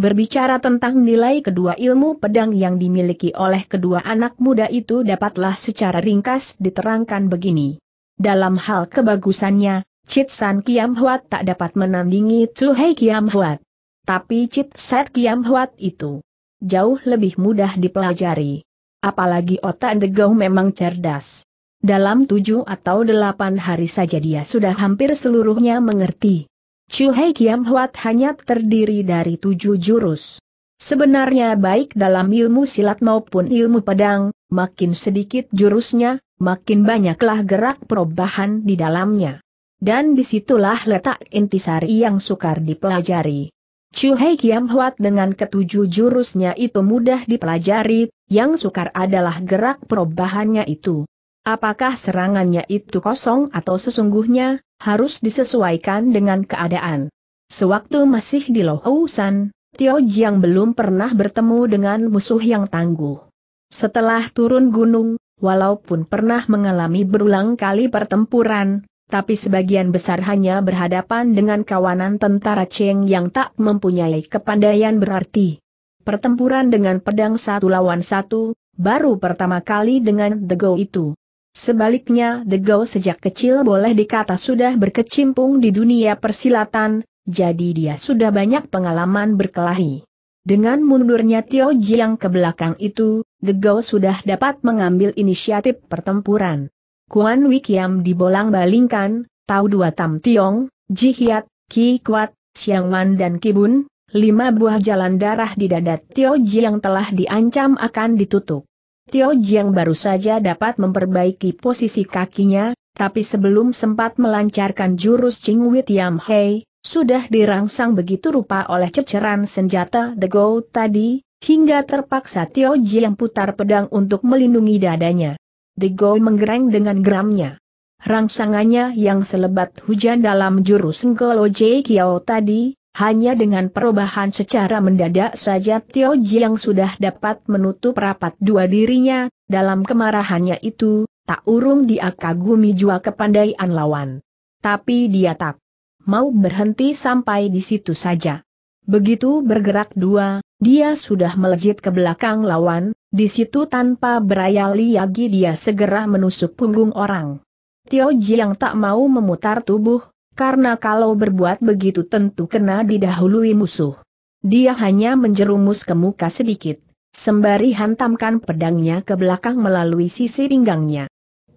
Berbicara tentang nilai kedua ilmu pedang yang dimiliki oleh kedua anak muda itu dapatlah secara ringkas diterangkan begini. Dalam hal kebagusannya, Chit San Kiam Huat tak dapat menandingi Chu Hei Kiam Huat. Tapi Chit Set Kiam Huat itu jauh lebih mudah dipelajari. Apalagi otak Degau memang cerdas. Dalam 7 atau 8 hari saja dia sudah hampir seluruhnya mengerti. Chu Hei Kiam Huat hanya terdiri dari 7 jurus. Sebenarnya baik dalam ilmu silat maupun ilmu pedang, makin sedikit jurusnya, makin banyaklah gerak perubahan di dalamnya. Dan disitulah letak intisari yang sukar dipelajari. Chu Hei Kiam Huat dengan ketujuh jurusnya itu mudah dipelajari, yang sukar adalah gerak perubahannya itu. Apakah serangannya itu kosong atau sesungguhnya, harus disesuaikan dengan keadaan. Sewaktu masih di Lohousan, Tio Jiang belum pernah bertemu dengan musuh yang tangguh. Setelah turun gunung, walaupun pernah mengalami berulang kali pertempuran, tapi sebagian besar hanya berhadapan dengan kawanan tentara Cheng yang tak mempunyai kepandaian berarti. Pertempuran dengan pedang 1 lawan 1, baru pertama kali dengan Degau itu. Sebaliknya Degau sejak kecil boleh dikata sudah berkecimpung di dunia persilatan, jadi dia sudah banyak pengalaman berkelahi. Dengan mundurnya Tio Jiang ke belakang itu, Degau sudah dapat mengambil inisiatif pertempuran. Kuan Wikiam dibolang-balingkan, Tau Dua Tam Tiong, Ji Hiat, Ki Kuat, Siang Wan dan Ki Bun, 5 buah jalan darah di dada Tio Jiang telah diancam akan ditutup. Tio Jiang baru saja dapat memperbaiki posisi kakinya, tapi sebelum sempat melancarkan jurus Ching Wit Yam Hei, sudah dirangsang begitu rupa oleh ceceran senjata Degau tadi, hingga terpaksa Tio Jiang putar pedang untuk melindungi dadanya. Degau menggereng dengan geramnya. Rangsangannya yang selebat hujan dalam jurus Senggolo Jie Kiao tadi, hanya dengan perubahan secara mendadak saja Tio Jiang sudah dapat menutup rapat dua dirinya, dalam kemarahannya itu, tak urung dia kagumi jua kepandaian lawan. Tapi dia tak mau berhenti sampai di situ saja. Begitu bergerak dua, dia sudah melejit ke belakang lawan, di situ tanpa berayali-yagi dia segera menusuk punggung orang. Tio Jiang tak mau memutar tubuh, karena kalau berbuat begitu tentu kena didahului musuh. Dia hanya menjerumus ke muka sedikit, sembari hantamkan pedangnya ke belakang melalui sisi pinggangnya.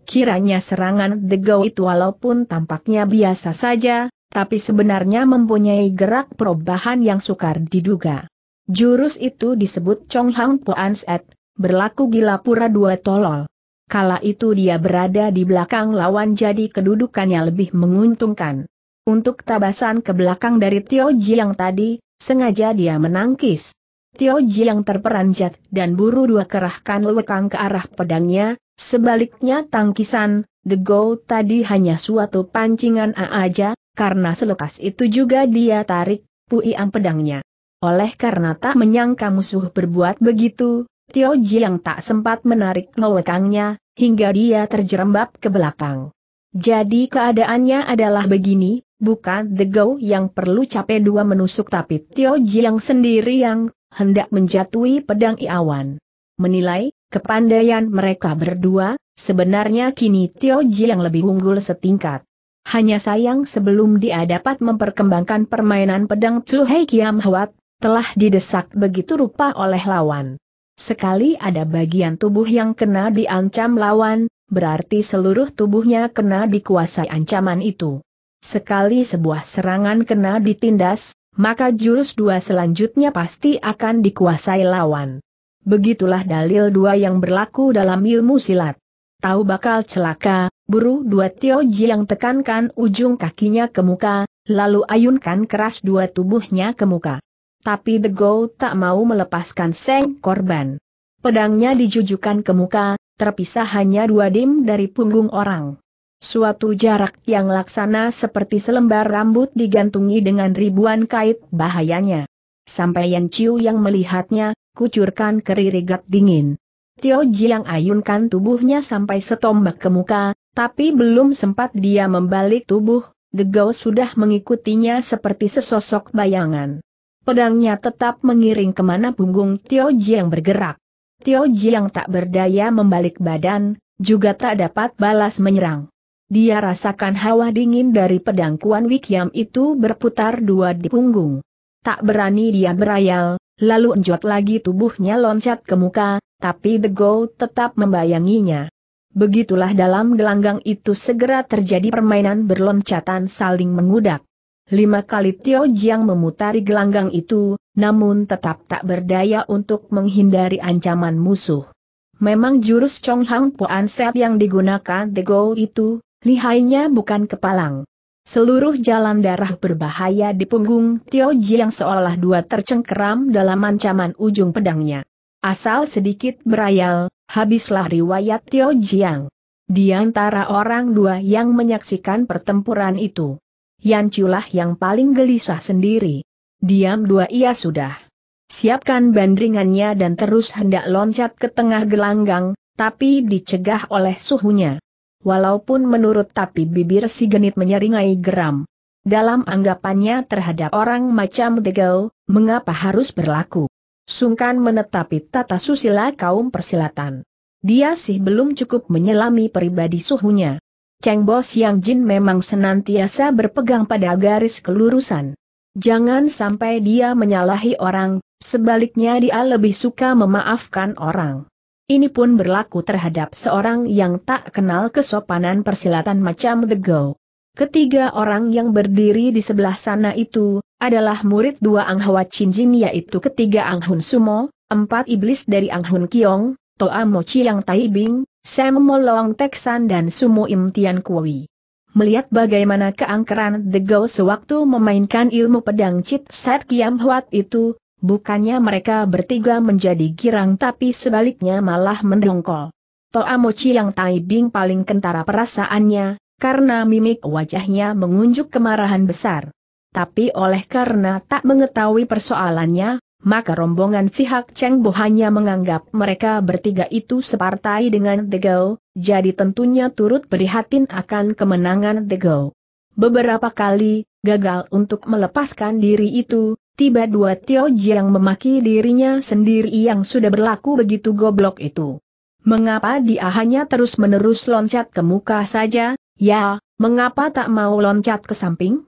Kiranya serangan Degau itu walaupun tampaknya biasa saja, tapi sebenarnya mempunyai gerak perubahan yang sukar diduga. Jurus itu disebut Chong Hang Poan Set, berlaku gila pura dua tolol. Kala itu dia berada di belakang lawan jadi kedudukannya lebih menguntungkan. Untuk tabasan ke belakang dari Tio Jiang tadi, sengaja dia menangkis. Tio Jiang terperanjat dan buru dua kerahkan lekang ke arah pedangnya, sebaliknya tangkisan Degau tadi hanya suatu pancingan aja, karena selekas itu juga dia tarik puiang pedangnya. Oleh karena tak menyangka musuh berbuat begitu, Tio Jiang tak sempat menarik lekangnya, hingga dia terjerembab ke belakang. Jadi keadaannya adalah begini, bukan Degau yang perlu capek dua menusuk tapi Tio Jiang sendiri yang hendak menjatuhi pedang Iawan. Menilai kepandaian mereka berdua, sebenarnya kini Tio Jiang lebih unggul setingkat. Hanya sayang sebelum dia dapat memperkembangkan permainan pedang Chu Hei Kiam Huat, telah didesak begitu rupa oleh lawan. Sekali ada bagian tubuh yang kena diancam lawan, berarti seluruh tubuhnya kena dikuasai ancaman itu. Sekali sebuah serangan kena ditindas, maka jurus dua selanjutnya pasti akan dikuasai lawan. Begitulah dalil dua yang berlaku dalam ilmu silat. Tahu bakal celaka, buru dua Tio Jiang tekankan ujung kakinya ke muka, lalu ayunkan keras dua tubuhnya ke muka. Tapi Degau tak mau melepaskan seng korban. Pedangnya dijujukan ke muka, terpisah hanya 2 dim dari punggung orang. Suatu jarak yang laksana seperti selembar rambut digantungi dengan ribuan kait bahayanya. Sampai Yan Chiu yang melihatnya, kucurkan keririgat dingin. Tio Jiang ayunkan tubuhnya sampai setombak ke muka, tapi belum sempat dia membalik tubuh, Degau sudah mengikutinya seperti sesosok bayangan. Pedangnya tetap mengiring kemana punggung Tio Jiang bergerak. Tio Jiang tak berdaya membalik badan, juga tak dapat balas menyerang. Dia rasakan hawa dingin dari pedang Kuan Wikiam itu berputar dua di punggung. Tak berani dia berayal, lalu enjot lagi tubuhnya loncat ke muka, tapi Degau tetap membayanginya. Begitulah dalam gelanggang itu segera terjadi permainan berloncatan saling mengudak. 5 kali Tio Jiang memutari gelanggang itu, namun tetap tak berdaya untuk menghindari ancaman musuh. Memang jurus Chong Hang Puan Set yang digunakan Degau itu, lihainya bukan kepalang. Seluruh jalan darah berbahaya di punggung Tio Jiang seolah dua tercengkeram dalam ancaman ujung pedangnya. Asal sedikit berayal, habislah riwayat Tio Jiang. Di antara orang dua yang menyaksikan pertempuran itu, Yan Chiu lah yang paling gelisah sendiri. Diam dua ia sudah. Siapkan bandringannya dan terus hendak loncat ke tengah gelanggang, tapi dicegah oleh suhunya. Walaupun menurut tapi bibir si genit menyeringai geram. Dalam anggapannya terhadap orang macam Degau, mengapa harus berlaku sungkan menetapi tata susila kaum persilatan? Dia sih belum cukup menyelami pribadi suhunya. Cheng Bo Siang Jin memang senantiasa berpegang pada garis kelurusan. Jangan sampai dia menyalahi orang, sebaliknya dia lebih suka memaafkan orang. Ini pun berlaku terhadap seorang yang tak kenal kesopanan persilatan macam Degau. Ketiga orang yang berdiri di sebelah sana itu adalah murid 2 Ang Hwa Chin Jin, yaitu ketiga Ang Hun Sumo, 4 iblis dari Ang Hun Kiong, Toa Mo Chiang Tai Bing, Sam Mo Long Tek San dan Sumo Im Tian Kui. Melihat bagaimana keangkeran Degau sewaktu memainkan ilmu pedang Cit Set Kiam Huat itu, bukannya mereka bertiga menjadi girang tapi sebaliknya malah mendongkol. Toa Mo Chiang Tai Bing paling kentara perasaannya, karena mimik wajahnya mengunjuk kemarahan besar. Tapi oleh karena tak mengetahui persoalannya, maka rombongan pihak Cheng Bo hanya menganggap mereka bertiga itu separtai dengan Degau, jadi tentunya turut prihatin akan kemenangan Degau. Beberapa kali, gagal untuk melepaskan diri itu, tiba dua Tio Jiang memaki dirinya sendiri yang sudah berlaku begitu goblok itu. Mengapa dia hanya terus-menerus loncat ke muka saja, ya, mengapa tak mau loncat ke samping?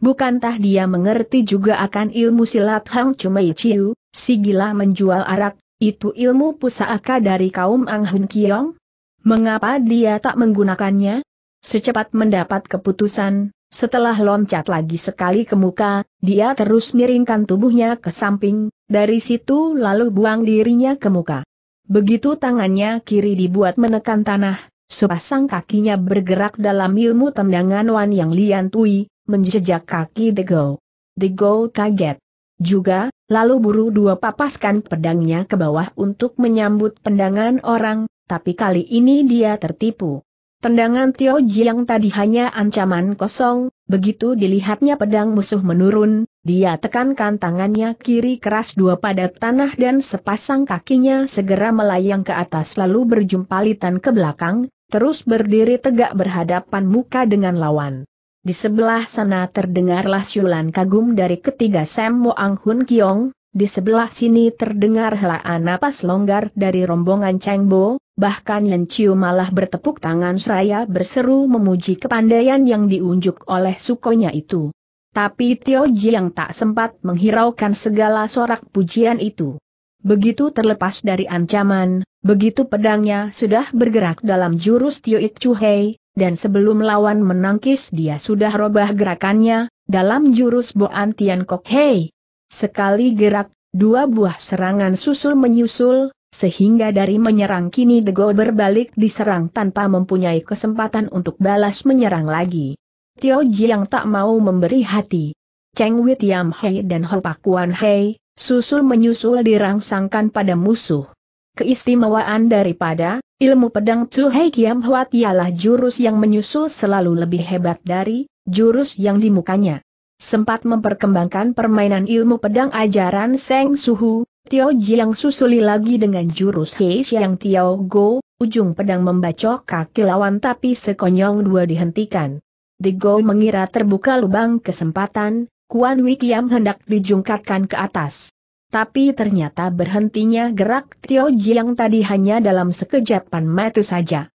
Bukankah dia mengerti juga akan ilmu silat Hang Chumei Chiu, si gila menjual arak, itu ilmu pusaka dari kaum Ang Hun Kiong? Mengapa dia tak menggunakannya? Secepat mendapat keputusan, setelah loncat lagi sekali ke muka, dia terus miringkan tubuhnya ke samping, dari situ lalu buang dirinya ke muka. Begitu tangannya kiri dibuat menekan tanah, sepasang kakinya bergerak dalam ilmu tendangan Wan Yang Lian Tui, menjejak kaki Degau. Degau kaget juga, lalu buru dua papaskan pedangnya ke bawah untuk menyambut tendangan orang, tapi kali ini dia tertipu. Tendangan Tio Jiang tadi hanya ancaman kosong, begitu dilihatnya pedang musuh menurun, dia tekankan tangannya kiri keras dua pada tanah dan sepasang kakinya segera melayang ke atas lalu berjumpalitan ke belakang, terus berdiri tegak berhadapan muka dengan lawan. Di sebelah sana terdengarlah siulan kagum dari ketiga Sam Mo Ang Hun Kiong, di sebelah sini terdengar helaan napas longgar dari rombongan Cheng Bo, bahkan Yan Chiu malah bertepuk tangan seraya berseru memuji kepandaian yang diunjuk oleh sukonya itu. Tapi Tio Jiang tak sempat menghiraukan segala sorak pujian itu. Begitu terlepas dari ancaman, begitu pedangnya sudah bergerak dalam jurus Tio Ik Chu Hei, dan sebelum lawan menangkis dia sudah robah gerakannya, dalam jurus Boan Tian Kok Hei. Sekali gerak, 2 buah serangan susul menyusul, sehingga dari menyerang kini Degau berbalik diserang tanpa mempunyai kesempatan untuk balas menyerang lagi. Tio Jiang tak mau memberi hati. Cheng Wei Tiam Hei dan Ho Pak Kuan Hei, susul menyusul dirangsangkan pada musuh. Keistimewaan daripada ilmu pedang Chu Hei Kiam Huat ialah jurus yang menyusul selalu lebih hebat dari jurus yang di mukanya. Sempat memperkembangkan permainan ilmu pedang ajaran Seng Suhu, Tio Jiang susuli lagi dengan jurus Hei Xiang Tio Go, ujung pedang membacok kaki lawan tapi sekonyong dua dihentikan. The Go mengira terbuka lubang kesempatan, Kuan Wi Kiam hendak dijungkatkan ke atas. Tapi ternyata berhentinya gerak Tio Jiang tadi hanya dalam sekejapan mata saja.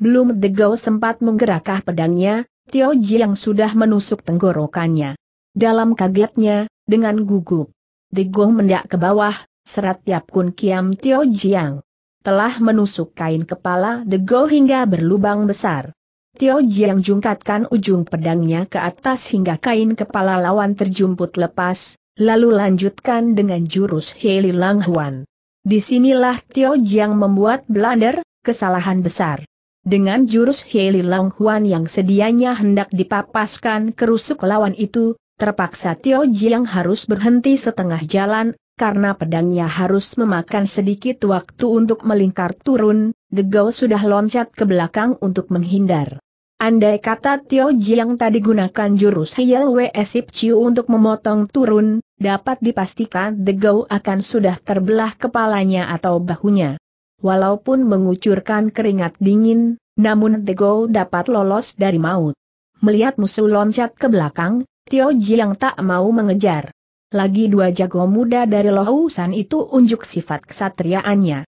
Belum The Go sempat menggerakkan pedangnya, Tio Jiang sudah menusuk tenggorokannya. Dalam kagetnya, dengan gugup, The Go mendak ke bawah, serat tiap kun kiam Tio Jiang. Telah menusuk kain kepala The Go hingga berlubang besar. Tio Jiang jungkatkan ujung pedangnya ke atas hingga kain kepala lawan terjumput lepas. Lalu lanjutkan dengan jurus Hei Lilang Huan. Disinilah Tio Jiang membuat blunder, kesalahan besar. Dengan jurus Hei Lilang Huan yang sedianya hendak dipapaskan kerusuk lawan itu, terpaksa Tio Jiang harus berhenti setengah jalan, karena pedangnya harus memakan sedikit waktu untuk melingkar turun. The Go sudah loncat ke belakang untuk menghindar. Andai kata Tio Jiang tadi gunakan jurus Hiyelwe Esip Ciu untuk memotong turun, dapat dipastikan The Go akan sudah terbelah kepalanya atau bahunya. Walaupun mengucurkan keringat dingin, namun The Go dapat lolos dari maut. Melihat musuh loncat ke belakang, Tio Jiang tak mau mengejar. Lagi dua jago muda dari Lohousan itu unjuk sifat kesatriaannya.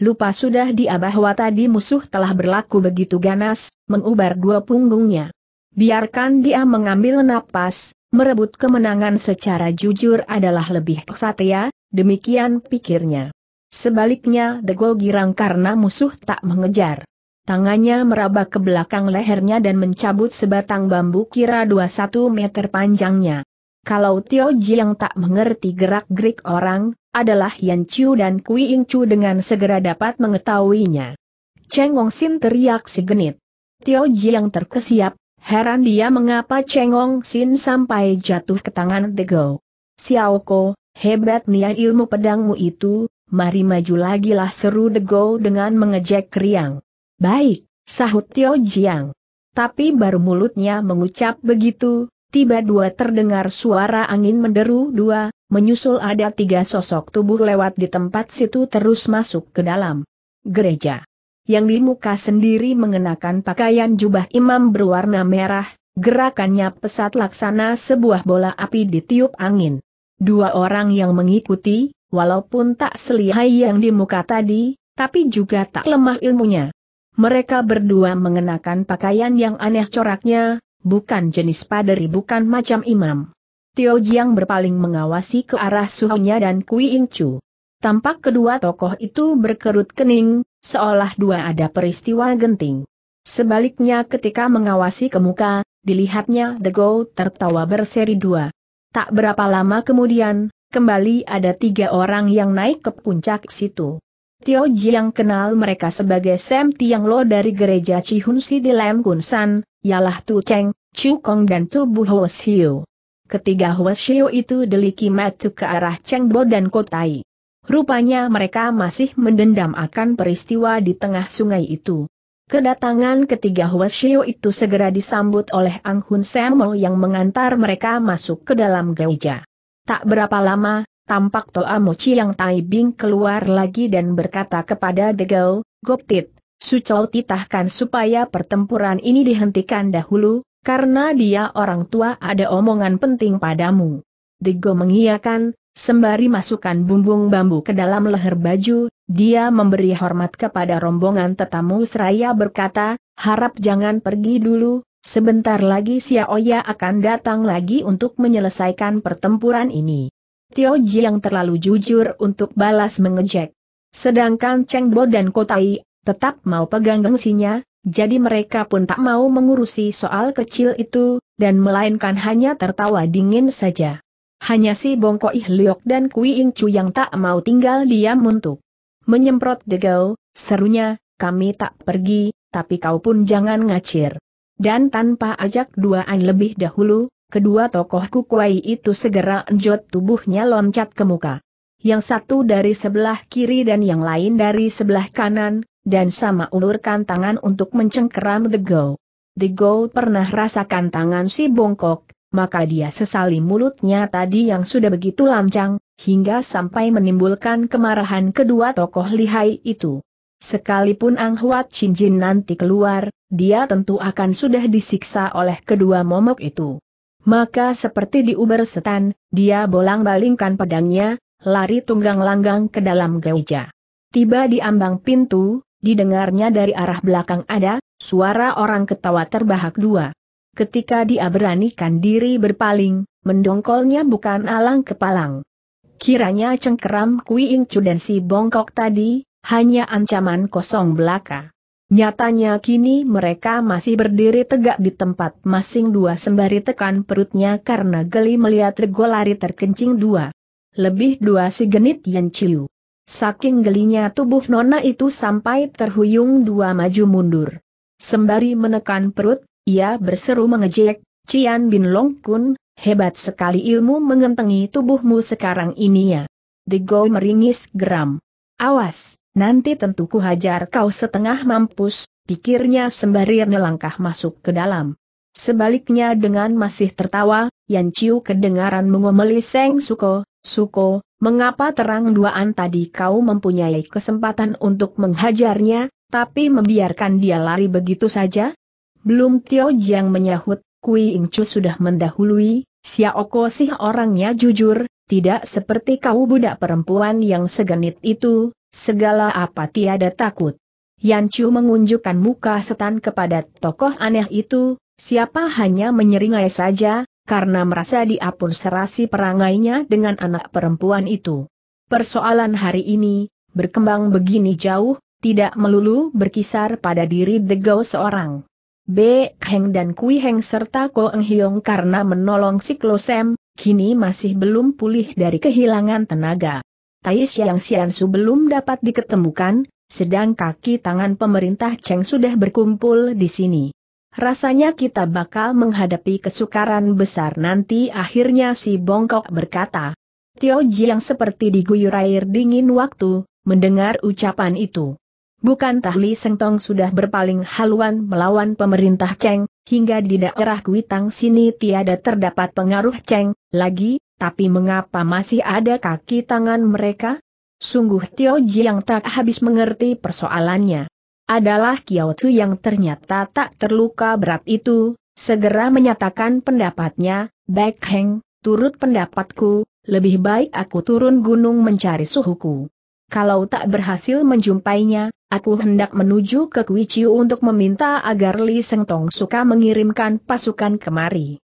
Lupa sudah dia bahwa tadi musuh telah berlaku begitu ganas, mengubar dua punggungnya. Biarkan dia mengambil napas, merebut kemenangan secara jujur adalah lebih kesatria, demikian pikirnya. Sebaliknya The Go girang karena musuh tak mengejar. Tangannya meraba ke belakang lehernya dan mencabut sebatang bambu kira 21 meter panjangnya. Kalau Tio Jiang tak mengerti gerak-gerik orang, adalah Yan Chiu dan Kui Ing Chu dengan segera dapat mengetahuinya. Cheng Wong Sin teriak segenit. Tio Jiang terkesiap, heran dia mengapa Cheng Wong Sin sampai jatuh ke tangan The Go. Xiao Ko, hebat nia ilmu pedangmu itu, mari maju lagilah seru The Go dengan mengejek riang. Baik, sahut Tio Jiang. Tapi baru mulutnya mengucap begitu, tiba-tiba terdengar suara angin menderu dua, menyusul ada tiga sosok tubuh lewat di tempat situ terus masuk ke dalam gereja. Yang di muka sendiri mengenakan pakaian jubah imam berwarna merah, gerakannya pesat laksana sebuah bola api ditiup angin. Dua orang yang mengikuti, walaupun tak selihai yang di muka tadi, tapi juga tak lemah ilmunya. Mereka berdua mengenakan pakaian yang aneh coraknya, bukan jenis paderi bukan macam imam. Tio Jiang berpaling mengawasi ke arah suhunya dan Kui Ing Chu. Tampak kedua tokoh itu berkerut kening, seolah dua ada peristiwa genting. Sebaliknya ketika mengawasi ke muka, dilihatnya The Go tertawa berseri dua. Tak berapa lama kemudian, kembali ada tiga orang yang naik ke puncak situ. Tio Jiang kenal mereka sebagai Sam Tiang Lo dari gereja Cihun Si di Lam Kun San, ialah Tu Cheng, Chu Kong dan Tu Bu Ho Siu. Ketiga Hwasyo itu deliki matu ke arah Chengbo dan Kotai. Rupanya mereka masih mendendam akan peristiwa di tengah sungai itu. Kedatangan ketiga Hwasyo itu segera disambut oleh Ang Hun Semo yang mengantar mereka masuk ke dalam gereja. Tak berapa lama, tampak Toa Mochi yang Tai Bing keluar lagi dan berkata kepada The Go, "Goptit, Sucau titahkan supaya pertempuran ini dihentikan dahulu. Karena dia orang tua ada omongan penting padamu." The Go mengiyakan, sembari masukkan bumbung bambu ke dalam leher baju, dia memberi hormat kepada rombongan tetamu seraya berkata, "Harap jangan pergi dulu, sebentar lagi Xiaoya akan datang lagi untuk menyelesaikan pertempuran ini." Tio Jiang terlalu jujur untuk balas mengejek. Sedangkan Chengbo dan Kotai tetap mau pegang gengsinya. Jadi mereka pun tak mau mengurusi soal kecil itu, dan melainkan hanya tertawa dingin saja. Hanya si Bongko Ih Liok dan Kui Ing Chu yang tak mau tinggal diam untuk menyemprot The Go, serunya, "Kami tak pergi, tapi kau pun jangan ngacir." Dan tanpa ajak duaan lebih dahulu, kedua tokoh kukuai itu segera enjot tubuhnya loncat ke muka. yang satu dari sebelah kiri dan yang lain dari sebelah kanan, dan sama ulurkan tangan untuk mencengkeram Degau. Degau pernah rasakan tangan si bongkok, maka dia sesali mulutnya tadi yang sudah begitu lancang, hingga sampai menimbulkan kemarahan kedua tokoh lihai itu. Sekalipun Ang Huat Chin Jin nanti keluar, dia tentu akan sudah disiksa oleh kedua momok itu. Maka seperti diuber setan, dia bolang-balingkan pedangnya, lari tunggang-langgang ke dalam gereja. Tiba di ambang pintu, didengarnya dari arah belakang ada suara orang ketawa terbahak dua. Ketika dia beranikan diri berpaling, mendongkolnya bukan alang kepalang. Kiranya cengkeram Kui Ing Chu dan si bongkok tadi hanya ancaman kosong belaka. Nyatanya kini mereka masih berdiri tegak di tempat masing dua sembari tekan perutnya karena geli melihat Rego lari terkencing dua. Lebih dua si genit Yan Chiu. Saking gelinya tubuh nona itu sampai terhuyung dua maju mundur. Sembari menekan perut, ia berseru mengejek, "Cian Bin Long Kun, hebat sekali ilmu mengentengi tubuhmu sekarang ini ya." Degau meringis geram. "Awas! Nanti tentu kuhajar kau setengah mampus," pikirnya sembari melangkah masuk ke dalam. Sebaliknya dengan masih tertawa, Yan Chiu kedengaran mengomeli Seng Suko, "Suko, mengapa terang duaan tadi kau mempunyai kesempatan untuk menghajarnya, tapi membiarkan dia lari begitu saja?" Belum Tio Jiang menyahut, "Kui Ing Chu sudah mendahului, Xiao Ko sih orangnya jujur, tidak seperti kau budak perempuan yang segenit itu. Segala apa tiada takut." Yan Chiu mengunjukkan muka setan kepada tokoh aneh itu, siapa hanya menyeringai saja, karena merasa diapun serasi perangainya dengan anak perempuan itu. Persoalan hari ini, berkembang begini jauh, tidak melulu berkisar pada diri Degau seorang. Be Heng dan Kui Heng serta Ko Eng Hiong karena menolong si Klosem, kini masih belum pulih dari kehilangan tenaga. Tai Siang Su belum dapat diketemukan, sedang kaki tangan pemerintah Cheng sudah berkumpul di sini. Rasanya kita bakal menghadapi kesukaran besar nanti, akhirnya si bongkok berkata. Tio Jiang seperti diguyur air dingin waktu, mendengar ucapan itu. Bukan Tahli Sengtong sudah berpaling haluan melawan pemerintah Cheng, hingga di daerah Kuitang sini tiada terdapat pengaruh Cheng lagi. Tapi mengapa masih ada kaki tangan mereka? Sungguh Tio Jiang tak habis mengerti persoalannya. Adalah Kiao Tzu yang ternyata tak terluka berat itu, segera menyatakan pendapatnya, "Baik Heng, turut pendapatku, lebih baik aku turun gunung mencari suhuku. Kalau tak berhasil menjumpainya, aku hendak menuju ke Kui Chiu untuk meminta agar Li Sengtong suka mengirimkan pasukan kemari.